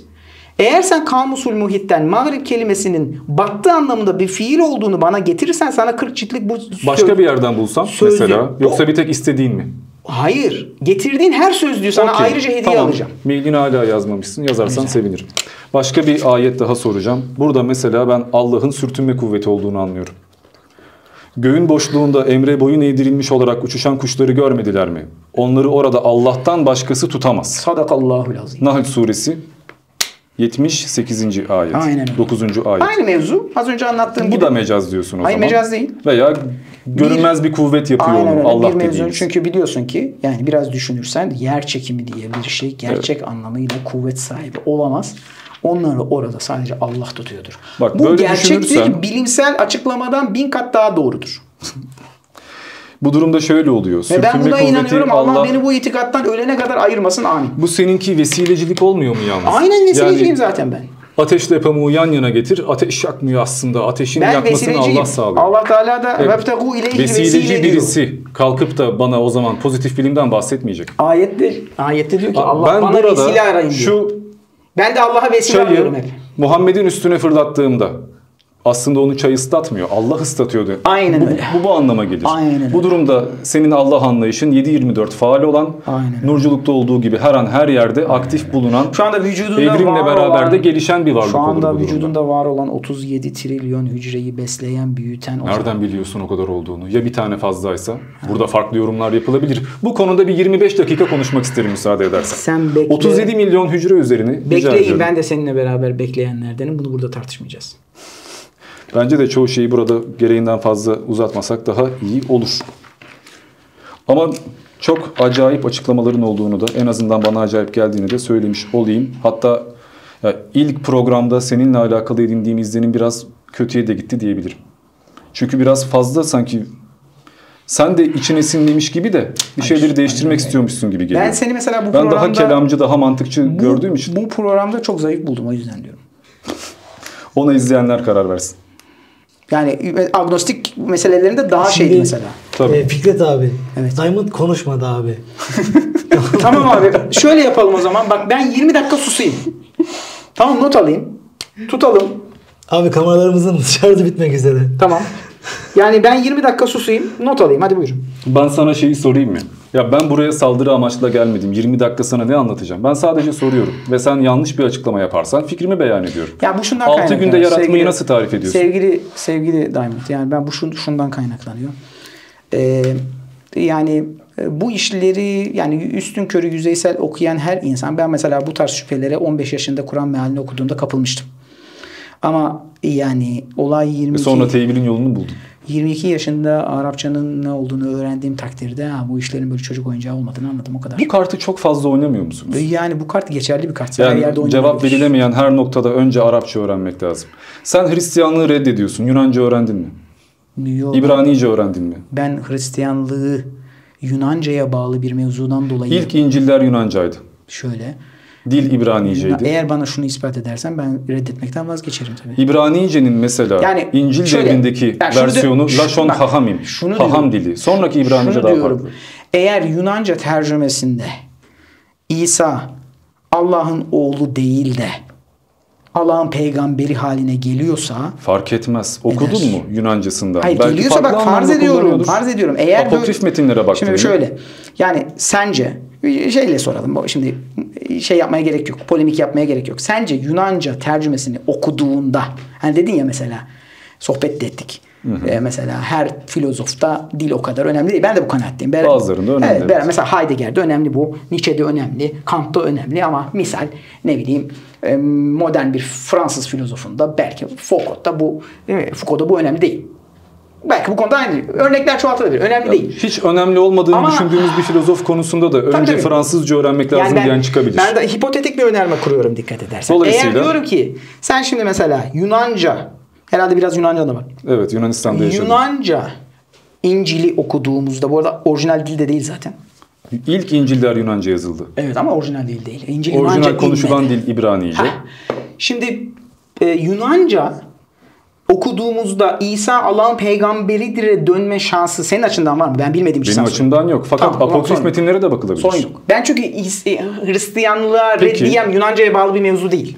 Eğer sen Kamusul Muhit'ten Mağrib kelimesinin battı anlamında bir fiil olduğunu bana getirirsen sana kırk ciltlik bu sözlüğü... Başka bir yerden bulsam sözlüğü, mesela. Yoksa o, bir tek istediğin mi? Hayır. Getirdiğin her sözlüğü sana okay, ayrıca hediye tamam. alacağım. Mailini hala yazmamışsın. Yazarsan Güzel. sevinirim. Başka bir ayet daha soracağım. Burada mesela ben Allah'ın sürtünme kuvveti olduğunu anlıyorum. Göğün boşluğunda emre boyun eğdirilmiş olarak uçuşan kuşları görmediler mi? Onları orada Allah'tan başkası tutamaz. Sadakallahülazim. Nahl suresi yetmiş sekizinci ayet. Aynen. dokuzuncu ayet. Aynı mevzu. Az önce anlattığım Bu gibi. Bu da mecaz diyorsun o Hayır, zaman. Hayır mecaz değil. Veya görünmez bir, bir kuvvet yapıyor aynen, onu Allah dediğimiz. Çünkü biliyorsun ki yani biraz düşünürsen yer çekimi diye bir şey gerçek evet. anlamıyla kuvvet sahibi olamaz. Onları orada sadece Allah tutuyordur. Bak, Bu gerçek değil, bilimsel açıklamadan bin kat daha doğrudur. Bu durumda şöyle oluyor. Ve ben buna inanıyorum. Allah, Allah beni bu itikattan ölene kadar ayırmasın. Amin. Bu seninki vesilecilik olmuyor mu yalnız? Aynen vesileciyim yani, zaten ben. Ateşle pamuğu yan yana getir. Ateş yakmıyor aslında. Ateşin ben yakmasını Allah sağlıyor. Allah Teala da evet. vesileci vesile birisi diyor. Kalkıp da bana o zaman pozitif bilimden bahsetmeyecek. Ayette, ayette diyor ki Allah ben bana vesile arayın diyor. Şu ben de Allah'a vesile çayı, arıyorum hep. Muhammed'in üstüne fırlattığımda aslında onu çay ıslatmıyor. Allah ıslatıyor diyor. Aynen bu, öyle. Bu, bu anlama gelir. Aynen bu durumda senin Allah anlayışın yedi yirmi dört faal olan, Aynen nurculukta olduğu gibi her an her yerde Aynen aktif bulunan, şu anda evrimle beraber olan, de gelişen bir varlık olur. Şu anda vücudunda var olan otuz yedi trilyon hücreyi besleyen, büyüten... O Nereden zaman... biliyorsun o kadar olduğunu? Ya bir tane fazlaysa? Burada farklı yorumlar yapılabilir. Bu konuda bir yirmi beş dakika konuşmak isterim müsaade edersen. Sen bekle. otuz yedi milyon hücre üzerine... Bekleyin ben de seninle beraber bekleyenlerdenim. Bunu burada tartışmayacağız. Bence de çoğu şeyi burada gereğinden fazla uzatmasak daha iyi olur. Ama çok acayip açıklamaların olduğunu da en azından bana acayip geldiğini de söylemiş olayım. Hatta ilk programda seninle alakalı edindiğim izlenim biraz kötüye de gitti diyebilirim. Çünkü biraz fazla sanki sen de içine sinlemiş gibi de bir şeyleri Hayır, değiştirmek aynen. istiyormuşsun gibi geliyor. Ben seni mesela bu ben programda... Ben daha kelamcı, daha mantıkçı bu, gördüğüm için... Bu programda çok zayıf buldum o yüzden diyorum. Ona izleyenler karar versin. Yani agnostik meselelerinde daha Şimdi, şeydi mesela. Tabii. E, Fikret abi. Evet. Diamond konuşmadı abi. Tamam abi. Şöyle yapalım o zaman. Bak ben yirmi dakika susayım. Tamam not alayım. Tutalım. Abi kameralarımızın şarjı bitmek üzere. Tamam. Yani ben yirmi dakika susayım, not alayım. Hadi buyurun. Ben sana şeyi sorayım mı? Ya ben buraya saldırı amaçla gelmedim. yirmi dakika sana ne anlatacağım? Ben sadece soruyorum. Ve sen yanlış bir açıklama yaparsan fikrimi beyan ediyorum. Ya bu şundan kaynaklanıyor. altı günde yaratmayı sevgili, nasıl tarif ediyorsun? Sevgili sevgili Diamond, yani ben bu şundan kaynaklanıyor. Ee, yani bu işleri yani üstün körü yüzeysel okuyan her insan, ben mesela bu tarz şüphelere on beş yaşında Kur'an mealini okuduğumda kapılmıştım. Ama yani olay yirmi iki... Sonra tevilin yolunu buldum. yirmi iki yaşında Arapçanın ne olduğunu öğrendiğim takdirde ha, bu işlerin böyle çocuk oyuncağı olmadığını anladım, o kadar. Bu kartı çok fazla oynamıyor musunuz? Yani bu kart geçerli bir kart. Yani her cevap verilemeyen her noktada önce Arapça öğrenmek lazım. Sen Hristiyanlığı reddediyorsun. Yunanca öğrendin mi? Yok. İbranice öğrendin mi? Ben Hristiyanlığı Yunanca'ya bağlı bir mevzudan dolayı... İlk İncil'ler Yunanca'ydı. Şöyle... Dil İbraniceydi. Eğer bana şunu ispat edersen ben reddetmekten vazgeçerim tabii. İbranice'nin mesela yani, İncil şöyle, devrindeki yani versiyonu de, Lashon bak, Hahamim. Şunu Haham diyorum, dili. Sonraki İbranice daha farklı. Eğer Yunanca tercümesinde İsa Allah'ın oğlu değil de Allah'ın peygamberi haline geliyorsa fark etmez. Okudun eder. mu Yunancasında? Hayır, belki geliyorsa bak farz ediyorum. Farz ediyorum. Eğer apokrif böyle, metinlere baktığında. Şimdi şöyle. Yani sence şeyle soralım. Şimdi şey yapmaya gerek yok. Polemik yapmaya gerek yok. Sence Yunanca tercümesini okuduğunda hani dedin ya mesela sohbet ettik. Hı hı. E mesela her filozofta dil o kadar önemli değil. Ben de bu kanaatteyim. Ber Bazılarında önemli. Evet, evet. Mesela Heidegger'de önemli bu. Nietzsche'de önemli. Kant'ta önemli ama misal ne bileyim modern bir Fransız filozofunda belki Foucault'ta bu Foucault'da bu önemli değil. Belki bu konuda aynı. Örnekler çoğaltılabilir. Önemli ya, değil. Hiç önemli olmadığını ama, düşündüğümüz bir filozof konusunda da önce tabii, Fransızca öğrenmek lazım yani ben, diyen çıkabilir. Ben de hipotetik bir önerme kuruyorum dikkat edersen. Dolayısıyla, eğer diyorum ki sen şimdi mesela Yunanca, herhalde biraz Yunanca da var. Evet, Yunanistan'da yaşadım. Yunanca İncil'i okuduğumuzda, bu arada orijinal dilde değil zaten. İlk İncil'ler Yunanca yazıldı. Evet ama orijinal dil değil. İncil orijinal Yunanca konuşulan inmedi. Dil İbranice. Ha. Şimdi e, Yunanca okuduğumuzda İsa Allah'ın peygamberidir'e dönme şansı senin açından var mı? Ben bilmediğim için. Benim açımdan sorayım. Yok. Fakat tamam, apokrif sorun. metinlere de bakılabilir. Sorun yok. Ben çünkü Hristiyanlığa Peki. reddiyem Yunanca'ya bağlı bir mevzu değil.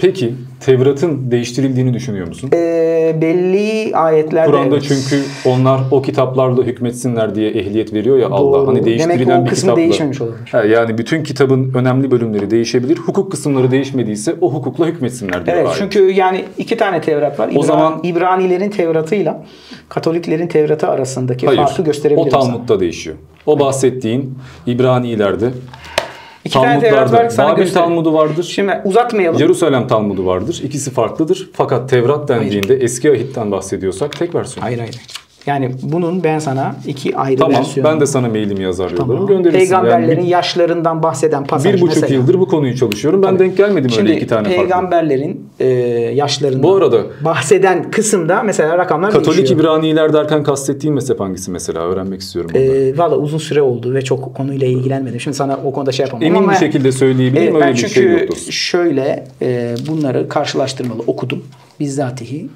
Peki Tevrat'ın değiştirildiğini düşünüyor musun? Ee, belli ayetlerde. Kur'an'da evet. Çünkü onlar o kitaplarla hükmetsinler diye ehliyet veriyor ya Allah. Doğru. Hani değiştirilen Demek ki o bir kısmı kitapla, değişmemiş olabilir. He, yani bütün kitabın önemli bölümleri değişebilir. Hukuk kısımları değişmediyse o hukukla hükmetsinler diyor. Evet ayet. Çünkü yani iki tane Tevrat var. İbra, o zaman İbranilerin Tevrat'ıyla Katoliklerin Tevrat'ı arasındaki hayır, farkı gösterebiliriz. O Talmud'da değişiyor. O bahsettiğin İbranilerde. İki tane Tevrat var. Babil Talmud'u vardır. Şimdi uzatmayalım. Yerusalem Talmud'u vardır. İkisi farklıdır. Fakat Tevrat dendiğinde hayır. eski ahitten bahsediyorsak tek versiyon. Hayır hayır. Yani bunun ben sana iki ayrı tamam, versiyonu. Tamam ben de sana mailimi yazar yollarım. Tamam. Peygamberlerin yani, yaşlarından bahseden pasaj mesela. Bir buçuk mesela. yıldır bu konuyu çalışıyorum. Ben Tabii. denk gelmedim Şimdi, öyle iki tane farklı. Şimdi peygamberlerin e, yaşlarından bu arada, bahseden kısımda mesela rakamlar Katolik değişiyor. Katolik İbraniler derken kastettiğim mezhep hangisi mesela? Öğrenmek istiyorum. E, Valla uzun süre oldu ve çok konuyla ilgilenmedim. Şimdi sana o konuda şey yapamam. Emin ama bir şekilde söyleyebilirim. Evet, öyle ben bir şey yoktur. Ben çünkü şöyle e, bunları karşılaştırmalı okudum. Bizzatihi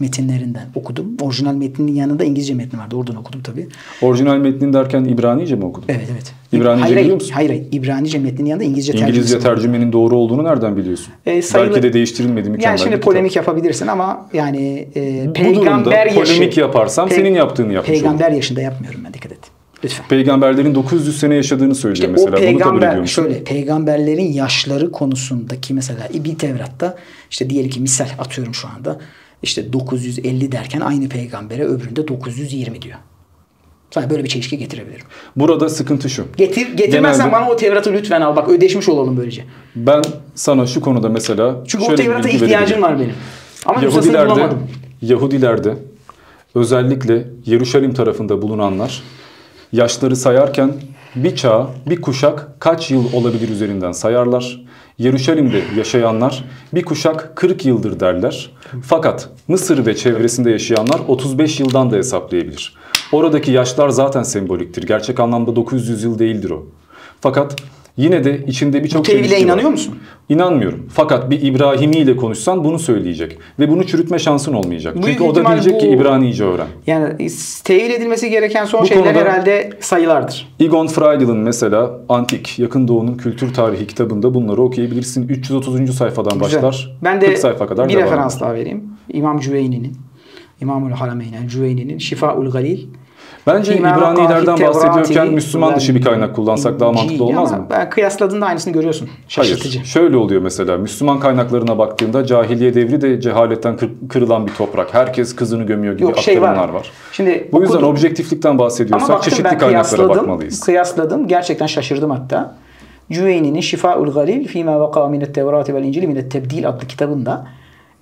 metinlerinden okudum. Orijinal metninin yanında İngilizce metni vardı. Oradan okudum tabii. Orijinal metnin derken İbranice mi okudun? Evet evet. İbranice hayır, biliyor musun? Hayır hayır. İbranice metninin yanında İngilizce tercüme. İngilizce tercümenin doğru olduğunu nereden biliyorsun? E, sayılı, Belki de değiştirilmedi mükemmel. Yani şimdi polemik kitap. yapabilirsin ama yani e, peygamber yaşında. Polemik yaparsam pe senin yaptığını yapmış Peygamber olur. yaşında yapmıyorum ben dikkat et. Lütfen. Peygamberlerin dokuz yüz sene yaşadığını söylüyor işte mesela. Peygamber, bunu kabul ediyorum. Şöyle peygamberlerin yaşları konusundaki mesela bir Tevrat'ta işte diyelim ki misal atıyorum şu anda işte dokuz yüz elli derken aynı peygambere öbüründe dokuz yüz yirmi diyor. Sana böyle bir çelişki getirebilirim. Burada sıkıntı şu. Getir, getirmezsen Genelde, bana o Tevrat'ı lütfen al. Bak ödeşmiş olalım böylece. Ben sana şu konuda mesela Çünkü o Tevrat'a ihtiyacım var benim. Ama Yahudilerde, bulamadım. Yahudilerde özellikle Yeruşalim tarafında bulunanlar yaşları sayarken bir çağ, bir kuşak kaç yıl olabilir üzerinden sayarlar. Yeruşalim'de yaşayanlar bir kuşak kırk yıldır derler. Fakat Mısır ve çevresinde yaşayanlar otuz beş yıldan da hesaplayabilir. Oradaki yaşlar zaten semboliktir. Gerçek anlamda dokuz yüz yıl değildir o. Fakat yine de içinde birçok şey var. Bu tevhile inanıyor musun? İnanmıyorum. Fakat bir İbrahimi ile konuşsan bunu söyleyecek. Ve bunu çürütme şansın olmayacak. Çünkü o da diyecek bu... ki İbranice öğren. Yani tevhil edilmesi gereken son bu şeyler herhalde sayılardır. Egon Friedl'ın mesela Antik, Yakın Doğu'nun kültür tarihi kitabında bunları okuyabilirsin. üç yüz otuzuncu sayfadan Güzel. başlar. Ben de kırk sayfa kadar bir referans daha vereyim. İmam Cüveyni'nin İmamul Harameyn Cüveyni'nin Şifaul Galil. Bence İbranilerden bahsediyorken Müslüman dışı bir kaynak kullansak daha mantıklı olmaz mı? Ben kıyasladığında aynısını görüyorsun. Şaşırtıcı. Hayır. Şöyle oluyor mesela. Müslüman kaynaklarına baktığında cahiliye devri de cehaletten kırılan bir toprak. Herkes kızını gömüyor gibi aktarımlar var. Şimdi bu yüzden objektiflikten bahsediyorsak çeşitli kaynaklara bakmalıyız. Kıyasladım. Gerçekten şaşırdım hatta. Cüveyni'nin Şifaul Galil fîmâ vakâ mined Tevrati vel İncil mined Tebdil adlı kitabında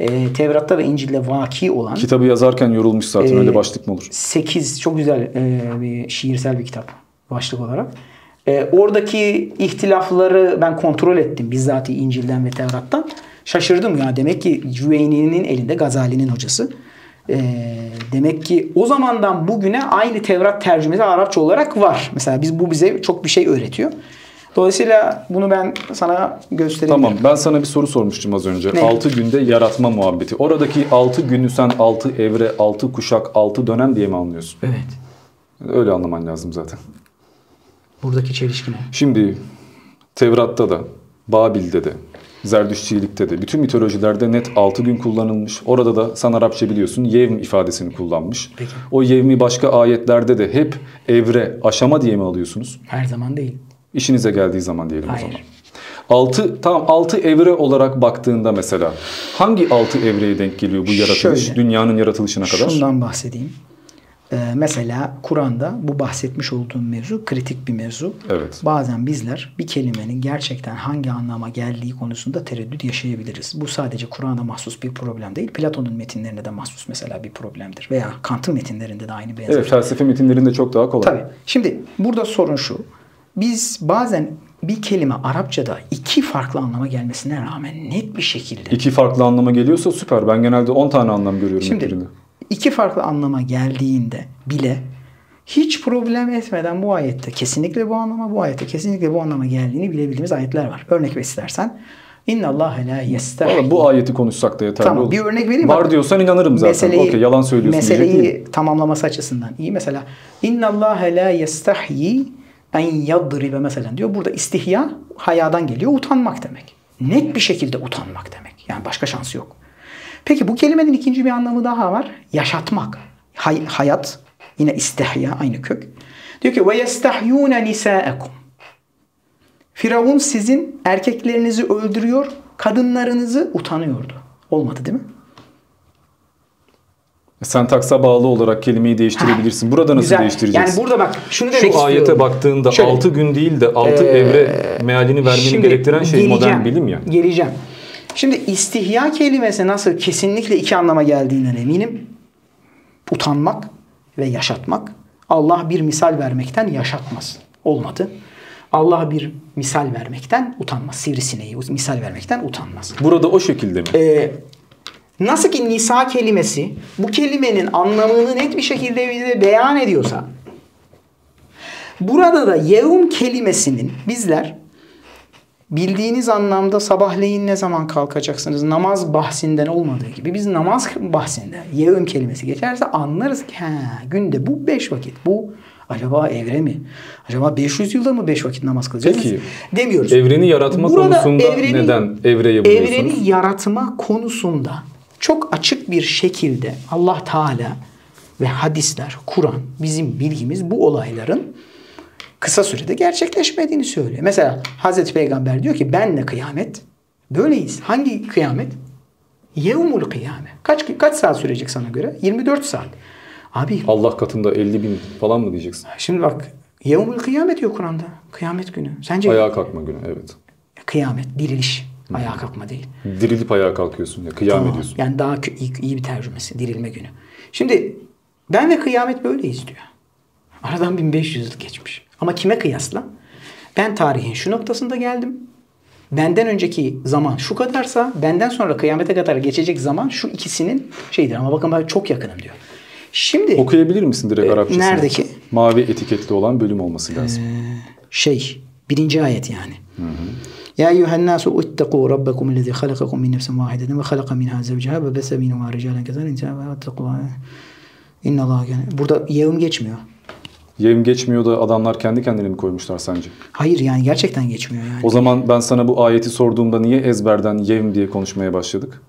E, Tevrat'ta ve İncil'de vaki olan... Kitabı yazarken yorulmuş zaten. E, öyle başlık mı olur? sekiz çok güzel e, bir şiirsel bir kitap başlık olarak. E, oradaki ihtilafları ben kontrol ettim bizzat İncil'den ve Tevrat'tan. Şaşırdım ya. Demek ki Cüveyni'nin elinde Gazali'nin hocası. E, demek ki o zamandan bugüne aynı Tevrat tercümesi Arapça olarak var. Mesela biz bu bize çok bir şey öğretiyor. Dolayısıyla bunu ben sana göstereyim. Tamam. Ben sana bir soru sormuştum az önce. Ne? altı günde yaratma muhabbeti. Oradaki altı günü sen altı evre, altı kuşak, altı dönem diye mi anlıyorsun? Evet. Öyle anlaman lazım zaten. Buradaki çelişki ne? Şimdi Tevrat'ta da, Babil'de de, Zerdüştilik'te de, bütün mitolojilerde net altı gün kullanılmış. Orada da sen Arapça biliyorsun yevm ifadesini kullanmış. Peki. O yevmi başka ayetlerde de hep evre, aşama diye mi alıyorsunuz? Her zaman değil. İşinize geldiği zaman diyelim. Hayır. O zaman. Altı, tam altı evre olarak baktığında mesela hangi altı evreye denk geliyor bu yaratılış? Şöyle, dünyanın yaratılışına kadar. Şundan bahsedeyim. Ee, mesela Kur'an'da bu bahsetmiş olduğum mevzu kritik bir mevzu. Evet. Bazen bizler bir kelimenin gerçekten hangi anlama geldiği konusunda tereddüt yaşayabiliriz. Bu sadece Kur'an'a mahsus bir problem değil. Platon'un metinlerinde de mahsus mesela bir problemdir. Veya Kant'ın metinlerinde de aynı benzer. Evet, felsefe metinlerinde çok daha kolay. Tabii. Şimdi burada sorun şu. Biz bazen bir kelime Arapçada iki farklı anlama gelmesine rağmen net bir şekilde... İki farklı anlama geliyorsa süper. Ben genelde on tane anlam görüyorum. Şimdi birinde. iki farklı anlama geldiğinde bile hiç problem etmeden bu ayette kesinlikle bu anlama, bu ayette kesinlikle bu anlama geldiğini bilebildiğimiz ayetler var. Örnek ver istersen. İnna Allah la yestahil. Bu ayeti konuşsak da yeterli tamam, olur. Bir örnek vereyim. Var diyorsan inanırım zaten. Meseleyi, okay, yalan söylüyorsun. Meseleyi tamamlaması açısından iyi. Mesela İnna Allah la yestahil en yadribe mesela diyor. Burada istihya hayadan geliyor. Utanmak demek. Net bir şekilde utanmak demek. Yani başka şansı yok. Peki bu kelimenin ikinci bir anlamı daha var. Yaşatmak. Hay, hayat. Yine istihya. Aynı kök. Diyor ki ve yestahyûne nisâekum. Firavun sizin erkeklerinizi öldürüyor. Kadınlarınızı utanıyordu. Olmadı değil mi? Sentaksa bağlı olarak kelimeyi değiştirebilirsin. Ha, burada nasıl güzel değiştireceğiz? Yani burada bak şunu demek şu istiyorum. Ayete baktığında şöyle, altı gün değil de altı ee, evre mealini vermeni gerektiren şey modern bilim ya. Geleceğim. Şimdi istihya kelimesi nasıl kesinlikle iki anlama geldiğinden eminim. Utanmak ve yaşatmak. Allah bir misal vermekten yaşatmaz. Olmadı. Allah bir misal vermekten utanmaz. Sivrisineği misal vermekten utanmaz. Burada o şekilde mi? Ee, Nasıl ki nisa kelimesi bu kelimenin anlamını net bir şekilde bize beyan ediyorsa burada da yevm kelimesinin bizler bildiğiniz anlamda sabahleyin ne zaman kalkacaksınız namaz bahsinden olmadığı gibi biz namaz bahsinde yevm kelimesi geçerse anlarız ki he, günde bu beş vakit bu acaba evre mi? Acaba beş yüz yılda mı beş vakit namaz kılacağız? Peki, demiyoruz. Evreni yaratma burada konusunda evreni, neden evreye buluyorsunuz? Evreni yaratma konusunda çok açık bir şekilde Allah Teala ve hadisler, Kur'an, bizim bilgimiz bu olayların kısa sürede gerçekleşmediğini söylüyor. Mesela Hazreti Peygamber diyor ki benle kıyamet böyleyiz. Hangi kıyamet? Yevmul kıyame. Kaç, kaç saat sürecek sana göre? yirmi dört saat. Abi, Allah katında elli bin falan mı diyeceksin? Şimdi bak yevmul kıyamet diyor Kur'an'da. Kıyamet günü. Sence ayağa kalkma günü evet. Kıyamet, diriliş. Ayağa kalkma değil. Dirilip ayağa kalkıyorsun ya. Kıyam tamam ediyorsun. Yani daha iyi, iyi bir tercümesi. Dirilme günü. Şimdi ben ve kıyamet böyleyiz diyor. Aradan bin beş yüz yıl geçmiş. Ama kime kıyasla? Ben tarihin şu noktasında geldim. Benden önceki zaman şu kadarsa benden sonra kıyamete kadar geçecek zaman şu ikisinin şeyidir. Ama bakın ben çok yakınım diyor. Şimdi okuyabilir misin direkt Arapçasını? E, neredeki? Mavi etiketli olan bölüm olması lazım. E, şey. Birinci ayet yani. Hı hı. Ya eyyuhennâsu ittaqû rabbakum lezî halakakum min nefsin vâhideten ve halaka minhâ zevcehâ ve besse minhumâ ricalen kesâlen ve ittaqû innallâhe gâne. Burada yevm geçmiyor. Yevm geçmiyor da adamlar kendi kendine mi koymuşlar sence? Hayır yani gerçekten geçmiyor yani. O zaman ben sana bu ayeti sorduğumda niye ezberden yevm diye konuşmaya başladık?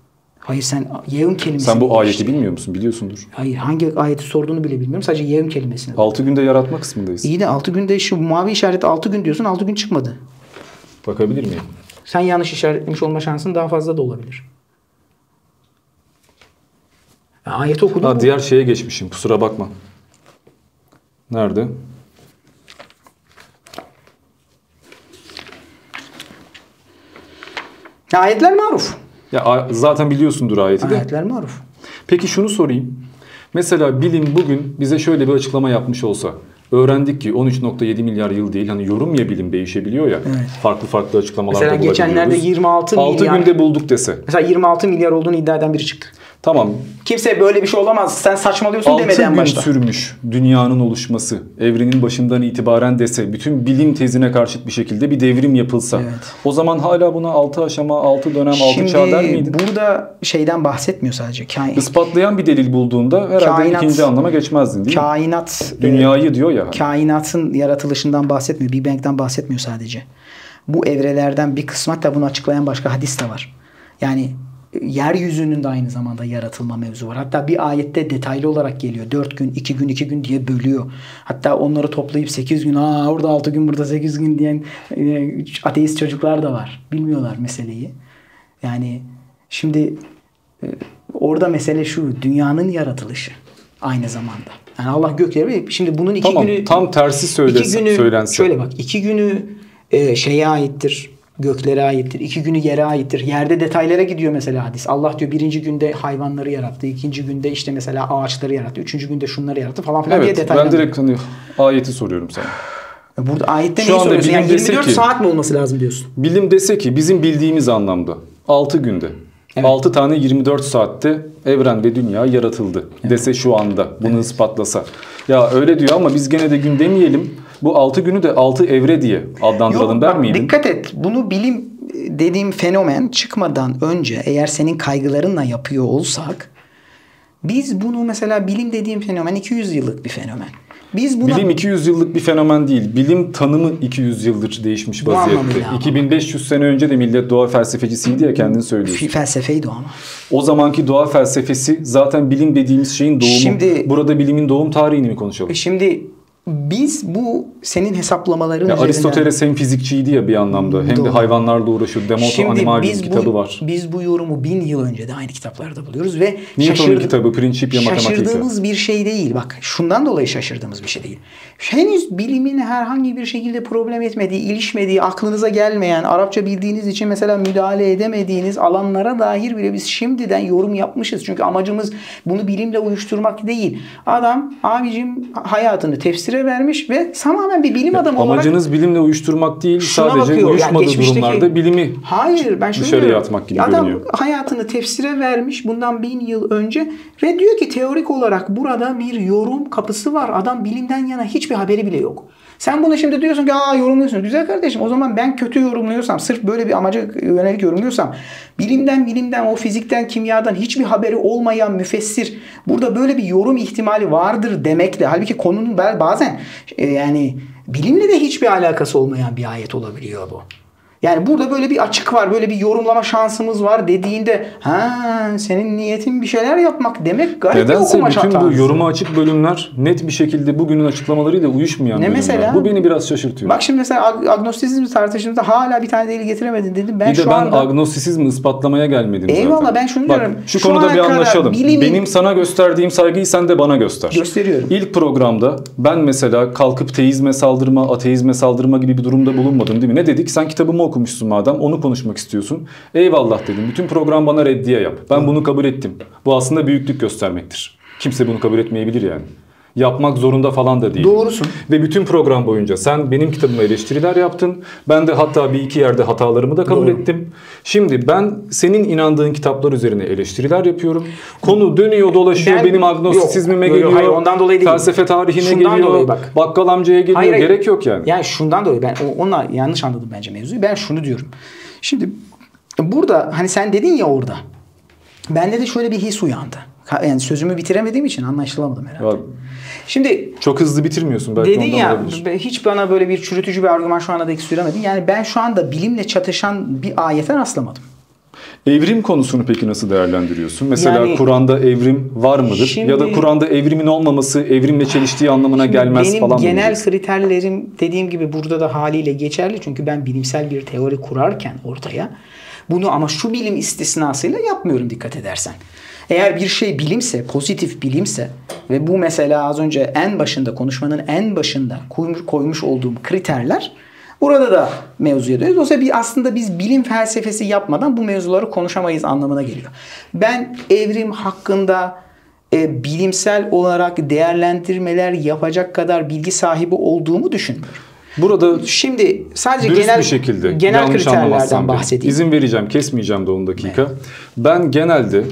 Hayır, sen yevm kelimesini... Sen bu ayeti işte bilmiyor musun? Biliyorsundur. Hayır, hangi ayeti sorduğunu bile bilmiyorum. Sadece yevm kelimesini. altı günde yaratma kısmındayız. İyi de altı günde şu mavi işaret altı gün diyorsun, altı gün çıkmadı. Bakabilir miyim? Sen yanlış işaretlemiş olma şansın daha fazla da olabilir. Yani ayeti okudun ha, mu? Diğer şeye geçmişim, kusura bakma. Nerede? Ya ayetler maruf. Ya zaten biliyorsundur ayeti de. Ayetler maruf. Peki şunu sorayım. Mesela bilim bugün bize şöyle bir açıklama yapmış olsa. Öğrendik ki on üç nokta yedi milyar yıl değil. Hani yorum ya, bilim değişebiliyor ya. Evet. Farklı farklı açıklamalarda bulabiliyoruz. Mesela geçenlerde yirmi altı milyar. altı günde bulduk dese. Mesela yirmi altı milyar olduğunu iddia eden biri çıktı. Tamam. Kimse böyle bir şey olamaz, sen saçmalıyorsun demeden başla. altı gün sürmüş dünyanın oluşması, evrenin başından itibaren dese, bütün bilim tezine karşıt bir şekilde bir devrim yapılsa. Evet. O zaman hala buna altı aşama, altı dönem, altı çağ der miydin? Şimdi burada şeyden bahsetmiyor sadece. Kain... Ispatlayan bir delil bulduğunda herhalde kainat, ikinci anlama geçmezdin değil mi? Kainat, dünyayı diyor ya. Kainatın yaratılışından bahsetmiyor, Big Bang'den bahsetmiyor sadece. Bu evrelerden bir kısmı, hatta bunu açıklayan başka hadis de var. Yani yeryüzünün de aynı zamanda yaratılma mevzu var. Hatta bir ayette detaylı olarak geliyor. dört gün, iki gün, iki gün diye bölüyor. Hatta onları toplayıp sekiz gün, aa orada altı gün, burada sekiz gün diyen e, ateist çocuklar da var. Bilmiyorlar meseleyi. Yani şimdi e, orada mesele şu. Dünyanın yaratılışı aynı zamanda. Yani Allah gökleri, şimdi bunun iki tamam, günü... Tam tersi söylesin, iki günü, söylensin. Şöyle bak, iki günü e, şeye aittir. Göklere aittir. İki günü yere aittir. Yerde detaylara gidiyor mesela hadis. Allah diyor birinci günde hayvanları yarattı. İkinci günde işte mesela ağaçları yarattı. Üçüncü günde şunları yarattı falan filan evet, diye detaylar. Ben direkt hani ayeti soruyorum sana. Burada ayette neyi soruyorsun? Yani yirmi dört saat mi olması lazım diyorsun? Bilim dese ki bizim bildiğimiz anlamda altı günde. Evet. altı tane yirmi dört saatte evren ve dünya yaratıldı. Evet. Dese şu anda bunu evet. ispatlasa. Ya öyle diyor ama biz gene de gün demeyelim. Bu altı günü de altı evre diye adlandıralım der miydin? Dikkat et. Bunu bilim dediğim fenomen çıkmadan önce eğer senin kaygılarınla yapıyor olsak, biz bunu mesela bilim dediğim fenomen iki yüz yıllık bir fenomen. Biz buna... Bilim iki yüz yıllık bir fenomen değil. Bilim tanımı iki yüz yıldır değişmiş vaziyette. iki bin beş yüz sene önce de millet doğa felsefecisiydi ya, kendini söylüyorsun. Felsefeydi o ama. O zamanki doğa felsefesi zaten bilim dediğimiz şeyin doğumu. Şimdi, burada bilimin doğum tarihini mi konuşalım? Şimdi biz bu senin hesaplamaların üzerinden... Aristoteles hem fizikçiydi ya bir anlamda. Hem doğru. de hayvanlarla uğraşıyor. Demoto Animalium kitabı bu, var. Biz bu yorumu bin yıl önce de aynı kitaplarda buluyoruz ve Newton'un kitabı, Principia Mathematica. Şaşırdığımız bir şey değil. Bak şundan dolayı şaşırdığımız bir şey değil. Henüz bilimin herhangi bir şekilde problem etmediği, ilişmediği, aklınıza gelmeyen, Arapça bildiğiniz için mesela müdahale edemediğiniz alanlara dair bile biz şimdiden yorum yapmışız. Çünkü amacımız bunu bilimle uyuşturmak değil. Adam abicim hayatını tefsir vermiş ve tamamen bir bilim adamı olarak... Amacınız bilimle uyuşturmak değil, sadece uyuşmadığı yani durumlarda bilimi hayır, ben dışarıya diyorum, atmak gibi adam görünüyor. Adam hayatını tefsire vermiş bundan bin yıl önce ve diyor ki teorik olarak burada bir yorum kapısı var. Adam bilimden yana hiçbir haberi bile yok. Sen buna şimdi diyorsun ki aa yorumluyorsun. Güzel kardeşim, o zaman ben kötü yorumluyorsam, sırf böyle bir amaca yönelik yorumluyorsam, bilimden bilimden o fizikten kimyadan hiçbir haberi olmayan müfessir burada böyle bir yorum ihtimali vardır demekle, halbuki konunun bazen yani bilimle de hiçbir alakası olmayan bir ayet olabiliyor bu. Yani burada böyle bir açık var, böyle bir yorumlama şansımız var dediğinde ha senin niyetin bir şeyler yapmak demek gayet bir okuma şartı. Nedense bütün bu yoruma açık bölümler net bir şekilde bugünün açıklamalarıyla uyuşmayan ne mesela? Bu beni biraz şaşırtıyor. Bak şimdi mesela agnostisizm tartışımızda hala bir tane delil getiremedin dedim. Ben bir şu de ben anda... agnostisizmi ispatlamaya gelmedim eyvallah, zaten. Eyvallah ben şunu bak, diyorum. Şu, şu konuda bir anlaşalım. Bilimin... Benim sana gösterdiğim saygıyı sen de bana göster. Gösteriyorum. İlk programda ben mesela kalkıp teizme saldırma, ateizme saldırma gibi bir durumda bulunmadım değil mi? Ne dedik? Sen kitabımı oku. okumuşsun madem, onu konuşmak istiyorsun. Eyvallah dedim. Bütün program bana reddiye yap. Ben bunu kabul ettim. Bu aslında büyüklük göstermektir. Kimse bunu kabul etmeyebilir yani. Yapmak zorunda falan da değil. Doğrusun. Ve bütün program boyunca sen benim kitabıma eleştiriler yaptın. Ben de hatta bir iki yerde hatalarımı da kabul Doğru. ettim. Şimdi ben senin inandığın kitaplar üzerine eleştiriler yapıyorum. Konu dönüyor dolaşıyor. Ben, benim agnostisizmime geliyor. Hayır, ondan dolayı değil. Felsefe tarihine şundan geliyor. Bak. Bakkal amcaya geliyor. Hayır, hayır. Gerek yok yani. Yani şundan dolayı. Ben ona yanlış anladım bence mevzuyu. Ben şunu diyorum. Şimdi burada hani sen dedin ya orada. Bende de şöyle bir his uyandı. Yani sözümü bitiremediğim için anlaşılamadım herhalde. Ya, şimdi çok hızlı bitirmiyorsun. Belki dedin ya olabilir. Hiç bana böyle bir çürütücü bir argüman şu ana dek süremedin. Yani ben şu anda bilimle çatışan bir ayete rastlamadım. Evrim konusunu peki nasıl değerlendiriyorsun? Mesela yani, Kur'an'da evrim var mıdır? Şimdi, ya da Kur'an'da evrimin olmaması evrimle çeliştiği anlamına gelmez benim falan. Benim genel mi kriterlerim dediğim gibi burada da haliyle geçerli. Çünkü ben bilimsel bir teori kurarken ortaya bunu ama şu bilim istisnasıyla yapmıyorum dikkat edersen. Eğer bir şey bilimse, pozitif bilimse ve bu mesela az önce en başında konuşmanın en başında koymuş olduğum kriterler burada da mevzuya dönüyoruz. Oysa bir aslında biz bilim felsefesi yapmadan bu mevzuları konuşamayız anlamına geliyor. Ben evrim hakkında e, bilimsel olarak değerlendirmeler yapacak kadar bilgi sahibi olduğumu düşünmüyorum. Burada şimdi sadece genel bir şekilde genel kriterlerden bahsedeyim. İzin vereceğim, kesmeyeceğim de on dakika. Evet. Ben genelde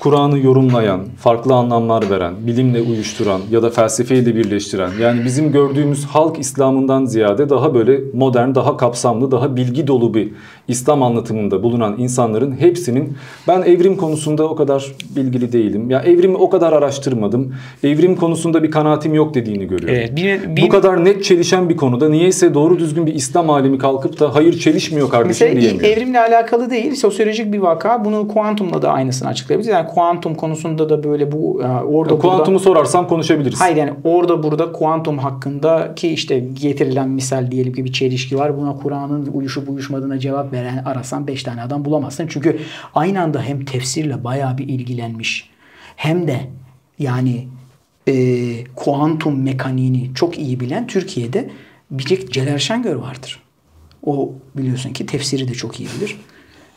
Kur'an'ı yorumlayan, farklı anlamlar veren, bilimle uyuşturan ya da felsefeyi de birleştiren, yani bizim gördüğümüz halk İslam'ından ziyade daha böyle modern, daha kapsamlı, daha bilgi dolu bir İslam anlatımında bulunan insanların hepsinin ben evrim konusunda o kadar bilgili değilim. Ya evrimi o kadar araştırmadım. Evrim konusunda bir kanaatim yok dediğini görüyorum. Evet, bir, bir, bu kadar net çelişen bir konuda niyeyse doğru düzgün bir İslam alimi kalkıp da hayır çelişmiyor kardeşim mesela diyemiyor. Evrimle alakalı değil, sosyolojik bir vaka. Bunu kuantumla da aynısını açıklayabiliriz. Yani kuantum konusunda da böyle bu orada kuantumu sorarsam konuşabiliriz. Hayır yani orada burada kuantum hakkındaki işte getirilen misal diyelim ki bir çelişki var. Buna Kur'an'ın uyuşup uyuşmadığına cevap veren arasan beş tane adam bulamazsın. Çünkü aynı anda hem tefsirle bayağı bir ilgilenmiş hem de yani e, kuantum mekaniğini çok iyi bilen Türkiye'de bir Celal Şengör vardır. O biliyorsun ki tefsiri de çok iyi bilir.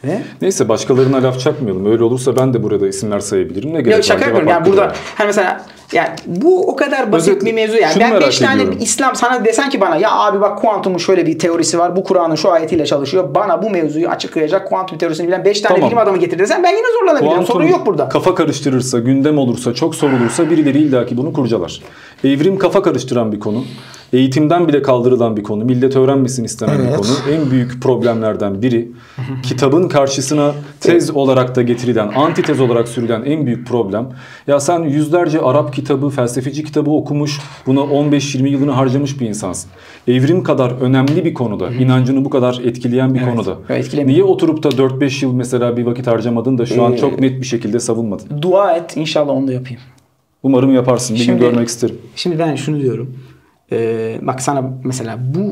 Ve? Neyse başkalarına laf çakmayalım. Öyle olursa ben de burada isimler sayabilirim. Ne gerek yok, şaka yapıyorum. Yani burada hani mesela yani bu o kadar basit özellikle bir mevzu. Yani ben beş tane İslam sana desen ki bana ya abi bak kuantumun şöyle bir teorisi var. Bu Kur'an'ın şu ayetiyle çalışıyor. Bana bu mevzuyu açıklayacak kuantum teorisini bilen beş tane tamam. bilim adamı getir desen ben yine zorlanabilirim. Kuantum, sorun yok burada. Kafa karıştırırsa, gündem olursa, çok sorulursa birileri illaki bunu kurcalar. Evrim kafa karıştıran bir konu. Eğitimden bile kaldırılan bir konu. Millet öğrenmesin istenen evet. bir konu. En büyük problemlerden biri. Kitabın karşısına tez olarak da getirilen, antitez olarak sürülen en büyük problem. Ya sen yüzlerce Arap kitabı, felsefeci kitabı okumuş, buna on beş yirmi yılını harcamış bir insansın. Evrim kadar önemli bir konuda, inancını bu kadar etkileyen bir evet. konuda. Niye oturup da dört beş yıl mesela bir vakit harcamadın da şu ee, an çok net bir şekilde savunmadın? Dua et, inşallah onu da yapayım. Umarım yaparsın. Bir şimdi, gün görmek isterim. Şimdi ben şunu diyorum. Ee, bak sana mesela bu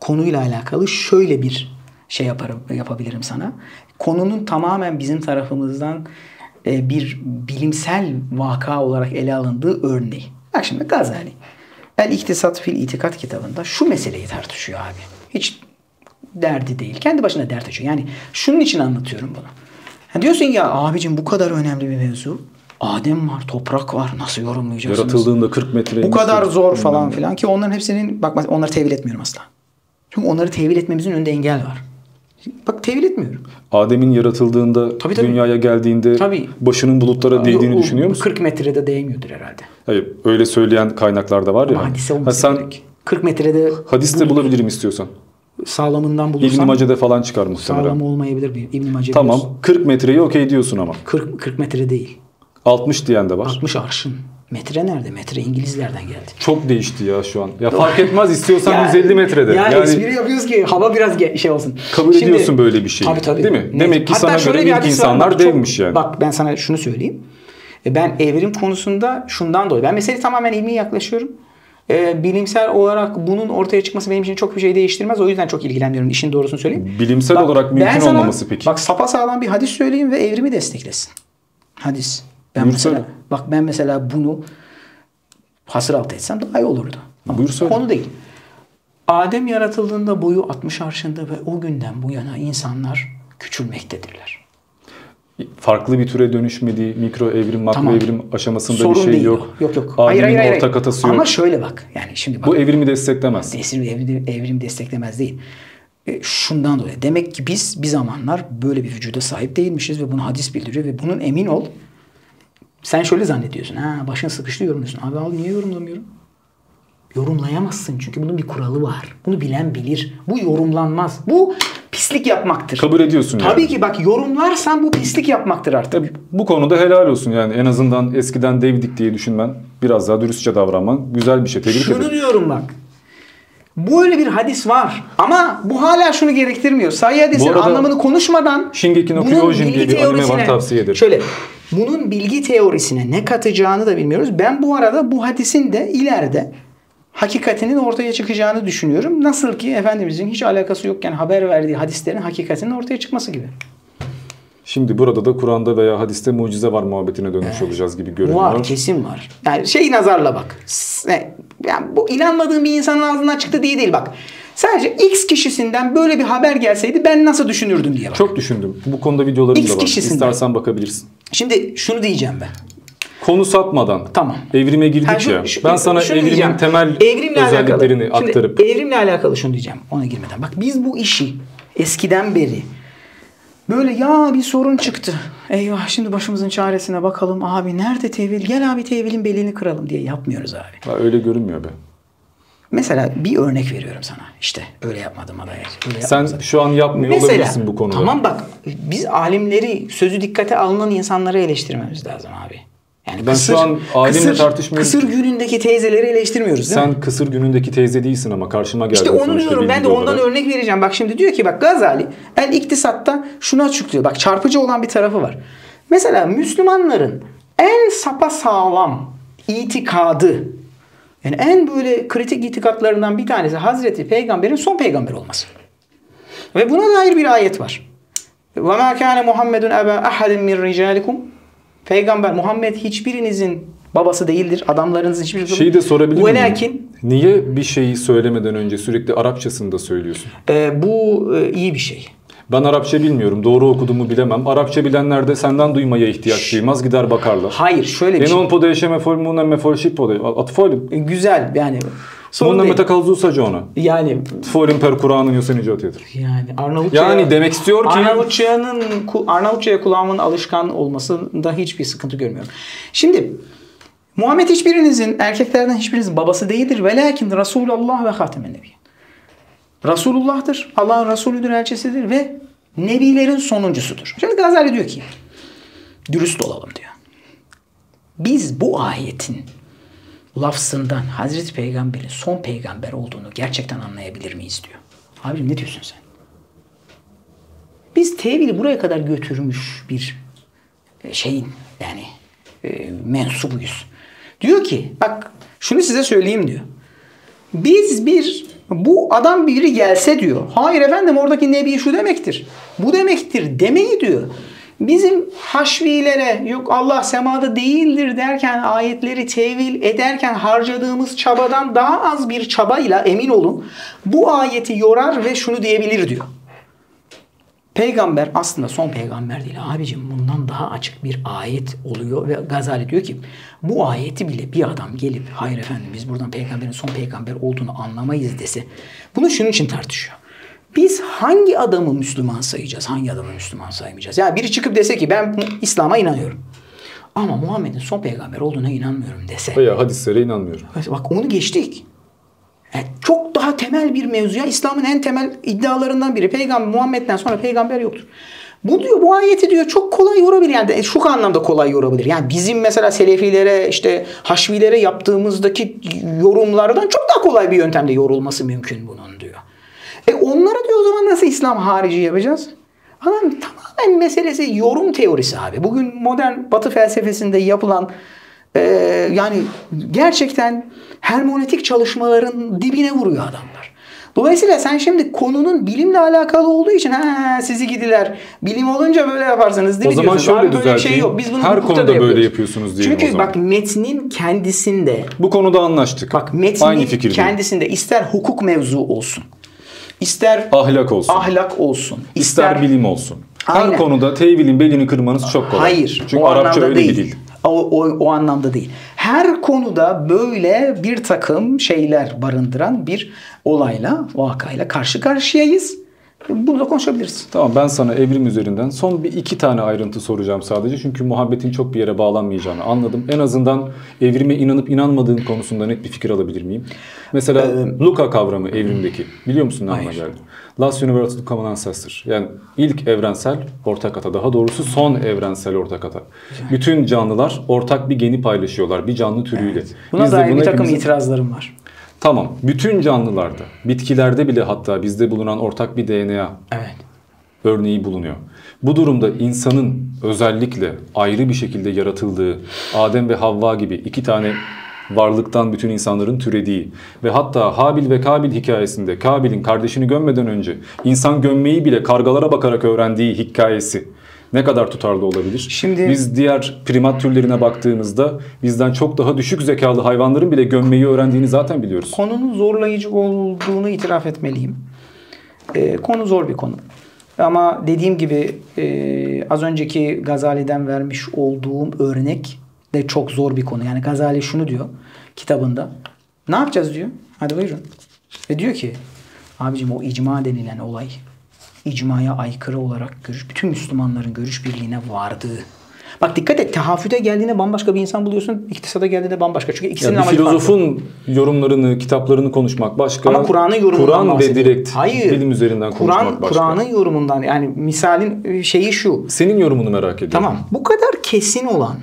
konuyla alakalı şöyle bir şey yaparım, yapabilirim sana. Konunun tamamen bizim tarafımızdan e, bir bilimsel vaka olarak ele alındığı örneği. Bak şimdi Gazali. El İktisat fil İtikat kitabında şu meseleyi tartışıyor abi. Hiç derdi değil. Kendi başına dert açıyor. Yani şunun için anlatıyorum bunu. Ha diyorsun ya abicim bu kadar önemli bir mevzu. Adem var, toprak var. Nasıl yorumlayacaksınız? Yaratıldığında kırk metre. Bu kadar zor falan filan ki onların hepsinin bak onları tevil etmiyorum asla. Çünkü onları tevil etmemizin önünde engel var. Bak tevil etmiyorum. Adem'in yaratıldığında tabii, tabii. dünyaya geldiğinde tabii. başının bulutlara değdiğini o, o, düşünüyor musun? kırk metrede değmiyordur herhalde. Hayır, öyle söyleyen kaynaklarda var ya. Hadise olmuş. Ha, sen kırk metrede hadis de bulabilirim istiyorsan. Sağlamından bulursan İbn-i Mace'de falan çıkar muhtemelen. Sağlam olmayabilir bir İbn-i Mace. Tamam. Biliyorsun. kırk metreyi okey diyorsun ama. kırk metre değil. altmış diyen de var. altmış arşın. Metre nerede? Metre İngilizlerden geldi. Çok değişti ya şu an. Ya fark etmez istiyorsan ya, yüz elli metrede. Ya yani, espri yapıyoruz ki hava biraz şey olsun. Kabul Şimdi, ediyorsun böyle bir şeyi. Tabii tabii. Değil mi? Ne? Demek ki hatta sana şöyle göre ilk insanlar değilmiş yani. Bak ben sana şunu söyleyeyim. Ben evrim konusunda şundan dolayı. Ben meseleye tamamen ilmi yaklaşıyorum. E, bilimsel olarak bunun ortaya çıkması benim için çok bir şey değiştirmez. O yüzden çok ilgilenmiyorum. İşin doğrusunu söyleyeyim. Bilimsel bak, olarak mümkün sana, olmaması peki. Bak sapasağlam bir hadis söyleyeyim ve evrimi desteklesin. Hadis. Ben mesela, bak ben mesela bunu hasır altı etsem daha iyi olurdu. Ama konu değil. Adem yaratıldığında boyu altmış arşında ve o günden bu yana insanlar küçülmektedirler. Farklı bir türe dönüşmediği mikro evrim, makro tamam. evrim aşamasında sorun bir şey değil. yok. Yok yok. Hayır, hayır, hayır. ortak atası yok. Ama şöyle bak. Yani şimdi bak. Bu evrimi desteklemez. Evrim, evrim desteklemez değil. Şundan dolayı. Demek ki biz bir zamanlar böyle bir vücuda sahip değilmişiz ve bunu hadis bildiriyor ve bunun emin ol sen şöyle zannediyorsun. Ha, başın sıkıştı yorumluyorsun. Abi al niye yorumlamıyorum? Yorumlayamazsın çünkü bunun bir kuralı var. Bunu bilen bilir. Bu yorumlanmaz. Bu pislik yapmaktır. Kabul ediyorsun Tabii yani. ki bak yorumlarsan bu pislik yapmaktır artık. E, bu konuda helal olsun yani en azından eskiden devdik diye düşünmen, biraz daha dürüstçe davranman güzel bir şey. Tebrik ederim. Şunu diyorum bak. Böyle bir hadis var. Ama bu hala şunu gerektirmiyor. Sahih hadisin anlamının konuşmadan bunun bilgi teorisine, şöyle, bunun bilgi teorisine ne katacağını da bilmiyoruz. Ben bu arada bu hadisin de ileride hakikatinin ortaya çıkacağını düşünüyorum. Nasıl ki Efendimizin hiç alakası yokken haber verdiği hadislerin hakikatinin ortaya çıkması gibi. Şimdi burada da Kur'an'da veya hadiste mucize var muhabbetine dönmüş evet. olacağız gibi görünüyor. Var, kesin var. Yani şey nazarla bak. Yani bu inanmadığın bir insanın ağzından çıktı diye değil bak. Sadece X kişisinden böyle bir haber gelseydi ben nasıl düşünürdüm diye bak. Çok düşündüm. Bu konuda videolarım X da var. Kişisinden. İstersen bakabilirsin. Şimdi şunu diyeceğim ben. Konu satmadan. Tamam. Evrime girdik yani şu, ya. Şu, ben sana evrimin diyeceğim. temel evrimle özelliklerini alakalı. aktarıp. Şimdi evrimle alakalı şunu diyeceğim. Ona girmeden. Bak biz bu işi eskiden beri böyle ya bir sorun çıktı. Eyvah şimdi başımızın çaresine bakalım. Abi nerede tevil? Gel abi tevilin belini kıralım diye yapmıyoruz abi. Ya öyle görünmüyor be. Mesela bir örnek veriyorum sana. İşte öyle yapmadım ama. Öyle Sen yapmadım. şu an yapmıyor Mesela, olabilirsin bu konuda. Tamam bak biz alimleri, sözü dikkate alınan insanları eleştirmemiz lazım abi. Yani ben kısır, şu an alimle tartışmıyorum. Kısır günündeki teyzeleri eleştirmiyoruz değil Sen mi? Kısır günündeki teyze değilsin ama karşıma geldi. İşte onu diyorum. Ben de ondan olarak. örnek vereceğim. Bak şimdi diyor ki bak Gazali el iktisatta şunu açıklıyor. Bak çarpıcı olan bir tarafı var. Mesela Müslümanların en sapasağlam itikadı, yani en böyle kritik itikatlarından bir tanesi Hazreti Peygamber'in son peygamber olması. Ve buna dair bir ayet var. وَمَا كَانَ مُحَمَّدٌ أَبَا أَحَدٍ مِنْ رِجَالِكُمْ Peygamber Muhammed hiçbirinizin babası değildir. Adamlarınızın hiçbir şeyi de sorabilir miyim? Velakin, niye bir şeyi söylemeden önce sürekli Arapçasını da söylüyorsun? E, bu e, iyi bir şey. Ben Arapça bilmiyorum. Doğru okuduğumu bilemem. Arapça bilenler de senden duymaya ihtiyaç Şş. duymaz. Gider bakarlar. Hayır şöyle bir şey. Benon poda yaşa mefol munem mefol şip poda. Atfolum. Güzel yani. Sonunda metakalzu sadece ona. Yani. Atfolum per Kur'an'ın yosenici ötedir. Yani Arnavutça. Yani demek istiyor ki. Arnavutça'nın Arnavutça'ya kulağımın alışkan olmasında hiçbir sıkıntı görmüyorum. Şimdi. Muhammed hiçbirinizin erkeklerden hiçbirinizin babası değildir. Velakin Resulullah ve Hatemen Nebi. Resulullah'tır. Allah'ın Resulüdür, elçisidir ve nebilerin sonuncusudur. Şimdi Gazali diyor ki, dürüst olalım diyor. Biz bu ayetin lafzından Hazreti Peygamber'in son peygamber olduğunu gerçekten anlayabilir miyiz diyor. Abicim ne diyorsun sen? Biz tevili buraya kadar götürmüş bir şeyin yani e, mensubuyuz. Diyor ki bak şunu size söyleyeyim diyor. Biz bir bu adam biri gelse diyor. Hayır efendim oradaki nebi şu demektir. Bu demektir demeyi diyor. Bizim haşvilere yok Allah semada değildir derken ayetleri tevil ederken harcadığımız çabadan daha az bir çabayla emin olun bu ayeti yorar ve şunu diyebilir diyor. Peygamber aslında son peygamber değil. Abicim bundan daha açık bir ayet oluyor ve Gazali diyor ki bu ayeti bile bir adam gelip hayır efendim biz buradan peygamberin son peygamber olduğunu anlamayız dese bunu şunun için tartışıyor. Biz hangi adamı Müslüman sayacağız? Hangi adamı Müslüman saymayacağız? Yani biri çıkıp dese ki ben İslam'a inanıyorum. Ama Muhammed'in son peygamber olduğuna inanmıyorum dese. Ya hadislere inanmıyorum. Bak onu geçtik. Yani çok daha temel bir mevzuya İslam'ın en temel iddialarından biri. Peygamber Muhammed'den sonra peygamber yoktur. Bu diyor bu ayeti diyor çok kolay yorabilir. Yani şu anlamda kolay yorabilir. Yani bizim mesela selefilere işte haşvilere yaptığımızdaki yorumlardan çok daha kolay bir yöntemde yorulması mümkün bunun diyor. E onlara diyor o zaman nasıl İslam harici yapacağız? Adam tamamen meselesi yorum teorisi abi. Bugün modern Batı felsefesinde yapılan Ee, yani gerçekten hermeneutik çalışmaların dibine vuruyor adamlar. Dolayısıyla sen şimdi konunun bilimle alakalı olduğu için ha sizi gidiler bilim olunca böyle yaparsınız değil mi? O zaman diyorsunuz. şöyle düzelteyim. Şey yok. Biz bunu her konuda böyle yapıyoruz. yapıyorsunuz diyelim. Çünkü bak metnin kendisinde. Bu konuda anlaştık. Bak metnin Aynı fikir kendisinde değil. İster hukuk mevzu olsun. İster ahlak olsun. Ahlak olsun. İster, ister bilim olsun. Her aynen. konuda tevilin belini kırmanız çok kolay. Hayır. Çünkü Arapça öyle değil. bir dil. O, o, o anlamda değil. Her konuda böyle bir takım şeyler barındıran bir olayla, vakayla karşı karşıyayız. Bunu da konuşabiliriz. Tamam ben sana evrim üzerinden son bir iki tane ayrıntı soracağım sadece. Çünkü muhabbetin çok bir yere bağlanmayacağını anladım. En azından evrime inanıp inanmadığın konusunda net bir fikir alabilir miyim? Mesela ee, Luca kavramı evrimdeki. Biliyor musun ne anlama geldi? Last Universal Common Ancestor. Yani ilk evrensel ortak ata. Daha doğrusu son evrensel ortak ata. Yani. Bütün canlılar ortak bir geni paylaşıyorlar. Bir canlı türüyle. Evet. Buna Biz dair de buna bir takım hepimiz... itirazlarım var. Tamam. Bütün canlılarda, bitkilerde bile hatta bizde bulunan ortak bir D N A evet. örneği bulunuyor. Bu durumda insanın özellikle ayrı bir şekilde yaratıldığı, Adem ve Havva gibi iki tane varlıktan bütün insanların türediği ve hatta Habil ve Kabil hikayesinde Kabil'in kardeşini gömmeden önce insan gömmeyi bile kargalara bakarak öğrendiği hikayesi ne kadar tutarlı olabilir? Şimdi biz diğer primat türlerine baktığımızda bizden çok daha düşük zekalı hayvanların bile gömmeyi öğrendiğini zaten biliyoruz. Konunun zorlayıcı olduğunu itiraf etmeliyim. Ee, konu zor bir konu. Ama dediğim gibi e, az önceki Gazali'den vermiş olduğum örnek de çok zor bir konu. Yani Gazali şunu diyor kitabında. Ne yapacağız diyor. Hadi buyurun. Ve diyor ki abicim o icma denilen olay icmaya aykırı olarak görüş, bütün Müslümanların görüş birliğine vardığı. Bak dikkat et, tehafüte geldiğinde bambaşka bir insan buluyorsun. İktisada geldiğinde bambaşka. Çünkü ikisinin amacı farklı. Filozofun yorumlarını, kitaplarını konuşmak başka. Ama Kur'an'ın yorumundan Kur'an ve direkt Hayır. bilim üzerinden konuşmak Kur'an, başka. Kur'an'ın yorumundan yani misalin şeyi şu. Senin yorumunu merak ediyorum. Tamam. Bu kadar kesin olan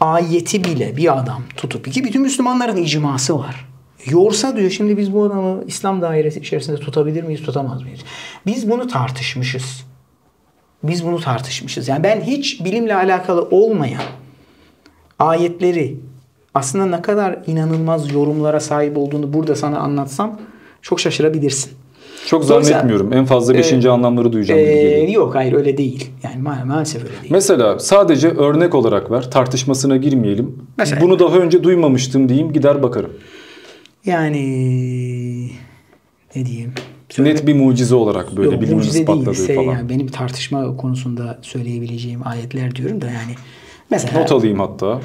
ayeti bile bir adam tutup ki bütün Müslümanların icması var. Yorsa diyor şimdi biz bu adamı İslam dairesi içerisinde tutabilir miyiz, tutamaz mıyız? Biz bunu tartışmışız. Biz bunu tartışmışız. Yani ben hiç bilimle alakalı olmayan ayetleri aslında ne kadar inanılmaz yorumlara sahip olduğunu burada sana anlatsam çok şaşırabilirsin. Çok zannetmiyorum. En fazla beşinci e, anlamları duyacağım. E, yok hayır öyle değil. Yani ma maalesef öyle değil. Mesela sadece örnek olarak ver. Tartışmasına girmeyelim. Mesela, bunu daha önce duymamıştım diyeyim. Gider bakarım. Yani ne diyeyim? Söyle... Net bir mucize olarak böyle bilimin ispatladığı falan. Yani benim tartışma konusunda söyleyebileceğim ayetler diyorum da yani. Mesela, not alayım hatta.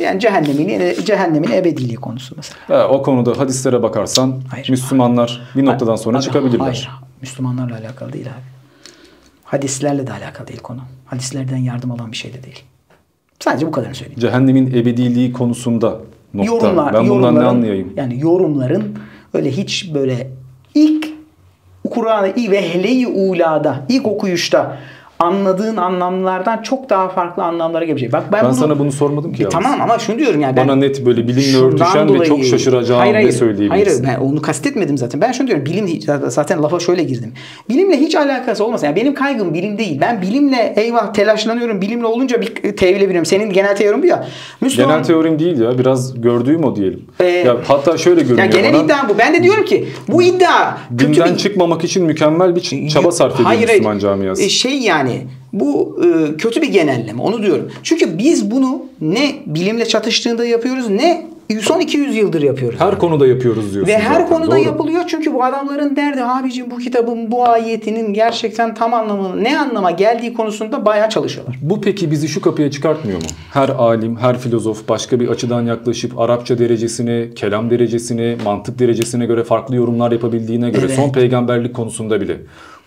Yani cehennemin, cehennemin ebediliği konusu mesela. He, o konuda hadislere bakarsan hayır, Müslümanlar hayır. bir noktadan sonra hayır, çıkabilirler. Hayır. Müslümanlarla alakalı değil abi. Hadislerle de alakalı değil konu. Hadislerden yardım alan bir şey de değil. Sadece bu kadarını söyleyeyim. Cehennemin ebediliği konusunda nokta. Yorumlar, ben bundan ne anlayayım? Yani yorumların öyle hiç böyle ilk Kur'an'ı ilk vehle-i ulada, ilk okuyuşta anladığın anlamlardan çok daha farklı anlamlara gelecek. Bak ben, ben bunu, sana bunu sormadım ki. E, tamam ama şunu diyorum yani. Bana ben, net böyle bilimle örtüşen dolayı, ve çok şaşıracağım ne söyleyebilirsin. Hayır ben onu kastetmedim zaten. Ben şunu diyorum bilim zaten lafa şöyle girdim. Bilimle hiç alakası olmasın. Yani benim kaygım bilim değil. Ben bilimle eyvah telaşlanıyorum. Bilimle olunca bir tevhile biliyorum. Senin genel teorin bu ya. Müslüman, genel teorim değil ya. Biraz gördüğüm o diyelim. E, ya, hatta şöyle görünüyor. Ya genel iddia bu. Ben de diyorum ki bu iddia. Günden bir, çıkmamak için mükemmel bir çaba sarf ediyor hayır, Müslüman camiası. E, şey yani. Yani bu e, kötü bir genelleme onu diyorum. Çünkü biz bunu ne bilimle çatıştığında yapıyoruz ne son iki yüz yıldır yapıyoruz. Her yani. Konuda yapıyoruz diyorsun. Ve her zaten. Konuda Doğru. yapılıyor çünkü bu adamların derdi abicim bu kitabın bu ayetinin gerçekten tam anlamının ne anlama geldiği konusunda bayağı çalışıyorlar. Bu peki bizi şu kapıya çıkartmıyor mu? Her alim, her filozof başka bir açıdan yaklaşıp Arapça derecesine, kelam derecesine, mantık derecesine göre farklı yorumlar yapabildiğine göre evet. son peygamberlik konusunda bile.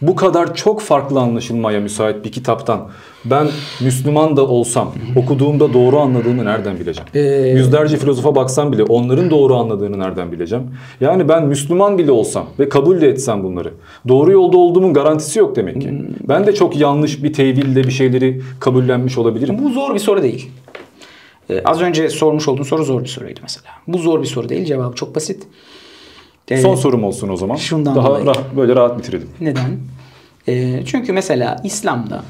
Bu kadar çok farklı anlaşılmaya müsait bir kitaptan ben Müslüman da olsam okuduğumda doğru anladığımı nereden bileceğim? Ee, Yüzlerce filozofa baksam bile onların doğru anladığını nereden bileceğim? Yani ben Müslüman bile olsam ve kabul de etsem bunları doğru yolda olduğumun garantisi yok demek ki. Ben de çok yanlış bir tevhille bir şeyleri kabullenmiş olabilirim. Bu zor bir soru değil. Ee, az önce sormuş olduğun soru zor bir soruydu mesela. Bu zor bir soru değil. Cevabı çok basit. Evet. Son sorum olsun o zaman. Şundan Daha rahat, böyle rahat bitirelim. Neden? E, çünkü mesela İslam'da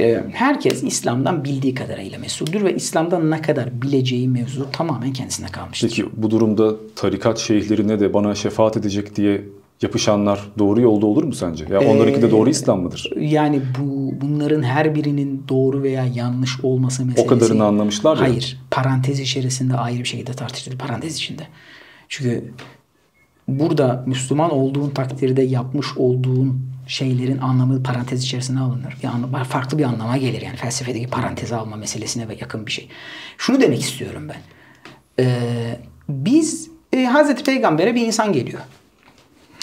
e, herkes İslam'dan bildiği kadarıyla mesuldür ve İslam'dan ne kadar bileceği mevzu tamamen kendisine kalmıştır. Peki bu durumda tarikat şeyhlerine de bana şefaat edecek diye yapışanlar doğru yolda olur mu sence? Ya onlarınki de doğru İslam mıdır? Yani bu bunların her birinin doğru veya yanlış olması meselesi. O kadarını anlamışlar ya. Hayır. Parantez içerisinde ayrı bir şekilde tartışılır. Parantez içinde. Çünkü burada Müslüman olduğun takdirde yapmış olduğun şeylerin anlamı parantez içerisine alınır. Yani farklı bir anlama gelir. Yani felsefedeki paranteze alma meselesine yakın bir şey. Şunu demek istiyorum ben. Ee, biz e, Hazreti Peygamber'e bir insan geliyor.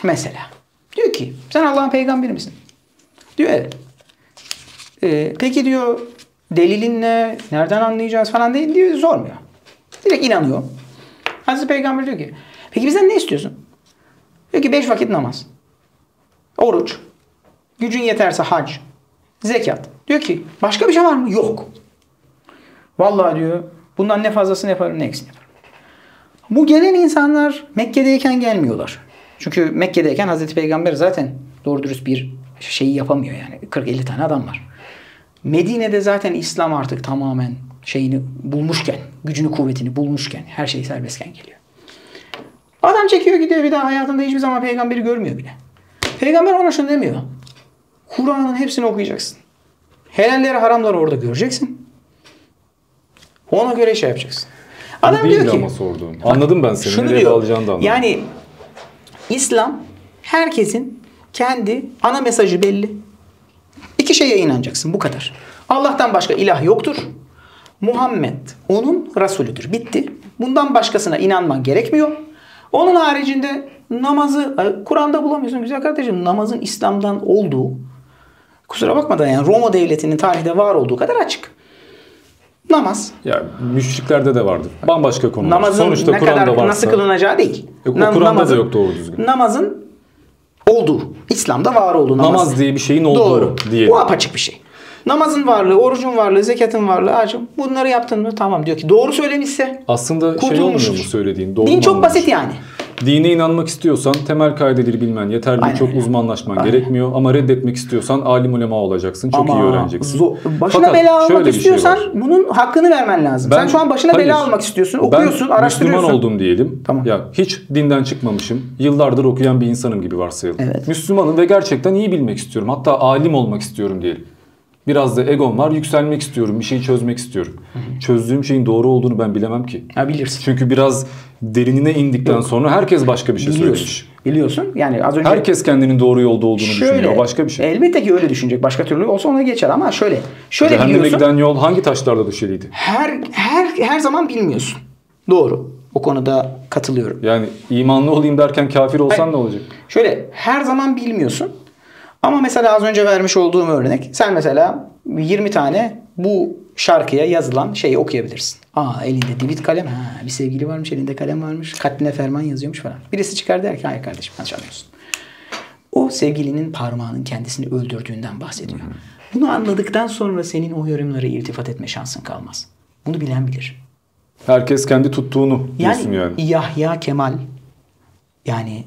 Mesela. Diyor ki sen Allah'ın peygamberi misin? Diyor evet. Ee, peki diyor delilin ne? Nereden anlayacağız falan değil diyor. Sormuyor. Direkt inanıyor. Hazreti Peygamber diyor ki peki bizden ne istiyorsun? Diyor ki beş vakit namaz, oruç, gücün yeterse hac, zekat. Diyor ki başka bir şey var mı? Yok. Vallahi diyor bundan ne fazlasını yaparım ne eksini yaparım. Bu gelen insanlar Mekke'deyken gelmiyorlar. Çünkü Mekke'deyken Hazreti Peygamber zaten doğru dürüst bir şeyi yapamıyor yani. kırk elli tane adam var. Medine'de zaten İslam artık tamamen şeyini bulmuşken, gücünü kuvvetini bulmuşken, her şey serbestken geliyor. Adam çekiyor gidiyor, bir daha hayatında hiçbir zaman peygamberi görmüyor bile. Peygamber ona şunu demiyor. Kur'an'ın hepsini okuyacaksın. Helalleri haramları orada göreceksin. Ona göre şey yapacaksın. Adam değil diyor ki. Ama sorduğum. Anladım ben seni. Şunu diyor. Alacağını yani İslam herkesin kendi ana mesajı belli. İki şeye inanacaksın bu kadar. Allah'tan başka ilah yoktur. Muhammed onun Resulüdür. Bitti. Bundan başkasına inanman gerekmiyor. Onun haricinde namazı Kur'an'da bulamıyorsun güzel kardeşim. Namazın İslam'dan olduğu, kusura bakmadan yani Roma devletinin tarihte var olduğu kadar açık. Namaz. Ya müşriklerde de vardır. Bambaşka konu. Namazın sonuçta ne kadar varsa, nasıl kılınacağı değil. E, Kur'an'da da yok doğru düzgün. Namazın olduğu, İslam'da var olduğu. Namaz, namaz diye bir şeyin olduğu. Doğru. Diye. Bu apaçık bir şey. Namazın varlığı, orucun varlığı, zekatın varlığı, hacım. Bunları yaptın mı? Tamam diyor ki doğru söylemişse. Aslında şey olmuyor mu söylediğin? Doğru din çok basit yani. Dine inanmak istiyorsan temel kaideleri bilmen yeterli. Aynen. Çok uzmanlaşman Aynen. gerekmiyor. Ama reddetmek istiyorsan alim ulema olacaksın. Çok Ama iyi öğreneceksin. Başına Fakat bela almak istiyorsan şey bunun hakkını vermen lazım. Ben, Sen şu an başına hayır, bela almak istiyorsun. Okuyorsun, ben araştırıyorsun. Müslüman oldum diyelim. Tamam. Ya hiç dinden çıkmamışım. Yıllardır okuyan bir insanım gibi varsayalım. Evet. Müslümanım ve gerçekten iyi bilmek istiyorum. Hatta alim olmak istiyorum diyelim. Biraz da egom var. Yükselmek istiyorum. Bir şeyi çözmek istiyorum. Hı hı. Çözdüğüm şeyin doğru olduğunu ben bilemem ki. Ya bilirsin. Çünkü biraz derinine indikten Yok. sonra herkes başka bir şey Biliyorsun. söylemiş. Biliyorsun. Yani az önce herkes kendinin doğru yolda olduğunu şöyle, düşünüyor. Başka bir şey. Elbette ki öyle düşünecek. Başka türlü olsa ona geçer ama şöyle. Şöyle Cehenneme biliyorsun. Giden yol hangi taşlarda düşeliydi? Her her her zaman bilmiyorsun. Doğru. O konuda katılıyorum. Yani imanlı olayım derken kafir olsan Hayır. ne olacak? Şöyle her zaman bilmiyorsun. Ama mesela az önce vermiş olduğum örnek. Sen mesela yirmi tane bu şarkıya yazılan şeyi okuyabilirsin. Aa elinde divit kalem. Ha, bir sevgili varmış, elinde kalem varmış. Katline ferman yazıyormuş falan. Birisi çıkar der ki hayır kardeşim yanlış anlıyorsun. O sevgilinin parmağının kendisini öldürdüğünden bahsediyor. Bunu anladıktan sonra senin o yorumlara irtifat etme şansın kalmaz. Bunu bilen bilir. Herkes kendi tuttuğunu diyorsun yani. Yani Yahya Kemal yani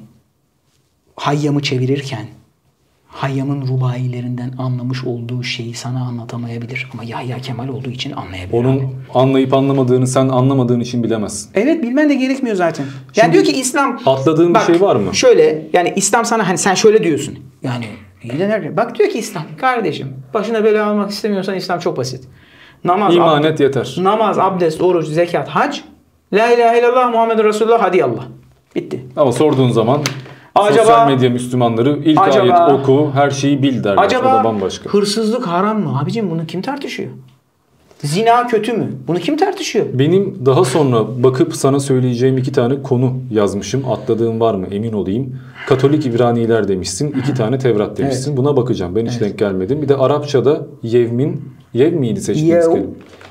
hayyamı çevirirken Hayyam'ın rubailerinden anlamış olduğu şeyi sana anlatamayabilir. Ama Yahya Kemal olduğu için anlayabilir. Onun abi. anlayıp anlamadığını sen anlamadığın için bilemezsin. Evet bilmen de gerekmiyor zaten. Yani Şimdi diyor ki İslam... Atladığın bak, bir şey var mı? Şöyle yani İslam sana hani sen şöyle diyorsun. Yani iyi de nerede? Bak diyor ki İslam kardeşim başına bela almak istemiyorsan İslam çok basit. Namaz, İman et yeter. Namaz, abdest, oruç, zekat, hac. La ilahe illallah Muhammedun Resulullah hadiyallah. Bitti. Ama sorduğun zaman... Acaba, sosyal medya Müslümanları ilk acaba, ayet oku, her şeyi bil derler. Acaba bambaşka. Hırsızlık haram mı? Abicim bunu kim tartışıyor? Zina kötü mü? Bunu kim tartışıyor? Benim daha sonra bakıp sana söyleyeceğim iki tane konu yazmışım. Atladığım var mı? Emin olayım. Katolik İbraniler demişsin. iki tane Tevrat demişsin. Evet. Buna bakacağım. Ben hiç evet. denk gelmedim. Bir de Arapçada yevmin, yev miydi seçtiğiniz kelime?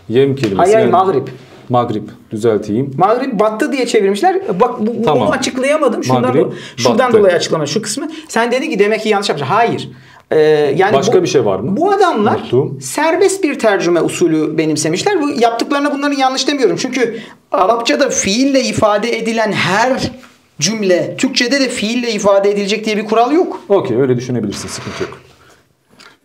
Yevm kelimesi. Hayır yani, Mağrib. Mağrib düzelteyim. Mağrib battı diye çevirmişler. Bak bu, tamam. bunu açıklayamadım. Şundan, Mağrib, şuradan dolayı açıklama şu kısmı. Sen dedi ki demek ki yanlış yapmış. Hayır. Ee, yani Başka bu, bir şey var mı? Bu adamlar Unuttum. serbest bir tercüme usulü benimsemişler. Bu yaptıklarına bunların yanlış demiyorum. Çünkü Arapçada fiille ifade edilen her cümle Türkçede de fiille ifade edilecek diye bir kural yok. Okey öyle düşünebilirsin. Sıkıntı yok.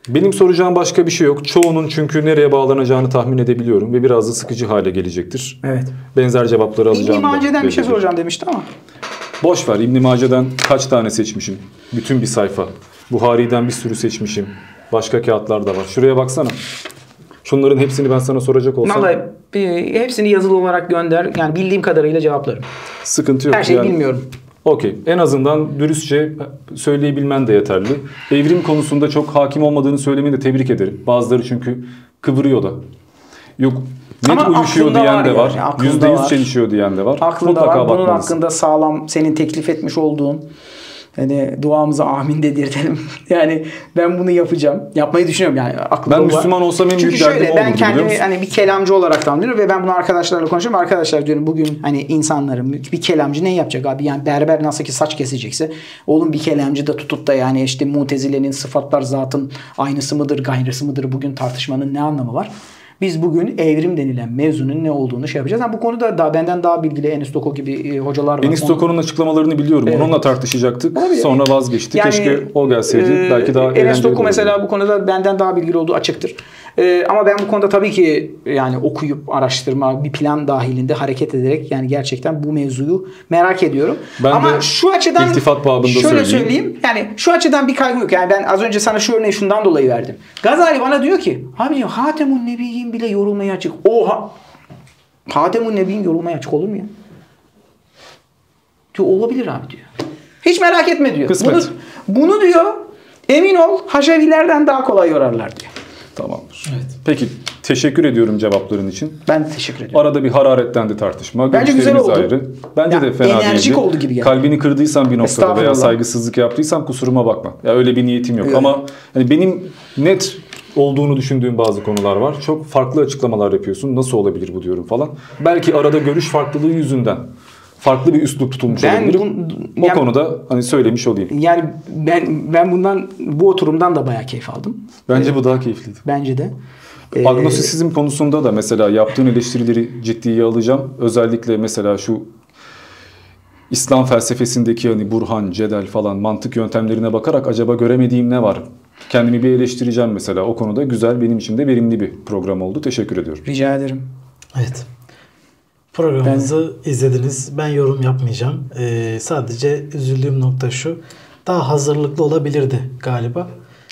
Benim soracağım başka bir şey yok. Çoğunun çünkü nereye bağlanacağını tahmin edebiliyorum ve biraz da sıkıcı hale gelecektir. Evet. Benzer cevapları alacağım. İbn-i Mace'den bir şey soracağım demişti ama. Boş ver. İbn-i Mace'den kaç tane seçmişim? Bütün bir sayfa. Buhari'den bir sürü seçmişim. Başka kağıtlar da var. Şuraya baksana. Şunların hepsini ben sana soracak olsam. Vallahi hepsini yazılı olarak gönder. Yani bildiğim kadarıyla cevaplarım. Sıkıntı yok. Her şeyi yani. bilmiyorum. Okey. En azından dürüstçe söyleyebilmen de yeterli. Evrim konusunda çok hakim olmadığını söylemeni de tebrik ederim. Bazıları çünkü kıvırıyor da. Yok net Ama uyuşuyor diyen de var. Yüzde yüz çelişiyor diyen de var. Aklında Mutlaka var. Bunun bakmanız. hakkında sağlam senin teklif etmiş olduğun hani duamıza amin dedirtelim. Yani ben bunu yapacağım. Yapmayı düşünüyorum yani. Ben Müslüman var. olsam en büyük derdim olurdu. Çünkü şöyle ben kendimi hani bir kelamcı olarak tanımlıyorum ve ben bunu arkadaşlarla konuşuyorum. Arkadaşlar diyorum bugün hani insanların bir kelamcı ne yapacak abi? Yani berber nasıl ki saç kesecekse oğlum bir kelamcı da tutup da yani işte mutezilenin sıfatlar zatın aynısı mıdır gayrısı mıdır bugün tartışmanın ne anlamı var? Biz bugün evrim denilen mevzunun ne olduğunu şey yapacağız. Yani bu konuda daha, benden daha bilgili Enis Toko gibi hocalar var. Enis Toko'nun açıklamalarını biliyorum. Evet. Onunla tartışacaktık. Olabilir. Sonra vazgeçti. Yani, keşke o gelseydi. E, Belki daha eğlenceli. Enis Toko mesela bu konuda benden daha bilgili olduğu açıktır. E, ama ben bu konuda tabii ki yani okuyup araştırma, bir plan dahilinde hareket ederek yani gerçekten bu mevzuyu merak ediyorum. Ben ama şu açıdan iltifat babında şöyle söyleyeyim. söyleyeyim. Yani şu açıdan bir kaygım yok. Yani ben az önce sana şu örneği şundan dolayı verdim. Gazali bana diyor ki abiciğim Hatemun Nebiyyin bile yorulmaya açık. Oha! Hatemun Nebiyyin yorulmaya açık olur mu ya? Diyor olabilir abi diyor. Hiç merak etme diyor. Bunu, bunu diyor emin ol Haşevilerden daha kolay yorarlar diyor. Tamamdır. Evet. Peki teşekkür ediyorum cevapların için. Ben teşekkür ediyorum. Arada bir hararetlendi tartışma. Bence güzel oldu. Ayrı. Bence ya, de fena değildi. Enerjik oldu gibi geldi. Kalbini kırdıysam bir noktada veya saygısızlık yaptıysam kusuruma bakma. Ya öyle bir niyetim yok. Öyle. Ama hani benim net olduğunu düşündüğüm bazı konular var. Çok farklı açıklamalar yapıyorsun. Nasıl olabilir bu diyorum falan. Belki arada görüş farklılığı yüzünden farklı bir üslup tutulmuş olabilir. Bu yani, konuda hani söylemiş olayım. Yani ben ben bundan bu oturumdan da bayağı keyif aldım. Bence ee, bu daha keyifliydi. Bence de. Ee, Agnostisizm konusunda da mesela yaptığın eleştirileri ciddiye alacağım. Özellikle mesela şu İslam felsefesindeki hani burhan, cedel falan mantık yöntemlerine bakarak acaba göremediğim ne var? Kendimi bir eleştireceğim mesela. O konuda güzel, benim için de verimli bir program oldu. Teşekkür ediyorum. Rica ederim. Evet. Programımızı ben... izlediniz. Ben yorum yapmayacağım. Ee, sadece üzüldüğüm nokta şu. Daha hazırlıklı olabilirdi galiba.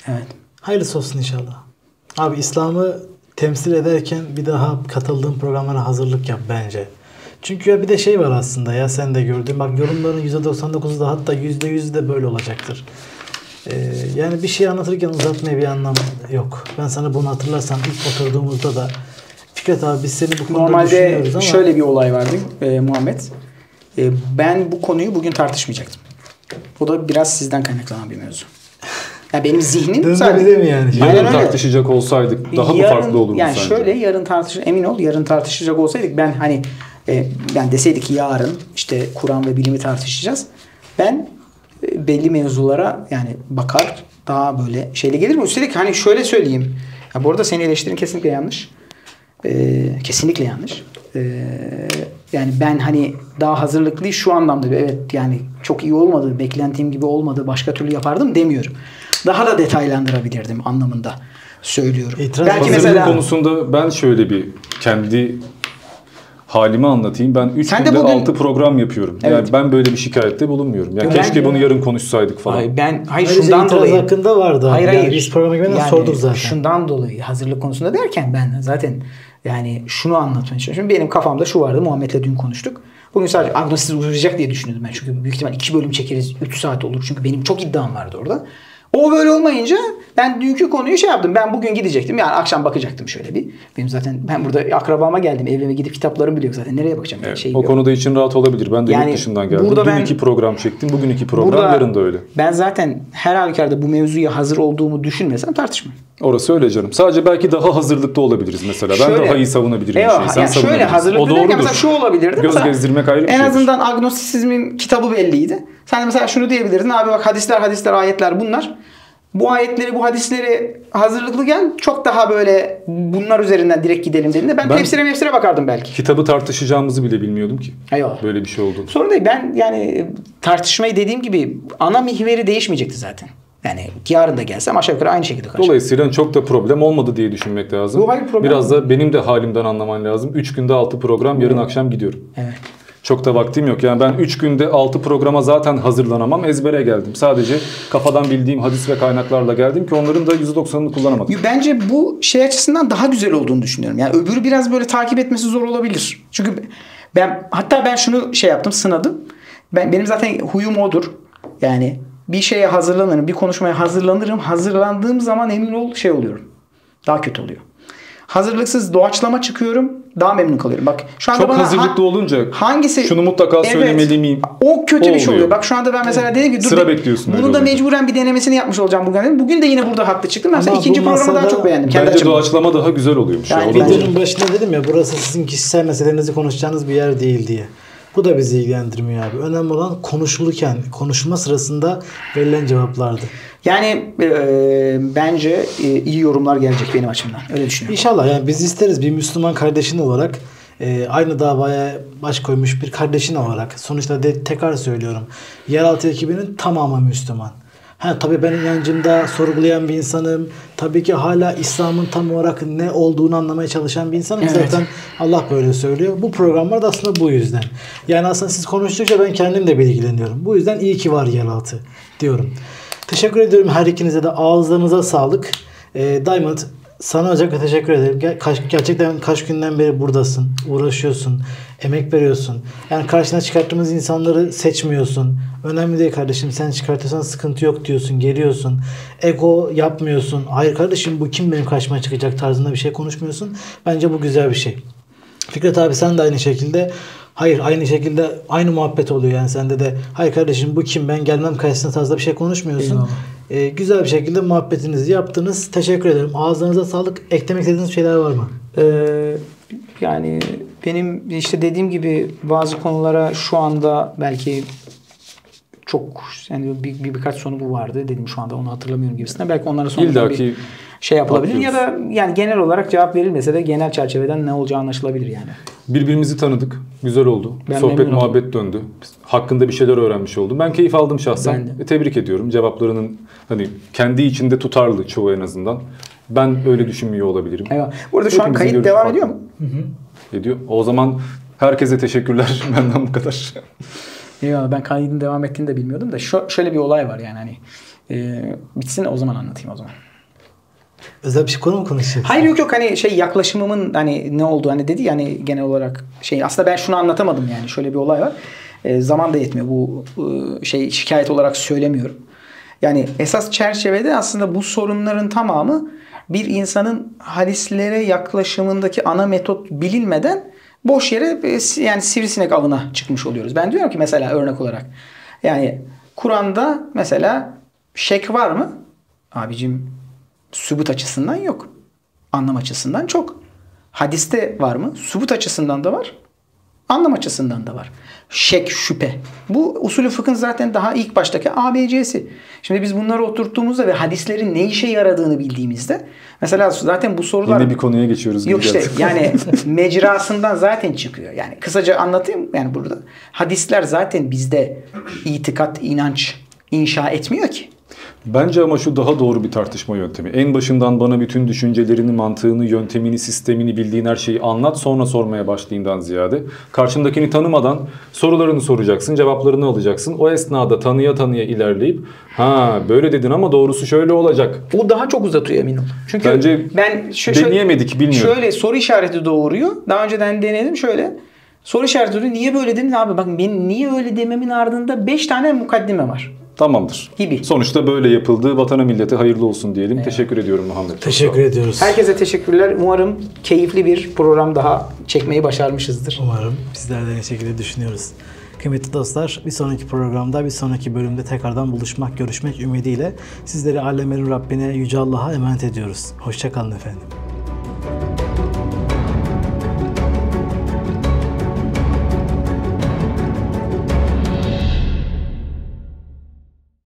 Evet. Hayırlısı olsun inşallah. Abi İslam'ı temsil ederken bir daha katıldığım programlara hazırlık yap bence. Çünkü ya bir de şey var aslında ya sen de gördün. Bak yorumların yüzde doksan dokuzu da hatta yüzde yüzü de böyle olacaktır. Ee, yani bir şey anlatırken uzatmaya bir anlam yok. Ben sana bunu hatırlarsan ilk oturduğumuzda da Fikret abi biz seni bu konuda normalde ama... şöyle bir olay vardı e, Muhammed. E, ben bu konuyu bugün tartışmayacaktım. O da biraz sizden kaynaklanan bir mevzu. Yani benim zihnim sadece... mi yani? Yarın tartışacak olsaydık daha yarın, mı farklı olurdu yani sence? Şöyle yarın tartışacak, emin ol yarın tartışacak olsaydık ben hani e, yani deseydik ki yarın işte Kur'an ve bilimi tartışacağız. Ben e, belli mevzulara yani bakar daha böyle şeyle gelir mi? Üstelik hani şöyle söyleyeyim. Ya bu arada seni eleştirin kesinlikle yanlış. Ee, kesinlikle yanlış. Ee, yani ben hani daha hazırlıklı şu anlamda bir, evet yani çok iyi olmadı, beklentim gibi olmadı, başka türlü yapardım demiyorum. Daha da detaylandırabilirdim anlamında söylüyorum. İtiraz belki mesela konusunda ben şöyle bir kendi halimi anlatayım. Ben üç günde bugün... altı program yapıyorum. Evet. Yani ben böyle bir şikayette bulunmuyorum. Yani ben, keşke bunu yarın konuşsaydık falan. Hayır, ben hayır öyle şundan dolayı hakkında vardı. Hayır hayır. Yani, biz programa girmeden yani, sorduk zaten. Şundan dolayı hazırlık konusunda derken ben zaten yani şunu anlatmaya çalışıyorum. Benim kafamda şu vardı. Muhammed'le dün konuştuk. Bugün sadece agnosizm uzayacak diye düşünüyordum ben. Çünkü büyük ihtimal iki bölüm çekeriz. üç saat olur. Çünkü benim çok iddiam vardı orada. O böyle olmayınca ben dünkü konuyu şey yaptım. Ben bugün gidecektim. Yani akşam bakacaktım şöyle bir. Benim zaten ben burada akrabama geldim. Evime gidip kitaplarım bile yok zaten. Nereye bakacağım? Evet, şey o yok. Konuda için rahat olabilir. Ben de yani yurt dışından geldim. Burada Dün ben, iki program çektim. Bugün iki program. Burada, yarın da öyle. Ben zaten her halükarda bu mevzuya hazır olduğumu düşünmesem tartışmayın. Orası öyle canım. Sadece belki daha hazırlıklı olabiliriz mesela. Şöyle, ben daha iyi savunabilirim eyvah, bir şey. Sen yani şöyle hazırlıklı derken mesela şu olabilirdi. Göz mesela, gezdirmek ayrı bir şey. En azından agnostisizmin kitabı belliydi. Sen de mesela şunu diyebilirdin. Abi bak hadisler, hadisler, ayetler bunlar. Bu ayetleri, bu hadisleri hazırlıklı gel. Çok daha böyle bunlar üzerinden direkt gidelim dediğinde ben, ben tefsire mefsire bakardım belki. Kitabı tartışacağımızı bile bilmiyordum ki. Eyvallah. Böyle bir şey oldu. Sorun değil. Ben yani tartışmayı dediğim gibi ana mihveri değişmeyecekti zaten. Yani yarın da gelsem aşağı yukarı aynı şekilde karşılaştık. Dolayısıyla çok da problem olmadı diye düşünmek lazım. Bu hayır problem. Biraz da benim de halimden anlaman lazım. üç günde altı program yarın evet. Akşam gidiyorum. Evet. Çok da vaktim yok. Yani ben üç günde altı programa zaten hazırlanamam. Ezbere geldim. Sadece kafadan bildiğim hadis ve kaynaklarla geldim ki onların da yüzde doksanını kullanamadım. Bence bu şey açısından daha güzel olduğunu düşünüyorum. Yani öbürü biraz böyle takip etmesi zor olabilir. Çünkü ben hatta ben şunu şey yaptım, sınadım. Ben benim zaten huyum odur. Yani bir şeye hazırlanırım, bir konuşmaya hazırlanırım. Hazırlandığım zaman emin ol şey oluyorum. Daha kötü oluyor. Hazırlıksız doğaçlama çıkıyorum. Daha memnun kalıyorum. Bak şu anda çok bana hazırlıklı ha olunca hangisi şunu mutlaka evet, söylemeli miyim? O kötü o bir şey oluyor. Bak şu anda ben mesela dedim ki dur. Sıra bekliyorsun. Bunu da mecburen bir denemesini yapmış olacağım bugün. Bugün de yine burada haklı çıktım. Ben mesela ikinci programı daha çok beğendim. Bence kendi doğaçlama daha güzel oluyormuş. Yani videonun başında dedim ya burası sizin kişisel meselelerinizi konuşacağınız bir yer değil diye. Bu da bizi ilgilendirmiyor abi. Önemli olan konuşulurken, konuşulma sırasında verilen cevaplardı. Yani e, bence e, iyi yorumlar gelecek benim açımdan. Öyle düşünüyorum. İnşallah. Yani biz isteriz bir Müslüman kardeşin olarak, e, aynı davaya baş koymuş bir kardeşin olarak. Sonuçta de, tekrar söylüyorum. Yeraltı ekibinin tamamı Müslüman. Ha, tabii ben inancımda sorgulayan bir insanım. Tabii ki hala İslam'ın tam olarak ne olduğunu anlamaya çalışan bir insanım. Evet. Zaten Allah böyle söylüyor. Bu programlar da aslında bu yüzden. Yani aslında siz konuştukça ben kendim de bilgileniyorum. Bu yüzden iyi ki var Yeraltı diyorum. Teşekkür ediyorum her ikinize de. Ağızlarınıza sağlık. Ee, Diamond, sana özellikle teşekkür ederim. Gerçekten kaç günden beri buradasın. Uğraşıyorsun. Emek veriyorsun. Yani karşına çıkarttığımız insanları seçmiyorsun. Önemli değil kardeşim. Sen çıkartırsan sıkıntı yok diyorsun. Geliyorsun. Ego yapmıyorsun. Hayır kardeşim bu kim benim karşıma çıkacak tarzında bir şey konuşmuyorsun. Bence bu güzel bir şey. Fikret abi sen de aynı şekilde. Hayır aynı şekilde aynı muhabbet oluyor. Yani sende de hayır kardeşim bu kim ben gelmem karşısına tarzda bir şey konuşmuyorsun. Ee, güzel bir şekilde muhabbetinizi yaptınız. Teşekkür ederim. Ağzınıza sağlık. Eklemek istediğiniz şeyler var mı? Ee, yani benim işte dediğim gibi bazı konulara şu anda belki çok yani bir, bir birkaç sonu bu vardı dedim şu anda onu hatırlamıyorum gibisinden. Belki onlara sonra bir şey yapılabilir bakıyoruz. Ya da yani genel olarak cevap verilmese de genel çerçeveden ne olacağı anlaşılabilir yani. Birbirimizi tanıdık. Güzel oldu. Ben sohbet muhabbet döndü. Hakkında bir şeyler öğrenmiş oldum. Ben keyif aldım şahsen. E, tebrik ediyorum. Cevaplarının hani kendi içinde tutarlı çoğu en azından. Ben öyle düşünmüyor olabilirim. Evet. Bu arada şu Hepimizin an kayıt devam ediyor mu? Hı hı. Ediyor. O zaman herkese teşekkürler. Benden bu kadar. Eyvallah. Ben kaydın devam ettiğini de bilmiyordum da Şö şöyle bir olay var yani hani e, bitsin o zaman anlatayım o zaman. Özel bir şey konu mu konuşuyorsun? Hayır yok yok hani şey yaklaşımımın hani ne oldu hani dedi yani ya, genel olarak şey aslında ben şunu anlatamadım yani şöyle bir olay var. E, zaman da yetmiyor bu e, şey şikayet olarak söylemiyorum. Yani esas çerçevede aslında bu sorunların tamamı bir insanın hadislere yaklaşımındaki ana metot bilinmeden boş yere yani sivrisinek avına çıkmış oluyoruz. Ben diyorum ki mesela örnek olarak yani Kur'an'da mesela şek var mı? Abicim sübut açısından yok. Anlam açısından çok. Hadiste var mı? Sübut açısından da var. Anlam açısından da var. Şek, şüphe. Bu usulü fıkhın zaten daha ilk baştaki A B C'si. Şimdi biz bunları oturttuğumuzda ve hadislerin ne işe yaradığını bildiğimizde mesela zaten bu sorular... Yine bir konuya geçiyoruz. Yok işte artık. Yani mecrasından zaten çıkıyor. Yani kısaca anlatayım yani burada. Hadisler zaten bizde itikat, inanç inşa etmiyor ki. Bence ama şu daha doğru bir tartışma yöntemi. En başından bana bütün düşüncelerini, mantığını, yöntemini, sistemini, bildiğin her şeyi anlat sonra sormaya başlayayımdan ziyade. Karşındakini tanımadan sorularını soracaksın, cevaplarını alacaksın. O esnada tanıya tanıya ilerleyip ha böyle dedin ama doğrusu şöyle olacak. Bu daha çok uzatıyor emin ol. Çünkü bence ben deneyemedik bilmiyorum. Şöyle soru işareti doğuruyor. Daha önceden denedim şöyle. Soru işareti doğuruyor. Niye böyle dedin abi? Bak ben niye öyle dememin ardında beş tane mukaddime var. Tamamdır. Gibi. Sonuçta böyle yapıldı. Vatana millete hayırlı olsun diyelim. Evet. Teşekkür ediyorum Muhammed. Teşekkür ediyoruz. Herkese teşekkürler. Umarım keyifli bir program daha çekmeyi başarmışızdır. Umarım. Bizler de aynı şekilde düşünüyoruz. Kıymetli dostlar, bir sonraki programda, bir sonraki bölümde tekrardan buluşmak, görüşmek ümidiyle sizleri alemlerin Rabbine Yüce Allah'a emanet ediyoruz. Hoşça kalın efendim.